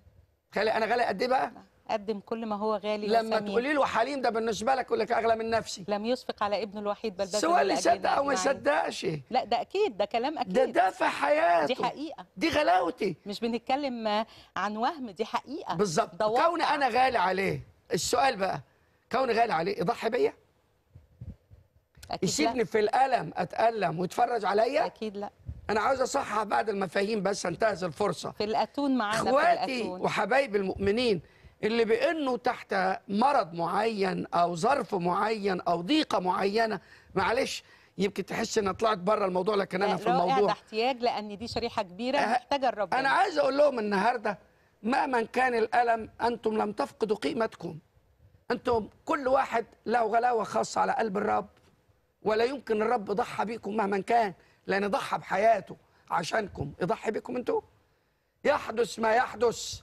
تخيلي أنا غالي قد إيه بقى؟ قدم كل ما هو غالي. لما تقولي له حليم ده بالنسبه لك يقول لك اغلى من نفسي. لم يشفق على ابنه الوحيد بل بذل سواء اللي صدق او ما صدقش. لا ده اكيد، ده كلام اكيد، ده دافع حياته، دي حقيقه، دي غلاوتي، مش بنتكلم عن وهم، دي حقيقه بالظبط. كوني انا غالي عليه، السؤال بقى كوني غالي عليه يضحي بيا؟ يسيبني في الالم اتالم ويتفرج عليا؟ اكيد لا. أنا عاوز أصحح بعض المفاهيم بس انتهز الفرصة. في الأتون معانا، إخواتي وحبايبي المؤمنين اللي بأنه تحت مرض معين أو ظرف معين أو ضيقة معينة، معلش يمكن تحس إن طلعت بره الموضوع، لكن أنا في الموضوع لو احتياج، لأن دي شريحة كبيرة محتاجة الرب. أنا عايز أقول لهم النهاردة مهما كان الألم أنتم لم تفقدوا قيمتكم. أنتم كل واحد له غلاوة خاصة على قلب الرب، ولا يمكن الرب ضحى بيكم مهما كان، لأن ضحى بحياته عشانكم، يضحي بكم انتوا. يحدث ما يحدث،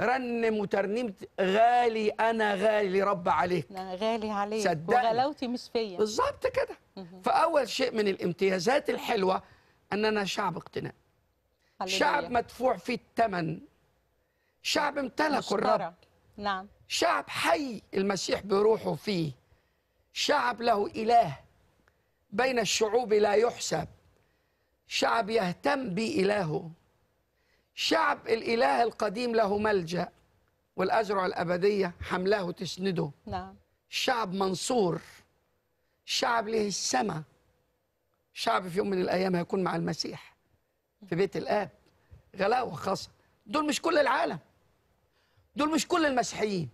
رنم وترنيمة غالي، أنا غالي رب عليك، أنا غالي عليك صدقني، وغلاوتي مش فيا. بالظبط كده. فأول شيء من الامتيازات الحلوة أننا شعب اقتناء، شعب مدفوع فيه الثمن، شعب امتلكه الرب. نعم، شعب حي المسيح بروحه فيه، شعب له إله، بين الشعوب لا يحسب. شعب يهتم بي إلهه، شعب الإله القديم له ملجأ والأزرع الأبدية حملاه تسنده. نعم. شعب منصور، شعب له السماء، شعب في يوم من الأيام هيكون مع المسيح في بيت الآب. غلاوة خاصة. دول مش كل العالم، دول مش كل المسيحيين،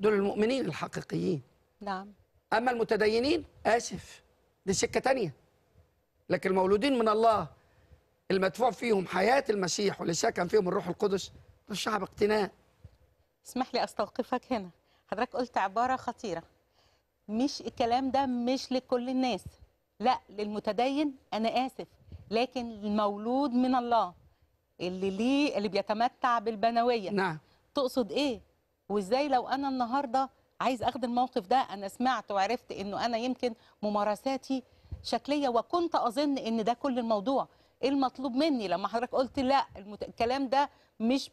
دول المؤمنين الحقيقيين. نعم. أما المتدينين آسف دي سكة تانية، لكن المولودين من الله المدفوع فيهم حياة المسيح واللي ساكن فيهم الروح القدس الشعب اقتناء. اسمح لي أستوقفك هنا. حضرتك قلت عبارة خطيرة، مش الكلام ده مش لكل الناس، لا للمتدين أنا آسف، لكن المولود من الله اللي بيتمتع بالبنوية. نعم. تقصد إيه؟ وإزاي لو أنا النهاردة عايز أخذ الموقف ده؟ أنا سمعت وعرفت إنه أنا يمكن ممارساتي شكلية وكنت أظن إن ده كل الموضوع. إيه المطلوب مني لما حضرتك قلت لا الكلام ده مش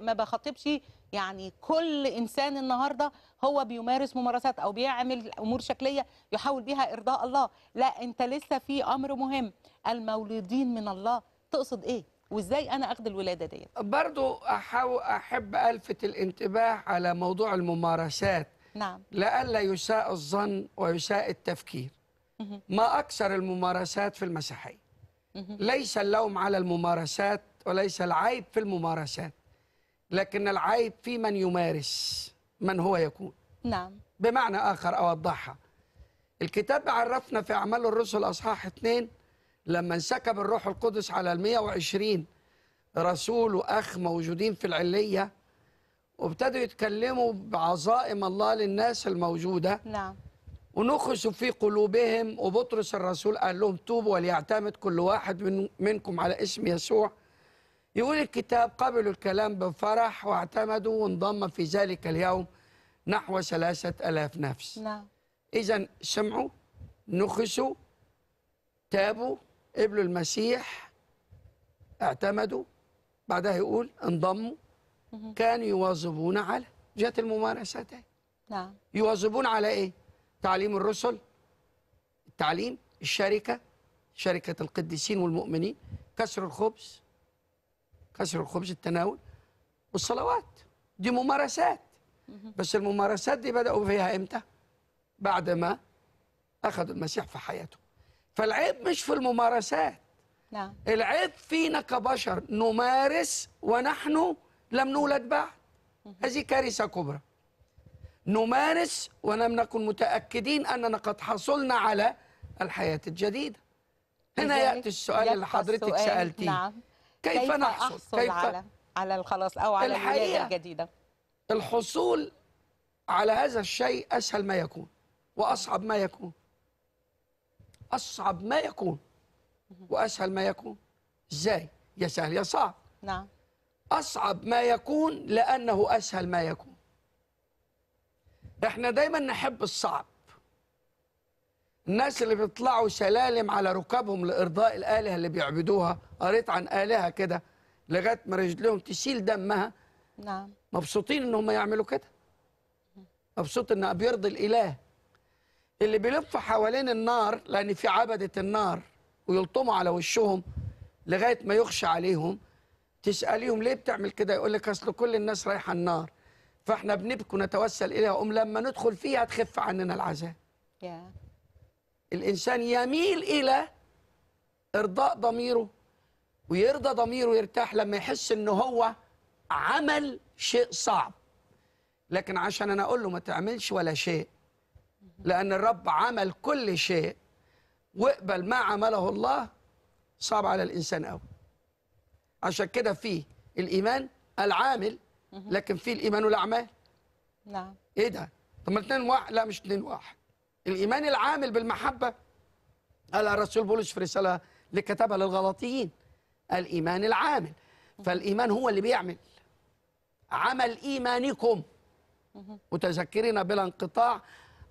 ما بخاطبش يعني كل إنسان النهاردة هو بيمارس ممارسات أو بيعمل أمور شكلية يحاول بيها إرضاء الله، لا أنت لسه في أمر مهم، المولودين من الله. تقصد إيه؟ وإزاي أنا أخذ الولادة دي؟ برضو أحب ألفت الانتباه على موضوع الممارسات. نعم. لئلا يساء الظن ويساء التفكير. ما أكثر الممارسات في المسيحية. ليس اللوم على الممارسات وليس العيب في الممارسات، لكن العيب في من يمارس من هو يكون. نعم. بمعنى آخر أوضحها، الكتاب عرفنا في أعمال الرسل أصحاح 2 لما انسكب الروح القدس على 120 رسول وأخ موجودين في العلية وابتدوا يتكلموا بعظائم الله للناس الموجودة. نعم. ونخسوا في قلوبهم، وبطرس الرسول قال لهم توبوا وليعتمد كل واحد منكم على اسم يسوع. يقول الكتاب قبلوا الكلام بفرح واعتمدوا وانضم في ذلك اليوم نحو 3000 نفس. نعم. إذا سمعوا، نخسوا، تابوا، قبلوا المسيح، اعتمدوا، بعدها يقول انضموا. كانوا يواظبون على جهة الممارسات. نعم. يواظبون على إيه؟ تعليم الرسل، التعليم، الشركة، شركة القديسين والمؤمنين، كسر الخبز، كسر الخبز التناول، والصلوات. دي ممارسات. بس الممارسات دي بدأوا فيها إمتى؟ بعد ما أخذوا المسيح في حياته. فالعيب مش في الممارسات. نعم. العيب فينا كبشر نمارس ونحن لم نولد بعد. هذه كارثة كبرى. نمارس ولم نكن متأكدين أننا قد حصلنا على الحياة الجديدة. هنا يأتي السؤال اللي حضرتك سألتيه. نعم. كيف نحصل على الخلاص أو على الحياة الجديدة؟ الحصول على هذا الشيء أسهل ما يكون وأصعب ما يكون. أصعب ما يكون وأسهل ما يكون. إزاي؟ يا سهل يا صعب. نعم. أصعب ما يكون لأنه أسهل ما يكون. احنا دايما نحب الصعب. الناس اللي بيطلعوا سلالم على ركابهم لارضاء الالهه اللي بيعبدوها، قريت عن الهه كده لغايه ما رجلهم تسيل دمها. نعم. مبسوطين ان هم يعملوا كده، مبسوط ان بيرضي الاله. اللي بيلفوا حوالين النار لان في عبده النار ويلطموا على وشهم لغايه ما يخشى عليهم. تساليهم ليه بتعمل كده؟ يقول لك اصل كل الناس رايحه النار، فاحنا بنبكي ونتوسل اليها، لما ندخل فيها تخف عننا العذاب. الانسان يميل الى ارضاء ضميره ويرضى ضميره ويرتاح لما يحس ان هو عمل شيء صعب. لكن عشان انا اقول له ما تعملش ولا شيء، لان الرب عمل كل شيء واقبل ما عمله الله، صعب على الانسان قوي. عشان كده في الايمان العامل لكن في الإيمان والأعمال. نعم. إيه ده؟ طب ما 2-1، لا مش 2-1. الإيمان العامل بالمحبة، قال الرسول بولس في رسالة اللي كتبها للغلاطيين، الإيمان العامل. فالإيمان هو اللي بيعمل عمل إيمانكم، متذكرين بلا انقطاع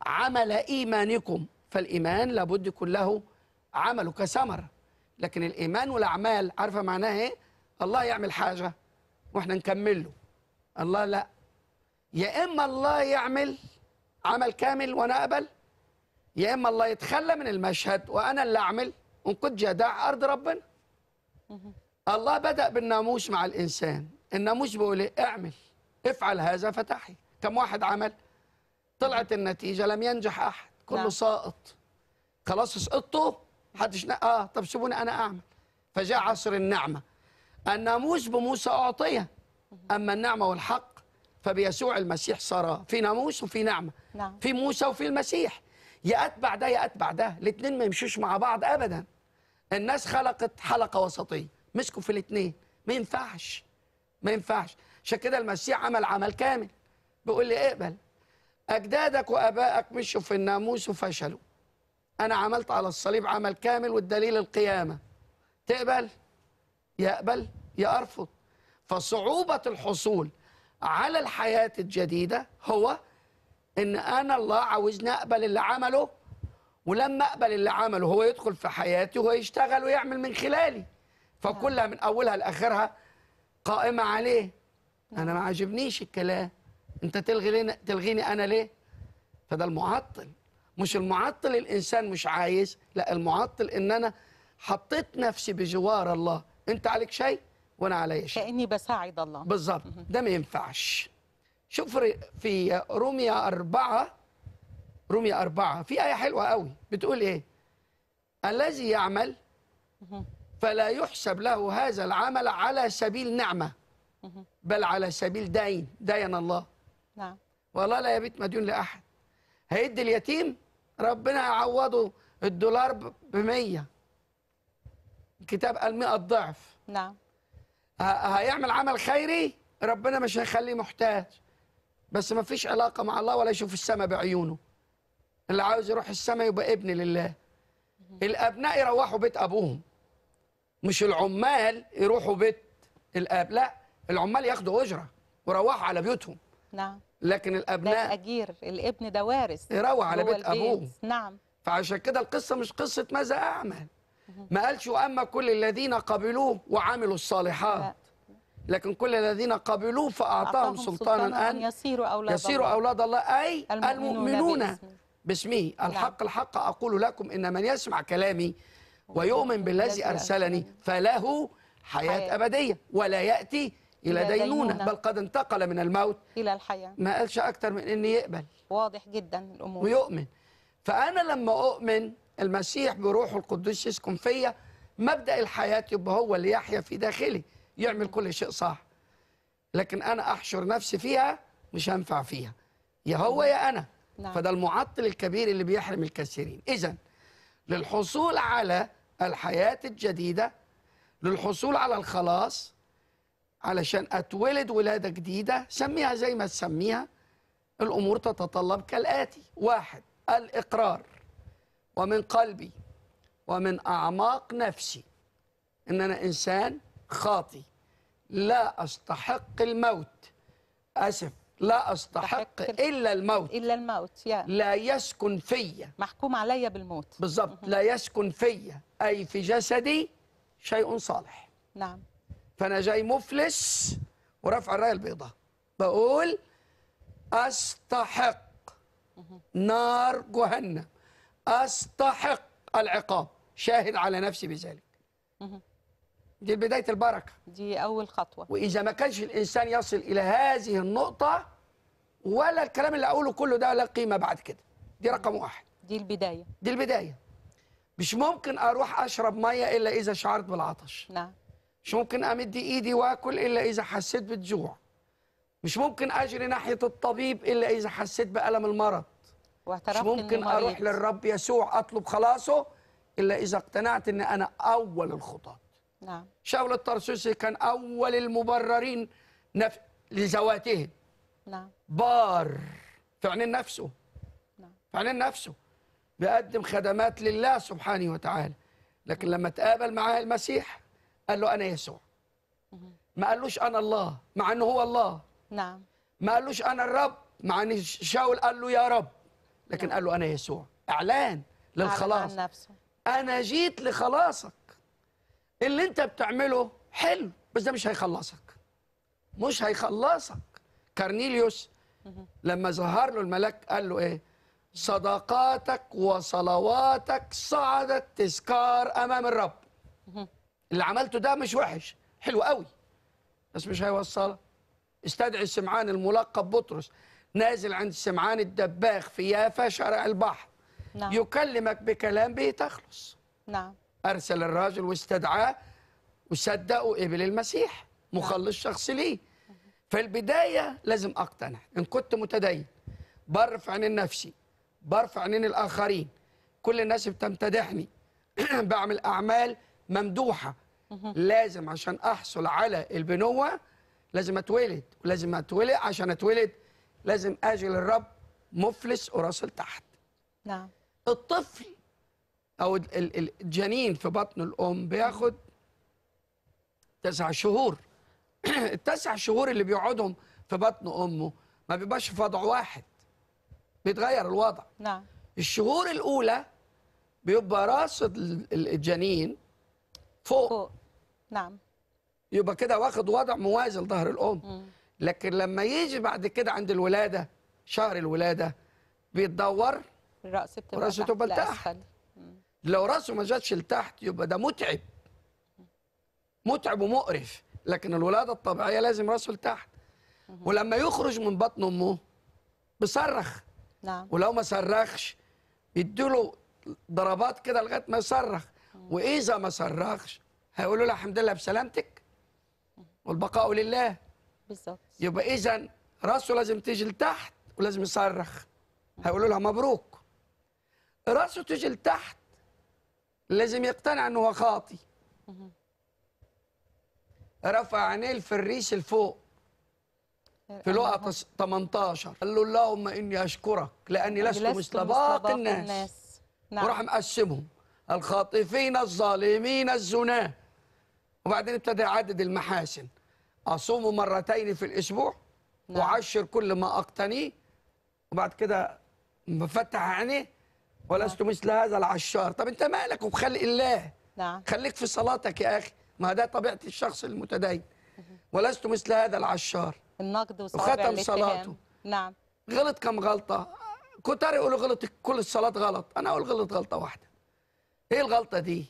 عمل إيمانكم. فالإيمان لابد يكون له عمله كثمرة، لكن الإيمان والأعمال عارفة معناها إيه؟ الله يعمل حاجة وإحنا نكمل له. الله لا، يا إما الله يعمل عمل كامل وأنا أقبل، يا اما الله يتخلى من المشهد وانا اللي اعمل وان كنت جدع ارض ربنا. الله بدأ بالناموس مع الانسان، الناموس بيقول ايه؟ اعمل، افعل هذا فتحي. كم واحد عمل؟ طلعت النتيجه لم ينجح احد، كله ساقط. خلاص سقطتوا؟ محدش طب سيبوني انا اعمل. فجاء عصر النعمه. الناموس بموسى اعطيه، اما النعمه والحق فبيسوع المسيح صار. في ناموس وفي نعمه، في موسى وفي المسيح، يا اتبع ده يا اتبع ده، الاثنين ما يمشوش مع بعض ابدا. الناس خلقت حلقه وسطيه، مسكوا في الاثنين، ما ينفعش ما ينفعش. عشان كده المسيح عمل عمل كامل، بيقول لي اقبل. اجدادك وابائك مشوا في الناموس وفشلوا، انا عملت على الصليب عمل كامل والدليل القيامه. تقبل؟ يقبل يا ارفض. فصعوبه الحصول على الحياه الجديده هو ان انا الله عاوزني اقبل اللي عمله، ولما اقبل اللي عمله هو يدخل في حياتي ويشتغل ويعمل من خلالي. فكلها من اولها لاخرها قائمه عليه. انا ما عاجبنيش الكلام، انت تلغيني انا ليه؟ فده المعطل. مش المعطل الانسان مش عايز، لا المعطل ان انا حطيت نفسي بجوار الله، انت عليك شيء وانا علي شيء، كاني بساعد الله بالظبط. ده ما ينفعش. شوف في رومية 4 في آية حلوة قوي بتقول إيه؟ الذي يعمل فلا يحسب له هذا العمل على سبيل نعمة بل على سبيل دين. دين الله، نعم، والله لا يبيت مديون لأحد. هيدي اليتيم ربنا يعوضه الدولار ب100، الكتاب قال 100 ضعف. نعم، هيعمل عمل خيري ربنا مش هيخليه محتاج، بس ما فيش علاقة مع الله ولا يشوف السماء بعيونه. اللي عاوز يروح السماء يبقى ابن لله. الأبناء يروحوا بيت أبوهم، مش العمال يروحوا بيت الأب، لا العمال ياخدوا أجرة ويروحوا على بيوتهم. نعم، لكن الأبناء ده أجير، الابن ده وارث يروح على بيت أبوه. نعم، فعشان كده القصة مش قصة ماذا أعمل، ما قالش وأما كل الذين قبلوه وعملوا الصالحات، لا. لكن كل الذين قبلوه فأعطاهم سلطانا أن يصيروا أولاد الله، أي المؤمنون باسمه. الحق الحق أقول لكم إن من يسمع كلامي ويؤمن بالذي أرسلني فله حياة أبدية ولا يأتي إلى دينونة بل قد انتقل من الموت إلى الحياة. ما قالش أكتر من إن يقبل، واضح جدا الأمور، ويؤمن. فأنا لما أؤمن المسيح بروحه القدوس يسكن فيا، مبدأ الحياة يبقى هو اللي يحيا في داخلي، يعمل كل شيء صح. لكن أنا أحشر نفسي فيها مش هنفع فيها، يا هو يا أنا. نعم. فده المعطل الكبير اللي بيحرم الكثيرين. إذن للحصول على الحياة الجديدة، للحصول على الخلاص، علشان أتولد ولادة جديدة، سميها زي ما تسميها، الأمور تتطلب كالآتي: 1. الإقرار ومن قلبي ومن أعماق نفسي إن أنا إنسان خاطي لا أستحق الموت، أسف، لا أستحق إلا الموت، إلا الموت، يعني لا يسكن فيا، محكوم عليا بالموت بالظبط. لا يسكن فيا أي في جسدي شيء صالح. نعم، فأنا جاي مفلس ورفع الراية البيضاء، بقول أستحق نار جهنم، أستحق العقاب، شاهد على نفسي بذلك. دي بداية البركة، دي أول خطوة. وإذا ما كانش الإنسان يصل إلى هذه النقطة، ولا الكلام اللي أقوله كله ده له قيمة بعد كده. دي رقم 1، دي البداية، دي البداية. مش ممكن أروح أشرب مية إلا إذا شعرت بالعطش. نعم. مش ممكن أمد إيدي وأكل إلا إذا حسيت بالجوع. مش ممكن أجري ناحية الطبيب إلا إذا حسيت بألم المرض. مش ممكن أروح للرب يسوع أطلب خلاصه إلا إذا اقتنعت إن أنا أول الخطاة. نعم. شاول الطرسوسي كان أول المبررين لذواتهم. نعم. بار في عينين نفسه. نعم. في عينين نفسه بيقدم خدمات لله سبحانه وتعالى، لكن لما تقابل معاه المسيح قال له أنا يسوع. ما قالوش أنا الله مع إنه هو الله. نعم. ما قالوش أنا الرب مع إن شاول قال له يا رب، لكن نعم. قال له أنا يسوع. إعلان للخلاص، أنا جيت لخلاصك. اللي انت بتعمله حلو بس ده مش هيخلصك، مش هيخلصك. كارنيليوس لما ظهر له الملاك قال له ايه؟ صدقاتك وصلواتك صعدت تذكار امام الرب. اللي عملته ده مش وحش، حلو قوي، بس مش هيوصلك. استدعي سمعان الملقب بطرس نازل عند سمعان الدباغ في يافا شارع البحر. نعم. يكلمك بكلام به تخلص. نعم. ارسل الراجل واستدعاه وصدقوا قبل المسيح مخلص شخص ليه. في البدايه لازم اقتنع ان كنت متدين، برفع عن نفسي، برفع عن الاخرين، كل الناس بتمتدحني بعمل اعمال ممدوحه. لازم عشان احصل على البنوه لازم اتولد، ولازم اتولد، عشان اتولد لازم اجي للرب مفلس وراسل تحت. نعم. الطفل او الجنين في بطن الام بياخد 9 شهور. ال9 شهور اللي بيقعدهم في بطن امه ما بيبقاش في وضع واحد، بيتغير الوضع. نعم. الشهور الاولى بيبقى راس الجنين فوق. نعم. يبقى كده واخد وضع موازي لظهر الام. لكن لما يجي بعد كده عند الولاده، شهر الولاده، بيتدور الراس، بتبقى لتحت. لو راسه ما جاتش لتحت يبقى ده متعب، متعب ومقرف. لكن الولاده الطبيعيه لازم راسه لتحت. ولما يخرج من بطن امه بيصرخ. نعم. ولو ما صرخش بيديله ضربات كده لغايه ما يصرخ، واذا ما صرخش هيقولوا له الحمد لله بسلامتك والبقاء لله. بالظبط. يبقى اذا راسه لازم تيجي لتحت ولازم يصرخ، هيقولوا لها مبروك. راسه تيجي لتحت لازم يقتنع انه هو خاطي. رفع عينيه في الريش الفوق في لقا 18 قال له اللهم اني اشكرك لاني لست مستباق الناس. نعم. وراح مقسمهم الخاطفين الظالمين الزناه. وبعدين ابتدى يعدد المحاسن، اصوم 2 مرات في الاسبوع. نعم. وعشر كل ما اقتنيه. وبعد كده بفتح عينيه ولست مثل هذا العشار. طب انت مالك وبخلق الله؟ نعم. خليك في صلاتك يا اخي، ما ده طبيعه الشخص المتدين. ولست مثل هذا العشار، النقد وصابع الاتهام. نعم. غلط كم غلطه، كتار يقولوا غلط كل الصلاه غلط، انا اقول غلط غلطه واحده. ايه الغلطه دي؟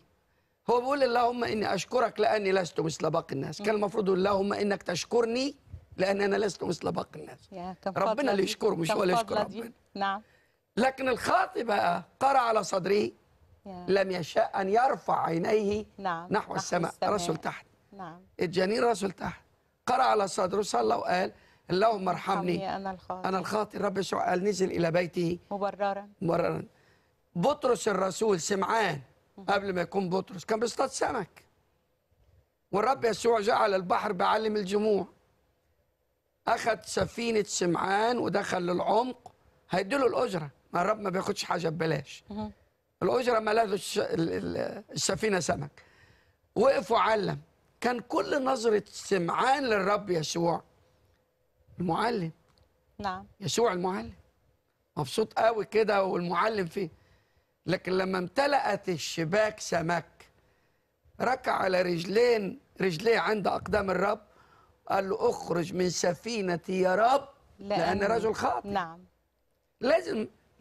هو بيقول اللهم اني اشكرك لاني لست مثل باقي الناس. كان المفروض يقول اللهم انك تشكرني لان انا لست مثل باقي الناس. ربنا اللي يشكره مش هو اللي يشكر ربنا. نعم. لكن الخاطئ بقى قرأ على صدره، لم يشاء ان يرفع عينيه. نعم. نحو السماء، راسه لتحت. نعم. الجنين راسه لتحت، قرأ على صدره، صلى وقال اللهم ارحمني انا الخاطئ. الرب يسوع قال نزل الى بيته مبررا. بطرس الرسول سمعان قبل ما يكون بطرس كان بيصطاد سمك، والرب يسوع جاء على البحر بيعلم الجموع. اخذ سفينه سمعان ودخل للعمق، هيديله الاجره، ما الرب ما بياخدش حاجه ببلاش. الاجره ما لهاش السفينه سمك. وقف وعلم، كان كل نظره سمعان للرب يسوع المعلم. نعم. يسوع المعلم مبسوط قوي كده والمعلم فيه. لكن لما امتلأت الشباك سمك ركع على رجليه عند أقدام الرب قال له اخرج من سفينتي يا رب لأن رجل خاطئ. نعم.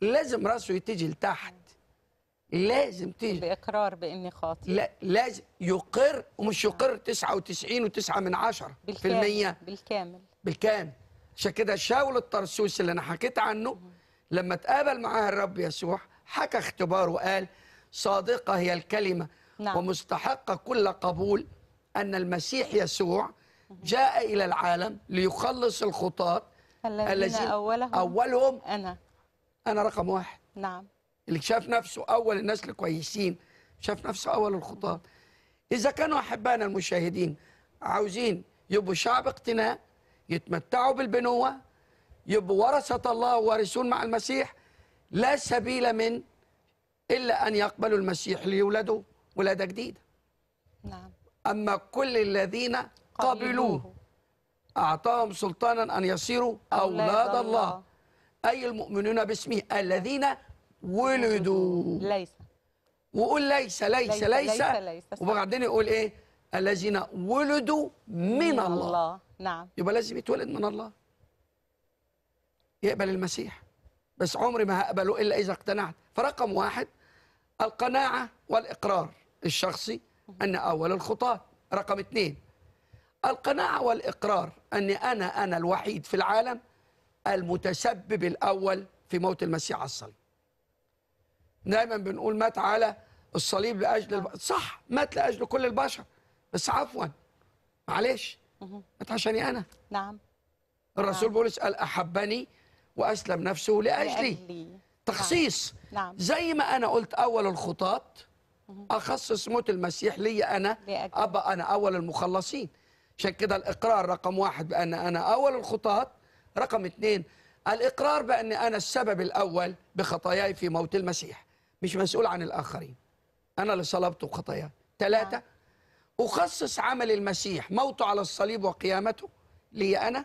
لازم راسه يتجي لتحت، لازم تيجي بإقرار بإني خاطئ. لا لازم يقر، ومش يقر 99.9% بالكامل. عشان كده شاول الطرسوس اللي أنا حكيت عنه لما اتقابل معاه الرب يسوع حكى اختباره وقال صادقة هي الكلمة. نعم. ومستحقة كل قبول أن المسيح يسوع جاء إلى العالم ليخلص الخطاة الذين أولهم أنا رقم 1. نعم. اللي شاف نفسه أول الناس الكويسين، شاف نفسه أول الخطاة. إذا كانوا أحبائنا المشاهدين عاوزين يبقوا شعب اقتناء، يتمتعوا بالبنوة، يبقوا ورثة الله ووارثون مع المسيح، لا سبيل من إلا أن يقبلوا المسيح ليولدوا ولادة جديدة. نعم. أما كل الذين قبلوه أعطاهم سلطانا أن يصيروا أولاد الله، أي المؤمنون باسمه الذين ولدوا. ليس، وقول ليس ليس ليس، وبعدين يقول إيه؟ الذين ولدوا من الله. نعم. يبقى لازم يتولد من الله، يقبل المسيح. بس عمري ما هقبله إلا إذا اقتنعت. فرقم واحد القناعة والإقرار الشخصي أن أول الخطاة. رقم اثنين القناعة والإقرار أن أنا الوحيد في العالم المتسبب الأول في موت المسيح على الصليب. دايما بنقول مات على الصليب لأجل صح، مات لأجل كل البشر، بس عفوا معلش مات عشاني أنا. نعم الرسول بولس قال أحبني وأسلم نفسه لأجلي. تخصيص. نعم. زي ما أنا قلت أول الخطاة أخصص موت المسيح لي أنا أبقى أنا أول المخلصين. عشان كده الإقرار رقم واحد بأن أنا أول الخطاة، رقم اثنين الإقرار بأن أنا السبب الأول بخطاياي في موت المسيح، مش مسؤول عن الآخرين، أنا اللي صلبت بخطاياي. ثلاثة أخصص عمل المسيح موته على الصليب وقيامته لي أنا،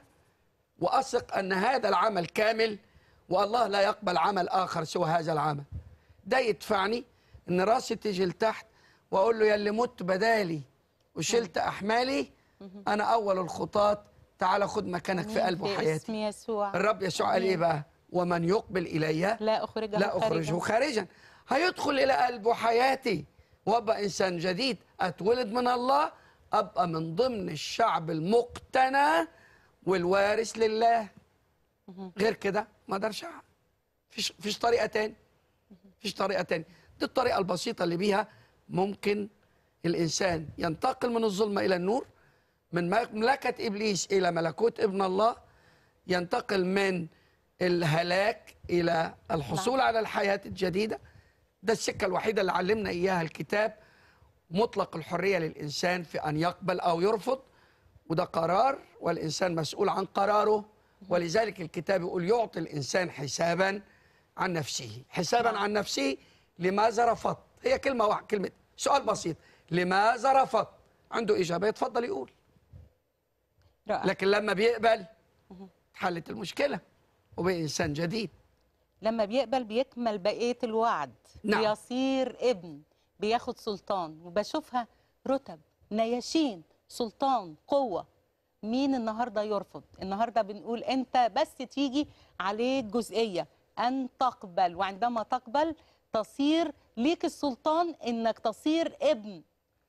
وأثق أن هذا العمل كامل والله لا يقبل عمل آخر سوى هذا العمل. ده يدفعني أن راسي تيجي لتحت وأقول له يا اللي مت بدالي وشلت أحمالي أنا أول الخطاة، تعالى خد مكانك في قلب حياتي. الرب يسوع قال إيه بقى؟ ومن يقبل إلي لا أخرجه خارجا، هيدخل إلى قلب حياتي وأبقى إنسان جديد، أتولد من الله، أبقى من ضمن الشعب المقتنى والوارث لله. غير كده ما أقدرش أعمل، مفيش طريقة تاني، مفيش طريقة تاني. دي الطريقة البسيطة اللي بيها ممكن الإنسان ينتقل من الظلمة إلى النور، من مملكة إبليس إلى ملكوت ابن الله، ينتقل من الهلاك إلى الحصول على الحياة الجديدة. ده السكة الوحيدة اللي علمنا إياها الكتاب، مطلق الحرية للإنسان في أن يقبل أو يرفض، وده قرار والإنسان مسؤول عن قراره، ولذلك الكتاب يقول يعطي الإنسان حسابا عن نفسه. حسابا عن نفسه لماذا رفضت؟ هي كلمة واحدة، كلمة سؤال بسيط، لماذا رفضت؟ عنده إجابة يتفضل يقول. لكن لما بيقبل حلت المشكلة وبقى إنسان جديد. لما بيقبل بيكمل بقية الوعد. نعم. بيصير ابن، بياخد سلطان، وبشوفها رتب، نياشين، سلطان، قوة. مين النهاردة يرفض؟ النهاردة بنقول أنت بس تيجي عليك جزئية أن تقبل، وعندما تقبل تصير ليك السلطان أنك تصير ابن.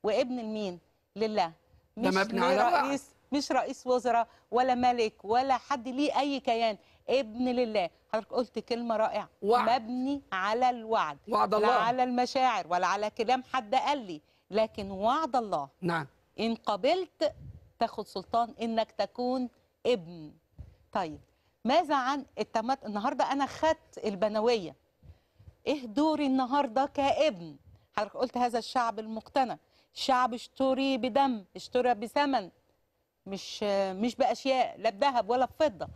وابن لمين؟ لله. مش لرئيس، مش رئيس وزراء ولا ملك ولا حد ليه أي كيان، ابن لله. حضرتك قلت كلمة رائعة، مبني على الوعد، وعد الله، لا على المشاعر ولا على كلام حد قال لي، لكن وعد الله. نعم إن قبلت تاخد سلطان إنك تكون ابن. طيب ماذا عن التمتع؟ النهاردة أنا خدت البنوية، إيه دوري النهاردة كابن؟ حضرتك قلت هذا الشعب المقتنع، الشعب اشتري بدم، اشتري بثمن، مش بأشياء، لا بذهب ولا بفضة.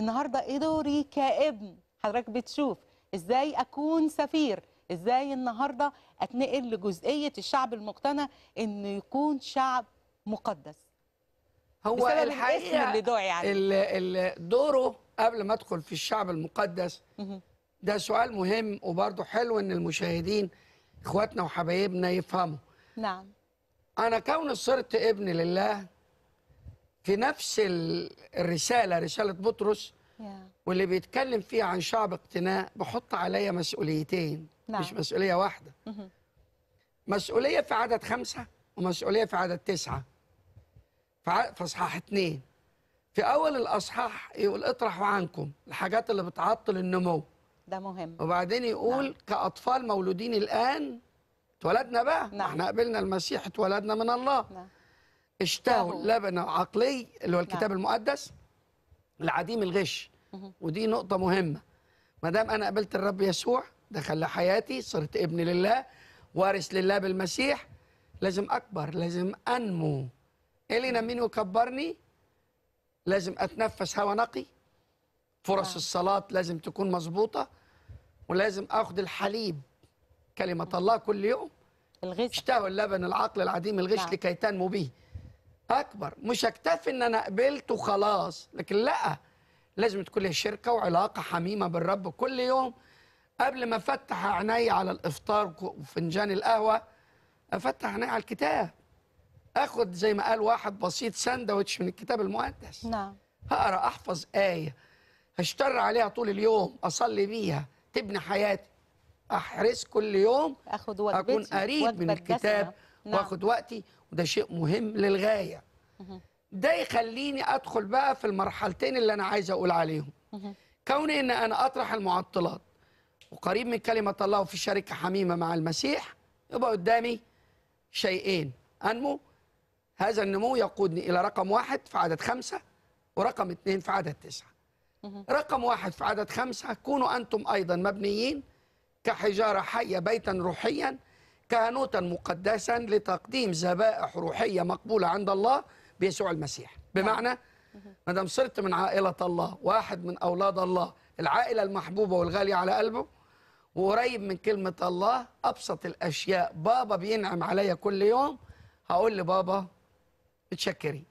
النهاردة إيه دوري كابن؟ حضرتك بتشوف إزاي أكون سفير، إزاي النهاردة أتنقل لجزئية الشعب المقتنع إنه يكون شعب مقدس. هو الحقيقة اللي دعي عليه اللي دوره قبل ما أدخل في الشعب المقدس ده سؤال مهم، وبرضه حلو إن المشاهدين إخواتنا وحبايبنا يفهموا. نعم. أنا كون صرت ابن لله في نفس الرسالة، رسالة بطرس واللي بيتكلم فيها عن شعب اقتناء، بحط عليا مسؤوليتين. نعم. مش مسؤولية واحدة، مسؤولية في عدد 5 ومسؤولية في عدد 9 في اصحاح 2. في أول الأصحاح يقول اطرحوا عنكم الحاجات اللي بتعطل النمو، ده مهم. وبعدين يقول كأطفال مولودين الآن اتولدنا بقى. نعم. احنا قبلنا المسيح، اتولدنا من الله. نعم. اشتهوا اللبن العقلي اللي هو الكتاب المقدس لعديم الغش. ودي نقطة مهمة، ما دام أنا قبلت الرب يسوع دخل حياتي، صرت ابن لله، وارث لله بالمسيح، لازم أكبر، لازم أنمو. إيه اللي ينميني ويكبرني؟ لازم أتنفس هوا نقي، فرص الصلاة لازم تكون مظبوطة، ولازم آخد الحليب كلمة الله كل يوم. الغش، اشتهوا اللبن العقل العديم الغش لكي تنمو به. أكبر، مش أكتفي إن أنا قبلت وخلاص، لكن لأ، لازم تكون لي شركة وعلاقة حميمة بالرب كل يوم. قبل ما أفتح عيني على الإفطار وفنجان القهوة أفتح عيني على الكتاب، آخد زي ما قال واحد بسيط ساندوتش من الكتاب المقدس. نعم. هقرأ، أحفظ آية، اشتر عليها طول اليوم، اصلي بيها، تبني حياتي، احرص كل يوم اكون قريب من الكتاب واخد وقتي، وده شيء مهم للغايه. ده يخليني ادخل بقى في المرحلتين اللي انا عايز اقول عليهم. كوني ان انا اطرح المعطلات وقريب من كلمه الله وفي شركه حميمه مع المسيح، يبقى قدامي شيئين، انمو، هذا النمو يقودني الى رقم 1 في عدد 5 ورقم 2 في عدد 9. رقم 1 في عدد 5: كونوا انتم ايضا مبنيين كحجاره حيه بيتا روحيا كهنوتا مقدسا لتقديم ذبائح روحيه مقبوله عند الله بيسوع المسيح. بمعنى ما دام صرت من عائله الله، واحد من اولاد الله، العائله المحبوبه والغاليه على قلبه، وقريب من كلمه الله، ابسط الاشياء بابا بينعم عليا كل يوم هقول لبابا اتشكري.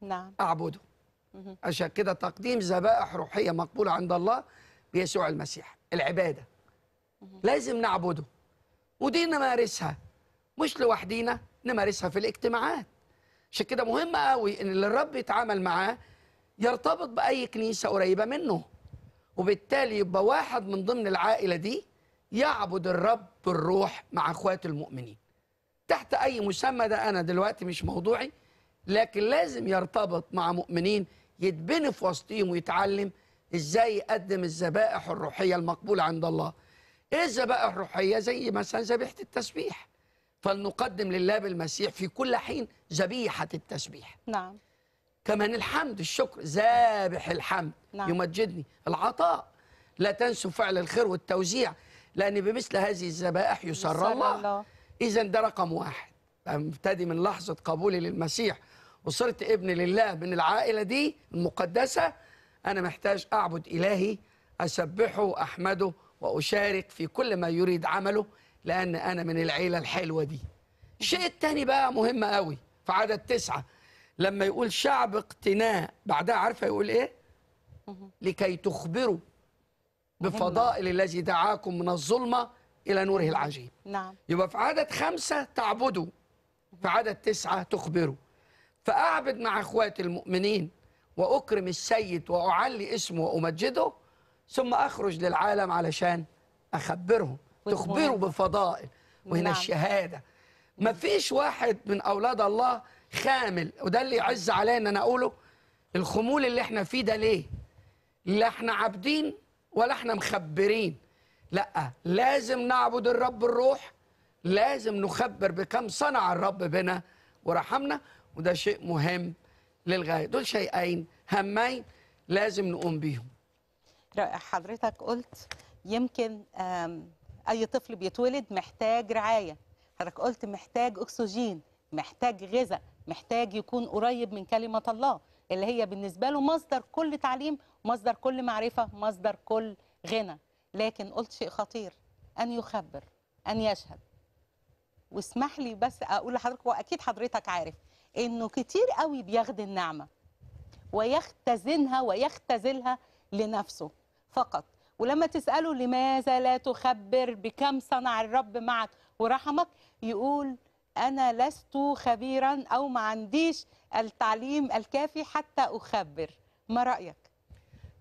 نعم. اعبده. عشان كده تقديم ذبائح روحيه مقبوله عند الله بيسوع المسيح، العباده. لازم نعبده، ودي نمارسها، مش لوحدينا، نمارسها في الاجتماعات. عشان كده مهم قوي ان اللي الرب يتعامل معاه يرتبط باي كنيسه قريبه منه، وبالتالي يبقى واحد من ضمن العائله دي يعبد الرب بالروح مع اخواته المؤمنين تحت اي مسمى. ده انا دلوقتي مش موضوعي، لكن لازم يرتبط مع مؤمنين يتبني في وسطهم ويتعلم ازاي يقدم الذبائح الروحيه المقبوله عند الله. ايه الذبائح الروحيه؟ زي مثلا ذبيحه التسبيح، فلنقدم لله بالمسيح في كل حين ذبيحه التسبيح. نعم. كمان الحمد، الشكر، ذابح الحمد. نعم. يمجدني. العطاء، لا تنسوا فعل الخير والتوزيع، لان بمثل هذه الذبائح يسر الله. اذا ده رقم 1. ابتدي من لحظه قبولي للمسيح وصرت ابن لله من العائله دي المقدسه، انا محتاج اعبد الهي، اسبحه واحمده واشارك في كل ما يريد عمله، لان انا من العيله الحلوه دي. الشيء الثاني بقى مهم قوي في عدد 9، لما يقول شعب اقتناء بعدها، عارفه يقول ايه؟ لكي تخبروا بفضائل الذي دعاكم من الظلمه الى نوره العجيب. نعم. يبقى في عدد 5 تعبدوا، في عدد 9 تخبروا. فاعبد مع اخواتي المؤمنين واكرم السيد واعلي اسمه وامجده، ثم اخرج للعالم علشان اخبرهم. تخبروا بفضائل، وهنا نعم. الشهاده. مفيش واحد من اولاد الله خامل، وده اللي يعز عليا ان انا اقوله. الخمول اللي احنا فيه ده ليه؟ لا احنا عابدين ولا احنا مخبرين، لا، لازم نعبد الرب الروح، لازم نخبر بكم صنع الرب بنا ورحمنا، وده شيء مهم للغايه. دول شيئين هامين لازم نقوم بيهم. رائع. حضرتك قلت يمكن اي طفل بيتولد محتاج رعايه، حضرتك قلت محتاج اكسجين، محتاج غذاء، محتاج يكون قريب من كلمه الله اللي هي بالنسبه له مصدر كل تعليم، مصدر كل معرفه، مصدر كل غنى. لكن قلت شيء خطير، ان يخبر، ان يشهد. واسمح لي بس اقول لحضرتك، واكيد حضرتك عارف انه كتير قوي بياخد النعمه ويختزنها ويختزلها لنفسه فقط. ولما تساله لماذا لا تخبر بكم صنع الرب معك ورحمك، يقول انا لست خبيرا او ما عنديش التعليم الكافي حتى اخبر. ما رايك؟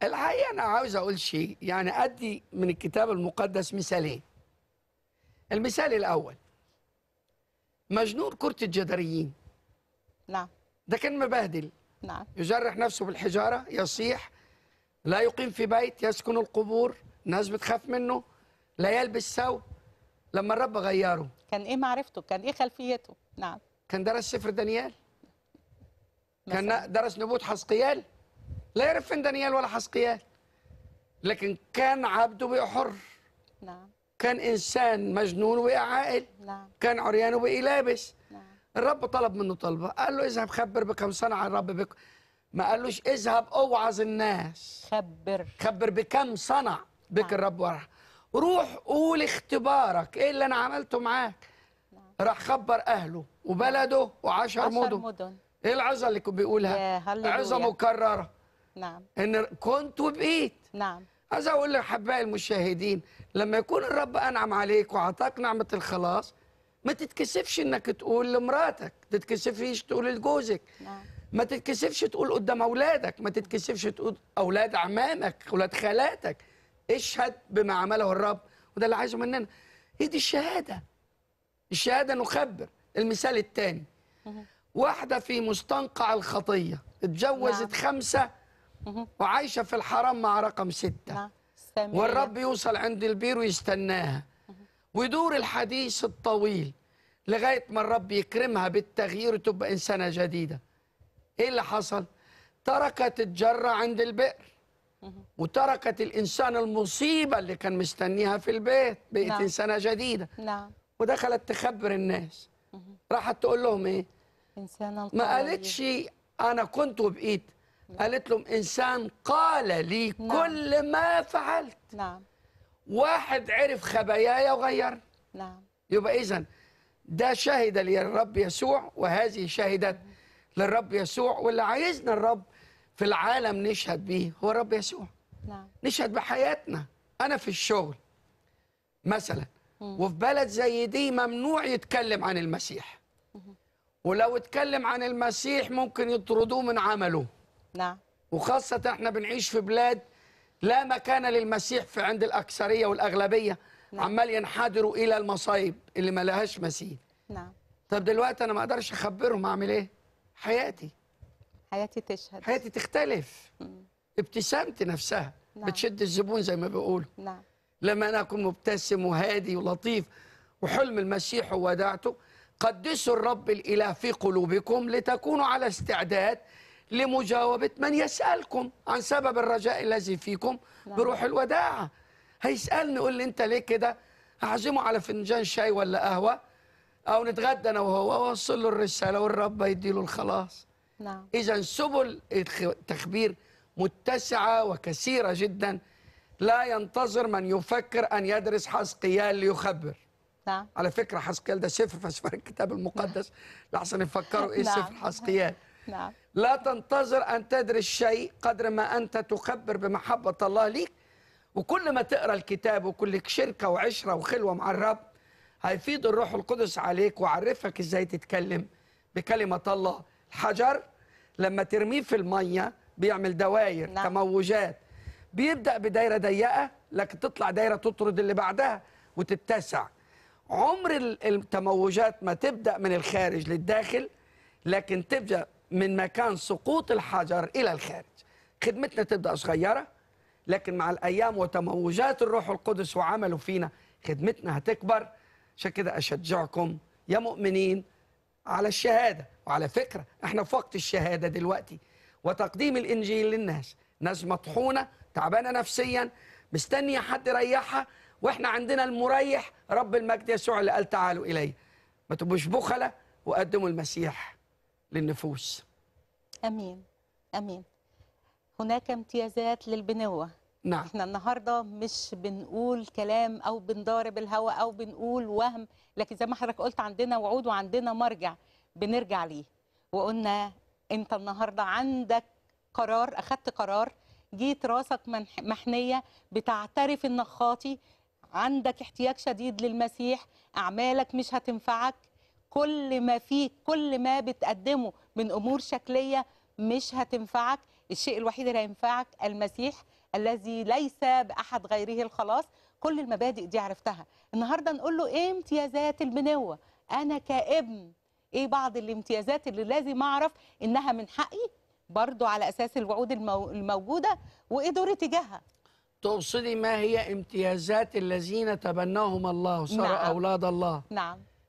الحقيقه انا عاوز اقول شيء، يعني ادي من الكتاب المقدس مثالين. المثال الاول: مجنون كرة الجداريين. نعم. ده كان مبهدل. نعم. يجرح نفسه بالحجاره، يصيح، لا يقيم في بيت، يسكن القبور، الناس بتخاف منه، لا يلبس ثوب. لما الرب غيره، كان ايه معرفته؟ كان ايه خلفيته؟ نعم. كان درس سفر دانيال مثلا. كان درس نبوة حزقيال، لا يعرف فين دانيال ولا حزقيال، لكن كان عبده بقى حر. نعم. كان انسان مجنون وبقى عاقل. نعم. كان عريان وبقى لابس. نعم. الرب طلب منه طلبه، قال له اذهب خبر بكم صنع الرب بكم. ما قالوش اذهب اوعظ الناس، خبر، خبر بكم صنع بك. نعم. الرب ورح روح قول اختبارك، ايه اللي انا عملته معاك. نعم. راح خبر اهله وبلده وعشر مدن. ايه العظه اللي كنت بيقولها؟ عظه مكرره. نعم. ان كنت وبقيت. نعم. عايز اقول لاحبائي المشاهدين، لما يكون الرب انعم عليك وعطاك نعمه الخلاص، ما تتكسفش انك تقول لمراتك، ما تتكسفيش تقول لجوزك. نعم. ما تتكسفش تقول قدام اولادك، ما تتكسفش تقول اولاد عمامك، اولاد خالاتك، اشهد بما عمله الرب، وده اللي عايزه مننا. هي دي الشهاده. الشهاده نخبر. المثال الثاني، واحده في مستنقع الخطيه اتجوزت 5 وعايشه في الحرام مع رقم 6، والرب يوصل عند البير ويستناها، ويدور الحديث الطويل لغايه ما الرب يكرمها بالتغيير وتبقى انسانه جديده. ايه اللي حصل؟ تركت الجره عند البئر، وتركت الانسان المصيبه اللي كان مستنيها في البيت، بقت انسانه جديده. ودخلت تخبر الناس. راحت تقول لهم ايه؟ انسانه القويه. ما قالتش انا كنت وبقيت، قالت لهم انسان قال لي كل ما فعلت. واحد عرف خباياي وغير. يبقى اذا ده شهد للرب يسوع، وهذه شهدت للرب يسوع، واللي عايزنا الرب في العالم نشهد بيه هو الرب يسوع. نشهد بحياتنا. انا في الشغل مثلا، وفي بلد زي دي ممنوع يتكلم عن المسيح، ولو اتكلم عن المسيح ممكن يطردوه من عمله. وخاصة احنا بنعيش في بلاد لا مكان للمسيح في عند الأكثرية والأغلبية، عمال ينحدروا إلى المصايب اللي ما لهاش مثيل. طب دلوقتي أنا ما أقدرش أخبرهم، أعمل إيه؟ حياتي تشهد، حياتي تختلف، ابتسامتي نفسها بتشد الزبون زي ما بيقولوا. لما أنا أكون مبتسم وهادي ولطيف، وحلم المسيح ووداعته، قدسوا الرب الإله في قلوبكم لتكونوا على استعداد لمجاوبة من يسألكم عن سبب الرجاء الذي فيكم بروح الوداعة. هيسألني يقول لي أنت ليه كده؟ أعزمه على فنجان شاي ولا قهوة، أو نتغدى أنا وهو، وأوصل له الرسالة والرب هيدي له الخلاص. إذا سبل التخبير متسعة وكثيرة جدا، لا ينتظر من يفكر أن يدرس حزقيال ليخبر. على فكرة حزقيال ده سفر في أسفار الكتاب المقدس لحسن يفكروا إيه سفر حزقيال. لا تنتظر أن تدرس شيء قدر ما أنت تخبر بمحبة الله ليك. وكل ما تقرأ الكتاب، وكل شركة وعشرة وخلوة مع الرب، هيفيد الروح القدس عليك وعرفك إزاي تتكلم بكلمة الله. الحجر لما ترميه في المية بيعمل دواير، تموجات، بيبدأ بدايرة ضيقة لكن تطلع دايرة تطرد اللي بعدها وتتسع. عمر التموجات ما تبدأ من الخارج للداخل، لكن تبدأ من مكان سقوط الحجر إلى الخارج. خدمتنا تبدأ صغيرة، لكن مع الأيام وتموجات الروح القدس وعمله فينا خدمتنا هتكبر. عشان كده أشجعكم يا مؤمنين على الشهادة. وعلى فكرة احنا في وقت الشهادة دلوقتي وتقديم الإنجيل للناس. ناس مطحونة، تعبانة نفسيا، مستنية حد يريحها، واحنا عندنا المريح رب المجد يسوع اللي قال تعالوا إلي. ما تبقوش بخلة، وقدموا المسيح للنفوس. امين امين. هناك امتيازات للبنوه. احنا النهارده مش بنقول كلام او بنضارب الهوى او بنقول وهم، لكن زي ما حضرتك قلت عندنا وعود وعندنا مرجع بنرجع ليه. وقلنا انت النهارده عندك قرار، اخدت قرار، جيت راسك محنيه، بتعترف انك خاطي، عندك احتياج شديد للمسيح، اعمالك مش هتنفعك، كل ما فيك، كل ما بتقدمه من أمور شكلية مش هتنفعك. الشيء الوحيد اللي هينفعك المسيح الذي ليس بأحد غيره الخلاص. كل المبادئ دي عرفتها. النهاردة نقول له إيه امتيازات البنوة؟ أنا كابن إيه بعض الامتيازات اللي لازم أعرف إنها من حقي برضو على أساس الوعود الموجودة، وإيه دوري تجاهها؟ تقصدي ما هي امتيازات الذين تبناهم الله وصاروا أولاد الله؟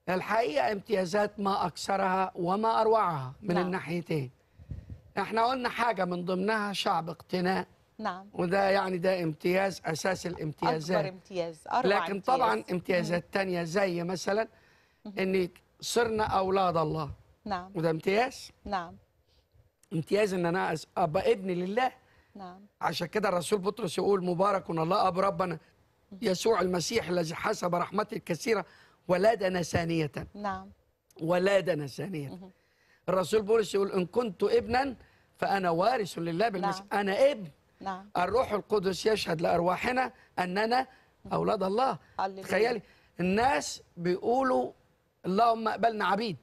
الحقيقة امتيازات ما أكثرها وما أروعها من الناحيتين. احنا قلنا حاجة من ضمنها شعب اقتناء. وده يعني ده امتياز، أساس الامتيازات، أكبر امتياز، أروع لكن امتياز. طبعا امتيازات تانية زي مثلا إن صرنا أولاد الله. وده امتياز. امتياز إن أنا أبقى ابن لله. عشان كده الرسول بطرس يقول مبارك الله أب ربنا يسوع المسيح الذي حسب رحمته الكثيرة ولادنا ثانية. ولادنا ثانية. الرسول بولس يقول إن كنت ابنا فأنا وارث لله بالمسيح. أنا ابن. الروح القدس يشهد لأرواحنا أننا أولاد الله. تخيلي الناس بيقولوا اللهم اقبلنا عبيد.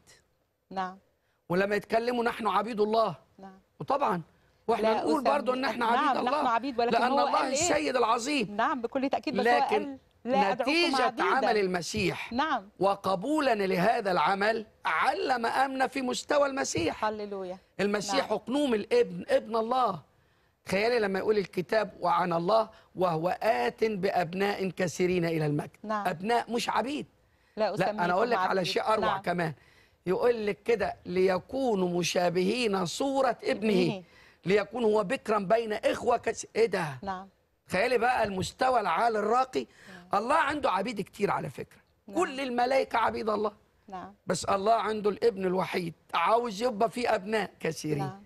ولما يتكلموا نحن عبيد الله. نعم. وطبعا واحنا نقول برضو ان احنا عبيد الله. نعم نحن عبيد، ولكن لأن الله السيد العظيم. نعم بكل تأكيد. بس لكن نتيجة عمل المسيح نعم وقبولا لهذا العمل علم امنا في مستوى المسيح. هللويا. المسيح اقنوم الابن، ابن الله. تخيلي لما يقول الكتاب وعن الله وهو آت بأبناء كثيرين إلى المجد. نعم. أبناء مش عبيد. لا أنا أقول لك على شيء أروع. نعم. كمان يقول لك كده ليكونوا مشابهين صورة ابنه ليكون هو بكرا بين إخوة إيه ده؟ نعم. تخيلي بقى المستوى العالي الراقي. نعم. الله عنده عبيد كتير على فكرة. نعم. كل الملائكة عبيد الله. نعم. بس الله عنده الابن الوحيد، عاوز يبقى فيه أبناء كثيرين. نعم.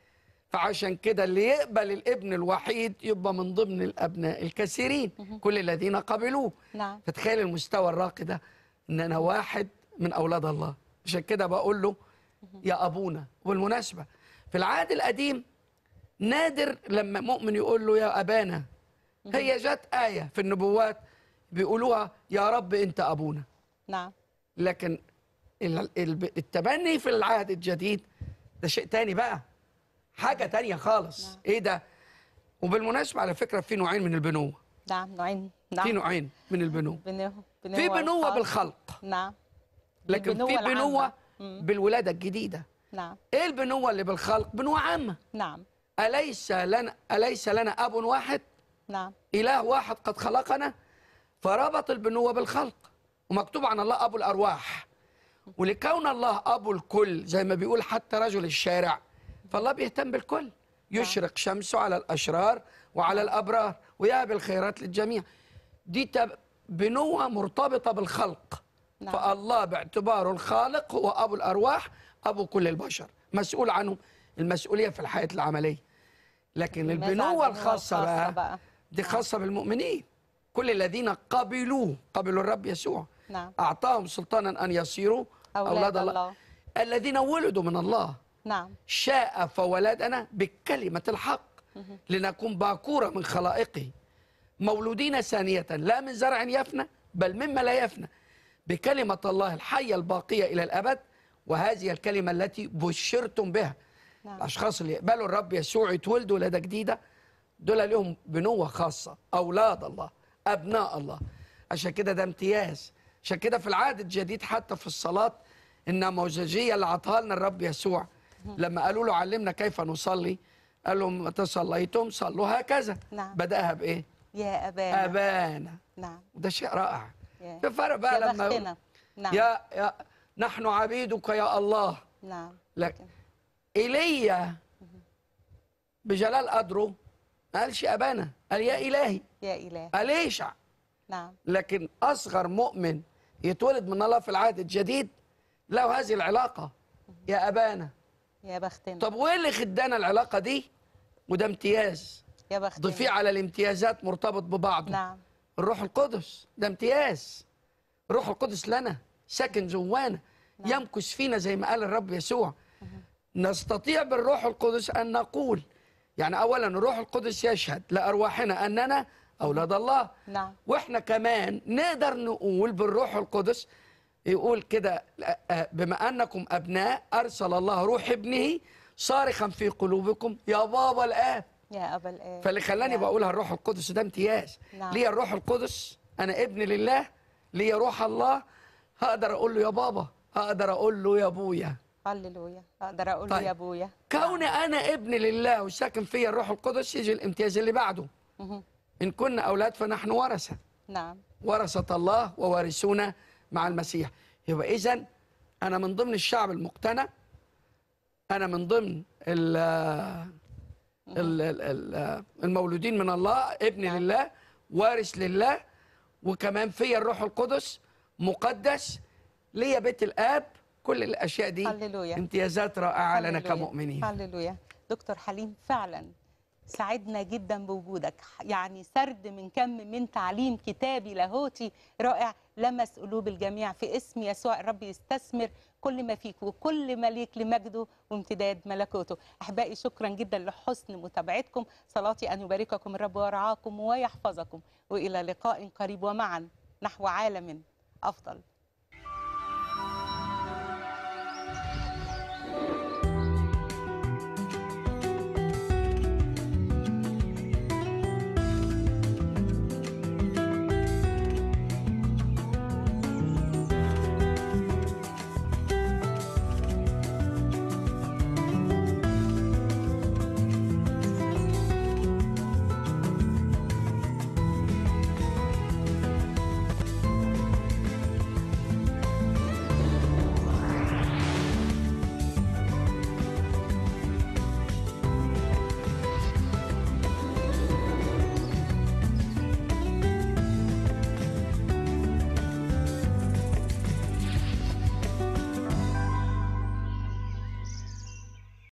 فعشان كده اللي يقبل الابن الوحيد يبقى من ضمن الابناء الكثيرين كل الذين قبلوه. نعم. فتخيل المستوى الراقي ده ان انا واحد من اولاد الله. عشان كده بقول له يا ابونا. وبالمناسبه في العهد القديم نادر لما مؤمن يقول له يا ابانا. هي جت ايه في النبوات بيقولوها يا رب انت ابونا. نعم. لكن التبني في العهد الجديد ده شيء تاني بقى، حاجة تانية خالص. نعم. إيه ده؟ وبالمناسبة على فكرة في نوعين من البنوة. نعم نوعين. نعم. في نوعين من البنوة. في بنوة بالخلق. نعم. لكن في بنوة بالولادة الجديدة. نعم. إيه البنوة اللي بالخلق؟ بنوة عامة. نعم. أليس لنا أب واحد؟ نعم. إله واحد قد خلقنا، فربط البنوة بالخلق، ومكتوب عن الله أبو الأرواح. ولكون الله أبو الكل زي ما بيقول حتى رجل الشارع، فالله بيهتم بالكل، يشرق شمسه على الأشرار وعلى الأبرار ويهب الخيرات للجميع. دي بنوة مرتبطة بالخلق. نعم. فالله باعتباره الخالق هو أبو الأرواح، أبو كل البشر، مسؤول عنهم المسؤولية في الحياة العملية. لكن البنوة الخاصة بقى دي خاصة بالمؤمنين، كل الذين قبلوا الرب يسوع. نعم. أعطاهم سلطانا أن يصيروا أولاد الله الذين ولدوا من الله. نعم. شاء فولدنا بكلمة الحق لنكون باكورة من خلائقه، مولودين ثانية لا من زرع يفنى بل مما لا يفنى، بكلمة الله الحية الباقية إلى الأبد، وهذه الكلمة التي بشرتم بها. نعم. الأشخاص اللي يقبلوا الرب يسوع يتولدوا ولادة جديدة، دول لهم بنوة خاصة، أولاد الله، أبناء الله. عشان كده ده امتياز. عشان كده في العهد الجديد حتى في الصلاة النموذجية اللي عطاها لنا الرب يسوع، لما قالوا له علمنا كيف نصلي، قال لهم تصليتم صلوا هكذا. نعم. بدأها بإيه؟ يا أبانا. أبانا. نعم. وده شيء رائع. في فرق بقى لما نعم. يا نحن عبيدك يا الله. نعم. لكن إيليا بجلال قدره ما قالش أبانا، قال يا إلهي. يا إلهي. قال إيشع. نعم. لكن أصغر مؤمن يتولد من الله في العهد الجديد له هذه العلاقة، يا أبانا. يا بختنا. طب وايه اللي خدانا العلاقه دي؟ وده امتياز. يا بختنا. ضيفيه على الامتيازات مرتبط ببعضه. نعم. الروح القدس ده امتياز. الروح القدس لنا ساكن جوانا. نعم. يمكث فينا زي ما قال الرب يسوع. نستطيع بالروح القدس ان نقول، يعني اولا الروح القدس يشهد لارواحنا اننا اولاد الله. نعم. واحنا كمان نقدر نقول بالروح القدس، يقول كده بما أنكم أبناء أرسل الله روح ابنه صارخا في قلوبكم يا بابا الآب. يا أبا الآب. فاللي خلاني بقولها الروح القدس ده امتياز. نعم. ليا الروح القدس، أنا ابن لله، ليا روح الله، هقدر أقول له يا بابا، هقدر أقول له يا أبويا. هللويا. هقدر أقول له يا أبويا. كوني أنا ابن لله وساكن فيا الروح القدس، يجي الامتياز اللي بعده. إن كنا أولاد فنحن ورثة. نعم. ورثة الله ووارثون مع المسيح. يبقى إذن أنا من ضمن الشعب المقتنع، أنا من ضمن المولودين من الله، ابن لله، وارث لله، وكمان فيا الروح القدس، مقدس، ليا بيت الآب. كل الأشياء دي هللويا. امتيازات رائعة لنا كمؤمنين. هللويا. دكتور حليم فعلا سعدنا جدا بوجودك، يعني سرد من كم من تعليم كتابي لاهوتي رائع لمس قلوب الجميع. في اسم يسوع الرب يستثمر كل ما فيك وكل ما ليك لمجده وامتداد ملكوته. أحبائي شكرا جدا لحسن متابعتكم، صلاتي أن يبارككم الرب ويرعاكم ويحفظكم، وإلى لقاء قريب ومعا نحو عالم أفضل.